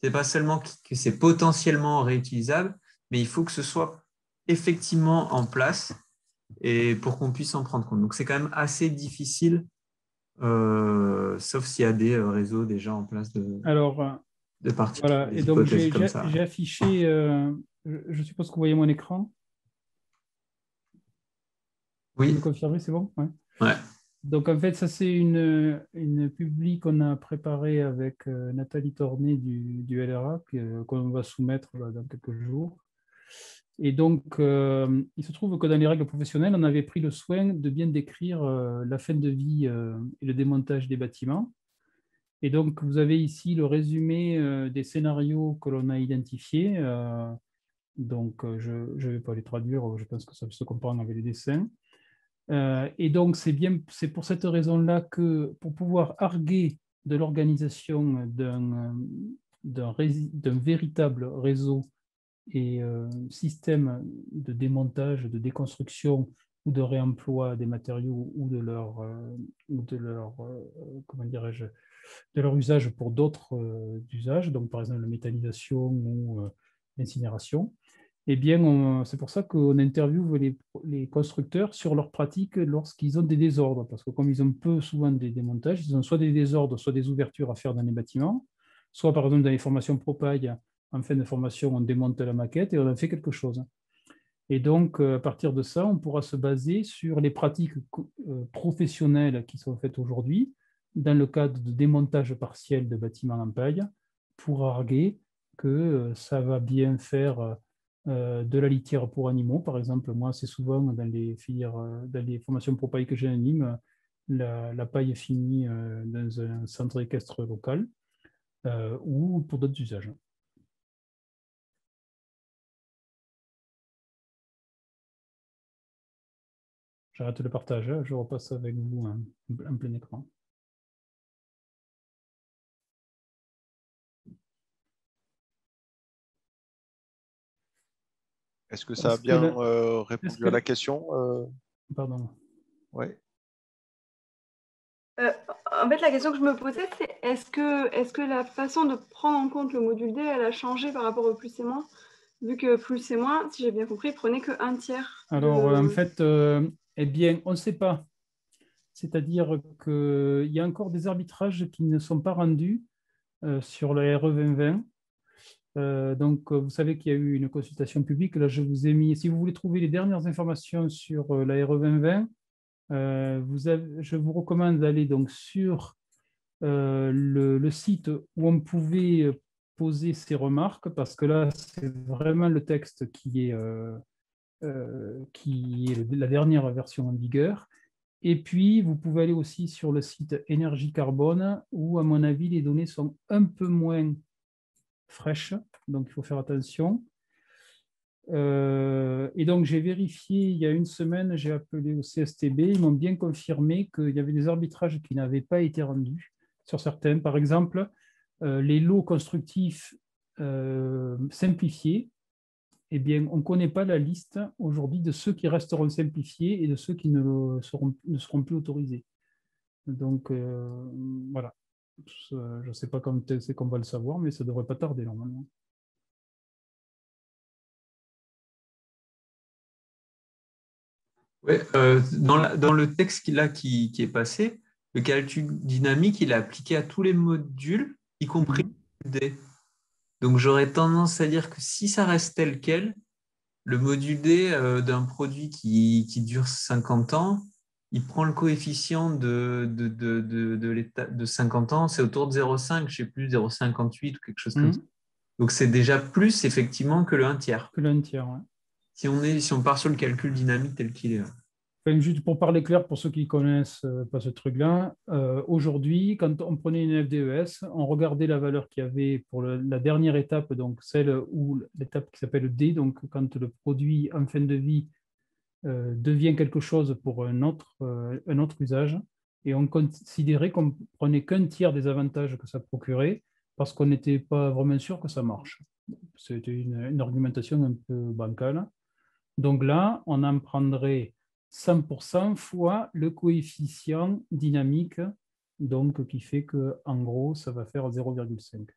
Ce n'est pas seulement que c'est potentiellement réutilisable, mais il faut que ce soit effectivement en place et pour qu'on puisse en prendre compte. Donc, c'est quand même assez difficile, sauf s'il y a des réseaux déjà en place de parties. Voilà, et donc j'ai affiché, je suppose que vous voyez mon écran. Oui. Vous me confirmez, c'est bon? Ouais. Donc, en fait, ça, c'est une publi qu'on a préparée avec Nathalie Tornet du LRA, qu'on va soumettre là, dans quelques jours. Et donc, il se trouve que dans les règles professionnelles, on avait pris le soin de bien décrire la fin de vie et le démontage des bâtiments. Et donc, vous avez ici le résumé des scénarios que l'on a identifiés. Donc, je ne vais pas les traduire, je pense que ça se comprend avec les dessins. Et donc, c'est pour cette raison-là que, pour pouvoir arguer de l'organisation d'un véritable réseau et système de démontage, de déconstruction ou de réemploi des matériaux ou de leur usage pour d'autres usages, donc par exemple la méthanisation ou l'incinération, eh bien, c'est pour ça qu'on interviewe les constructeurs sur leurs pratiques lorsqu'ils ont des désordres. Parce que comme ils ont peu souvent des démontages, ils ont soit des désordres, soit des ouvertures à faire dans les bâtiments, soit par exemple dans les formations Propaille, en fin de formation, on démonte la maquette et on en fait quelque chose. Et donc, à partir de ça, on pourra se baser sur les pratiques professionnelles qui sont faites aujourd'hui dans le cadre de démontage partiel de bâtiments en paille pour arguer que ça va bien faire... de la litière pour animaux, par exemple. Moi, c'est souvent dans les formations pour paille que j'anime, la paille est finie dans un centre équestre local ou pour d'autres usages. J'arrête le partage, je repasse avec vous en plein écran. Est-ce que ça a bien répondu à la question Pardon. Ouais. En fait, la question que je me posais, c'est est-ce que la façon de prendre en compte le module D, elle a changé par rapport au plus et moins? Vu que plus et moins, si j'ai bien compris, prenait que un tiers. Alors, en fait, eh bien, on ne sait pas. C'est-à-dire qu'il y a encore des arbitrages qui ne sont pas rendus sur la RE2020. Donc, vous savez qu'il y a eu une consultation publique. Là, je vous ai mis, si vous voulez trouver les dernières informations sur la RE2020, je vous recommande d'aller donc sur le site où on pouvait poser ses remarques, parce que là, c'est vraiment le texte qui est la dernière version en vigueur. Et puis, vous pouvez aller aussi sur le site Énergie Carbone, où, à mon avis, les données sont un peu moins fraîche, donc il faut faire attention. Et donc j'ai vérifié il y a une semaine, j'ai appelé au CSTB, ils m'ont bien confirmé qu'il y avait des arbitrages qui n'avaient pas été rendus sur certains. Par exemple, les lots constructifs simplifiés, eh bien, on ne connaît pas la liste aujourd'hui de ceux qui resteront simplifiés et de ceux qui ne seront plus autorisés. Donc voilà. Je ne sais pas quand c'est qu'on va le savoir, mais ça ne devrait pas tarder normalement. Oui, dans le texte qui est passé, Le calcul dynamique, il est appliqué à tous les modules, y compris D. Donc, j'aurais tendance à dire que si ça reste tel quel, le module D d'un produit qui dure 50 ans, il prend le coefficient de l'étape de 50 ans, c'est autour de 0,5, je ne sais plus, 0,58 ou quelque chose comme ça. Donc, c'est déjà plus, effectivement, que le 1/3. Que le 1/3, oui. Si on part sur le calcul dynamique tel qu'il est. Enfin, juste pour parler clair, pour ceux qui ne connaissent pas ce truc-là, aujourd'hui, quand on prenait une FDES, on regardait la valeur qu'il y avait pour la dernière étape, donc celle où l'étape qui s'appelle D, donc quand le produit en fin de vie devient quelque chose pour un autre usage, et on considérait qu'on ne prenait qu'1/3 des avantages que ça procurait, parce qu'on n'était pas vraiment sûr que ça marche. C'était une argumentation un peu bancale. Donc là, on en prendrait 100% fois le coefficient dynamique, donc qui fait que, en gros, ça va faire 0,5.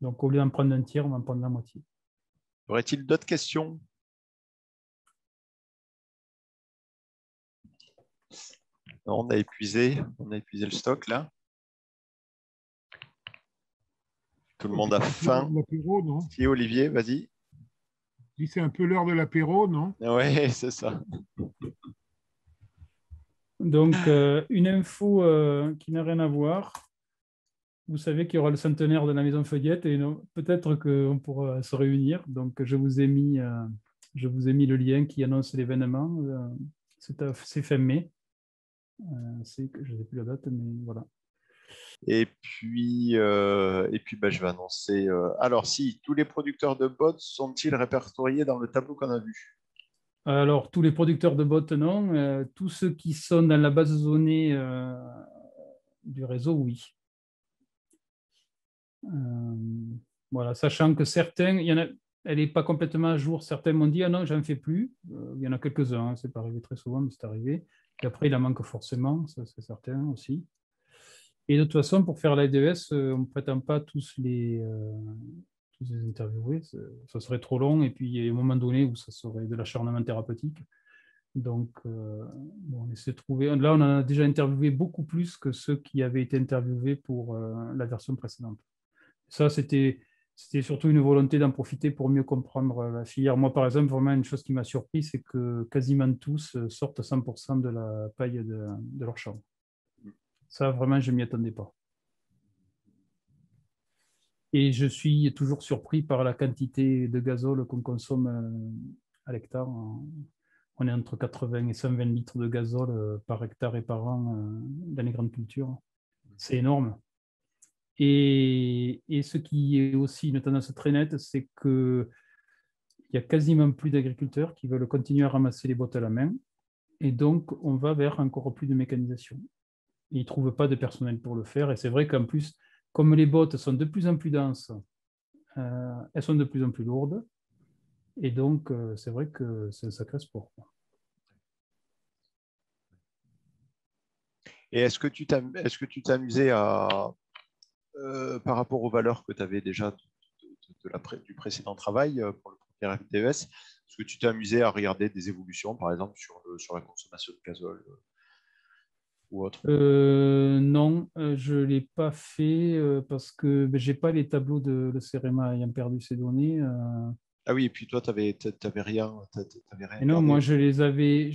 Donc au lieu d'en prendre 1/3, on va en prendre la moitié. Y aurait-il d'autres questions? Non, on a épuisé le stock là. Tout le monde a faim. Si Olivier, vas-y. C'est un peu l'heure de l'apéro, non? Oui, c'est ça. Donc, une info qui n'a rien à voir. Vous savez qu'il y aura le centenaire de la Maison Feuillette et peut-être qu'on pourra se réunir. Donc, je vous ai mis le lien qui annonce l'événement. C'est fin mai. Je ne sais plus la date, mais voilà. Et puis bah, je vais annoncer. Alors, si tous les producteurs de bottes sont-ils répertoriés dans le tableau qu'on a vu? Alors, tous les producteurs de bottes, non. Tous ceux qui sont dans la base zonée du réseau, oui. Voilà, sachant que certains, il y en a, elle n'est pas complètement à jour. Certains m'ont dit ah non, j'en fais plus. Il y en a quelques-uns, hein, c'est pas arrivé très souvent, mais c'est arrivé. Et après, il en manque forcément, ça c'est certain aussi. Et de toute façon, pour faire la FDES, on ne prétend pas tous les interviewer. Ça serait trop long. Et puis, il y a un moment donné où ça serait de l'acharnement thérapeutique. Donc, on essaie de trouver. Là, on en a déjà interviewé beaucoup plus que ceux qui avaient été interviewés pour la version précédente. Ça, c'était surtout une volonté d'en profiter pour mieux comprendre la filière. Moi, par exemple, vraiment, une chose qui m'a surpris, c'est que quasiment tous sortent 100% de la paille de leur champ. Ça, vraiment, je ne m'y attendais pas. Et je suis toujours surpris par la quantité de gazole qu'on consomme à l'hectare. On est entre 80 et 120 litres de gazole par hectare et par an dans les grandes cultures. C'est énorme. Et ce qui est aussi une tendance très nette, c'est qu'il n'y a quasiment plus d'agriculteurs qui veulent continuer à ramasser les bottes à la main. Et donc, on va vers encore plus de mécanisation. Ils ne trouvent pas de personnel pour le faire. Et c'est vrai qu'en plus, comme les bottes sont de plus en plus denses, elles sont de plus en plus lourdes. Et donc, c'est vrai que c'est un sacré sport. Et est-ce que tu t'amusais à, par rapport aux valeurs que tu avais déjà du précédent travail pour le premier FDES, est-ce que tu t'es amusé à regarder des évolutions, par exemple, sur la consommation de gazole ou autre? Non, je ne l'ai pas fait parce que ben, je n'ai pas les tableaux de le CEREMA ayant perdu ces données. Ah oui, et puis toi, tu n'avais rien. Et non, moi, j'avais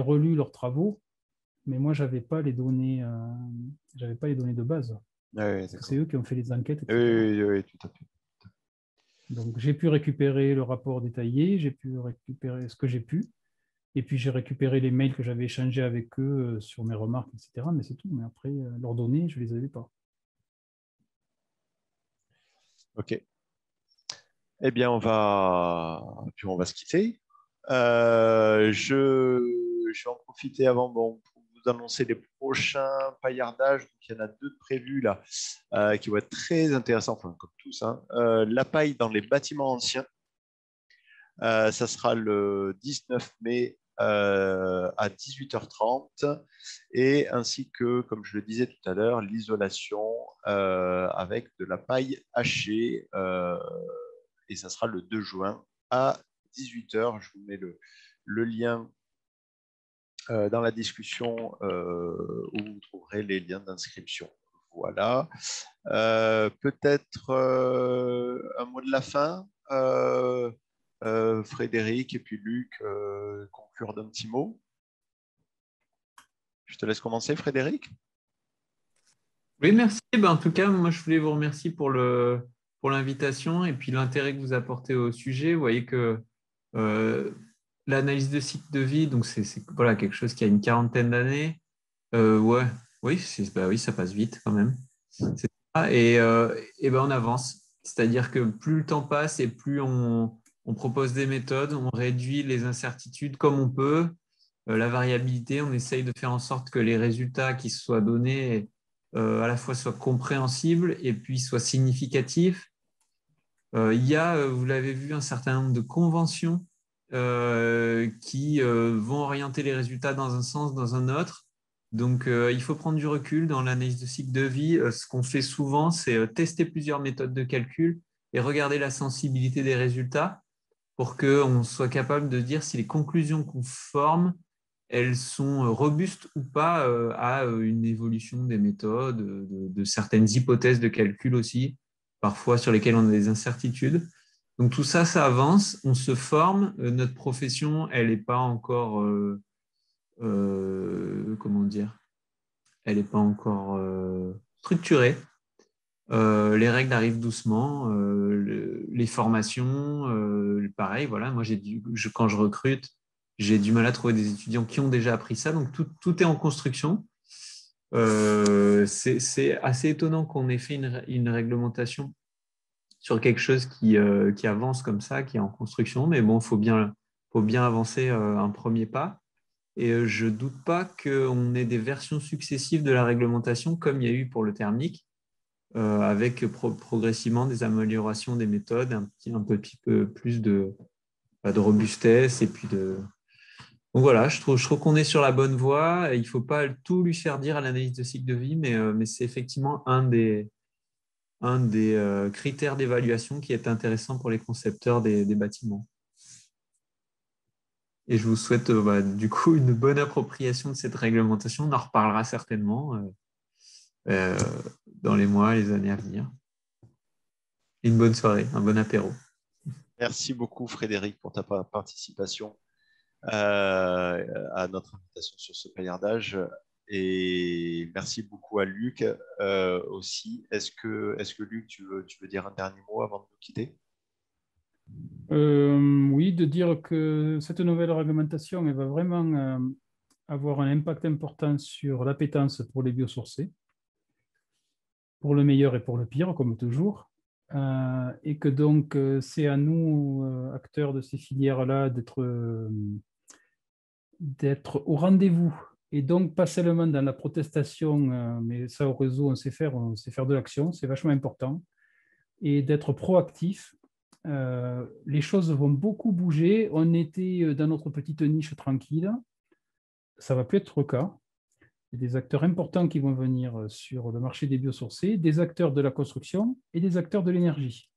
relu leurs travaux, mais moi, je n'avais pas les données de base. Ah oui, c'est eux qui ont fait les enquêtes. Oui, tout à fait. Donc, j'ai pu récupérer le rapport détaillé, j'ai pu récupérer ce que j'ai pu. Et puis, j'ai récupéré les mails que j'avais échangés avec eux sur mes remarques, etc. Mais c'est tout. Mais après, leurs données, je ne les avais pas. OK. Eh bien, on va se quitter. Je vais en profiter avant pour vous annoncer les prochains paillardages. Donc, il y en a 2 de prévus là, qui vont être très intéressants, enfin, comme tous, hein. La paille dans les bâtiments anciens. Ça sera le 19 mai à 18h30 et ainsi que, comme je le disais tout à l'heure, l'isolation avec de la paille hachée et ça sera le 2 juin à 18h. Je vous mets le lien dans la discussion où vous trouverez les liens d'inscription. Voilà. Peut-être un mot de la fin, Frédéric et puis Luc, conclure d'un petit mot. Je te laisse commencer, Frédéric. Oui, merci. Ben, en tout cas, moi, je voulais vous remercier pour l'invitation et puis l'intérêt que vous apportez au sujet. Vous voyez que l'analyse de cycle de vie, donc c'est voilà, quelque chose qui a une quarantaine d'années. Oui, ça passe vite quand même. C'est ça. Et ben, on avance. C'est-à-dire que plus le temps passe et plus on propose des méthodes, on réduit les incertitudes comme on peut, la variabilité, on essaye de faire en sorte que les résultats qui soient donnés à la fois soient compréhensibles et puis soient significatifs. Il y a, vous l'avez vu, un certain nombre de conventions qui vont orienter les résultats dans un sens, dans un autre. Donc, il faut prendre du recul dans l'analyse de cycle de vie. Ce qu'on fait souvent, c'est tester plusieurs méthodes de calcul et regarder la sensibilité des résultats pour qu'on soit capable de dire si les conclusions qu'on forme, elles sont robustes ou pas à une évolution des méthodes, de certaines hypothèses de calcul aussi, parfois sur lesquelles on a des incertitudes. Donc tout ça, ça avance, on se forme. Notre profession, elle n'est pas encore, elle n'est pas encore structurée. Les règles arrivent doucement, les formations, pareil, voilà. Moi, quand je recrute, j'ai du mal à trouver des étudiants qui ont déjà appris ça, donc tout est en construction. C'est assez étonnant qu'on ait fait une réglementation sur quelque chose qui avance comme ça, qui est en construction, mais bon, faut bien avancer un premier pas. Et je ne doute pas qu'on ait des versions successives de la réglementation, comme il y a eu pour le thermique, avec progressivement des améliorations des méthodes, un petit peu plus de robustesse et puis de... Donc voilà, je trouve qu'on est sur la bonne voie. Il ne faut pas tout lui faire dire à l'analyse de cycle de vie, mais c'est effectivement un des critères d'évaluation qui est intéressant pour les concepteurs des bâtiments. Et je vous souhaite du coup une bonne appropriation de cette réglementation. On en reparlera certainement dans les mois et les années à venir. Une bonne soirée, un bon apéro. Merci beaucoup, Frédéric, pour ta participation à notre invitation sur ce paillardage. Et merci beaucoup à Luc aussi. Est-ce que Luc, tu veux dire un dernier mot avant de nous quitter ? Oui, de dire que cette nouvelle réglementation elle va vraiment avoir un impact important sur l'appétence pour les biosourcés, pour le meilleur et pour le pire, comme toujours. Et que donc, c'est à nous, acteurs de ces filières-là, d'être au rendez-vous. Et donc, pas seulement dans la protestation, mais ça au réseau, on sait faire de l'action, c'est vachement important. Et d'être proactif. Les choses vont beaucoup bouger. On était dans notre petite niche tranquille. Ça ne va plus être le cas. Il y a des acteurs importants qui vont venir sur le marché des biosourcés, des acteurs de la construction et des acteurs de l'énergie.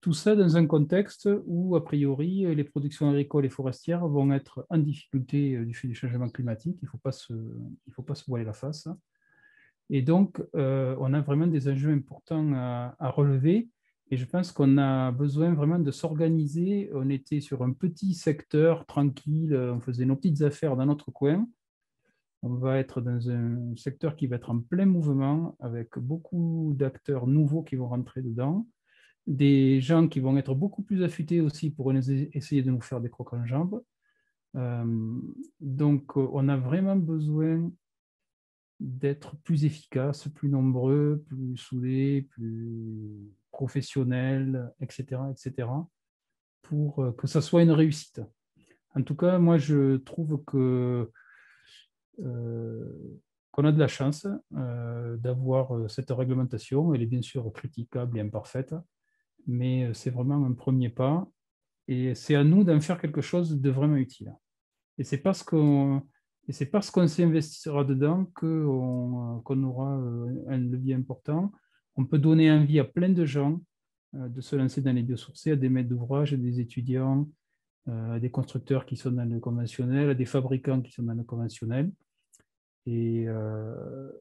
Tout ça dans un contexte où, a priori, les productions agricoles et forestières vont être en difficulté du fait du changement climatique. Il ne faut pas se voiler la face. Et donc, on a vraiment des enjeux importants à relever. Et je pense qu'on a besoin vraiment de s'organiser. On était sur un petit secteur tranquille, on faisait nos petites affaires dans notre coin. On va être dans un secteur qui va être en plein mouvement, avec beaucoup d'acteurs nouveaux qui vont rentrer dedans, des gens qui vont être beaucoup plus affûtés aussi pour essayer de nous faire des crocs en jambes. Donc, on a vraiment besoin d'être plus efficace, plus nombreux, plus soudés, plus professionnels, etc., etc., pour que ça soit une réussite. En tout cas, moi, je trouve qu'on a de la chance d'avoir cette réglementation. Elle est bien sûr critiquable et imparfaite, mais c'est vraiment un premier pas et c'est à nous d'en faire quelque chose de vraiment utile. Et c'est parce qu'on s'investira dedans qu'on aura un levier important. On peut donner envie à plein de gens de se lancer dans les biosourcés, à des maîtres d'ouvrage, à des étudiants, à des constructeurs qui sont dans le conventionnel, à des fabricants qui sont dans le conventionnel. Et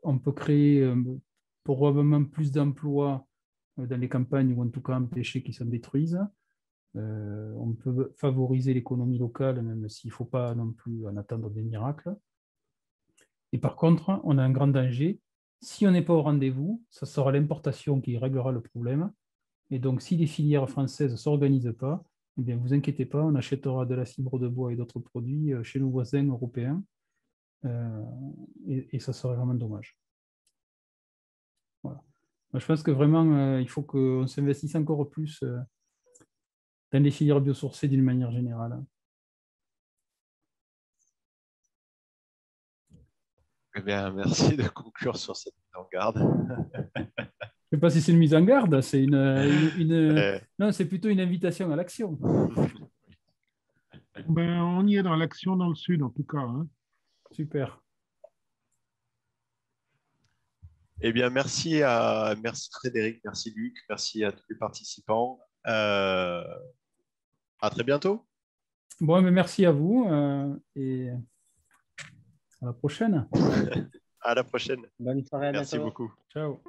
on peut créer probablement plus d'emplois dans les campagnes ou en tout cas empêcher qu'ils s'en détruisent. On peut favoriser l'économie locale, même s'il ne faut pas non plus en attendre des miracles. Et par contre, on a un grand danger. Si on n'est pas au rendez-vous, ça sera l'importation qui réglera le problème. Et donc, si les filières françaises ne s'organisent pas, eh bien, vous inquiétez pas, on achètera de la fibre de bois et d'autres produits chez nos voisins européens. Et ça serait vraiment dommage. Voilà. Moi, je pense que vraiment, il faut qu'on s'investisse encore plus dans les filières biosourcées d'une manière générale. Eh bien, merci de conclure sur cette mise en garde. Je ne sais pas si c'est une mise en garde, c'est non, c'est plutôt une invitation à l'action. Ben, on y est dans l'action dans le Sud, en tout cas. Hein. Super. Eh bien, merci Frédéric, merci Luc, merci à tous les participants. À très bientôt. Bon, mais merci à vous et à la prochaine. À la prochaine. Bonne soirée. Merci beaucoup. Ciao.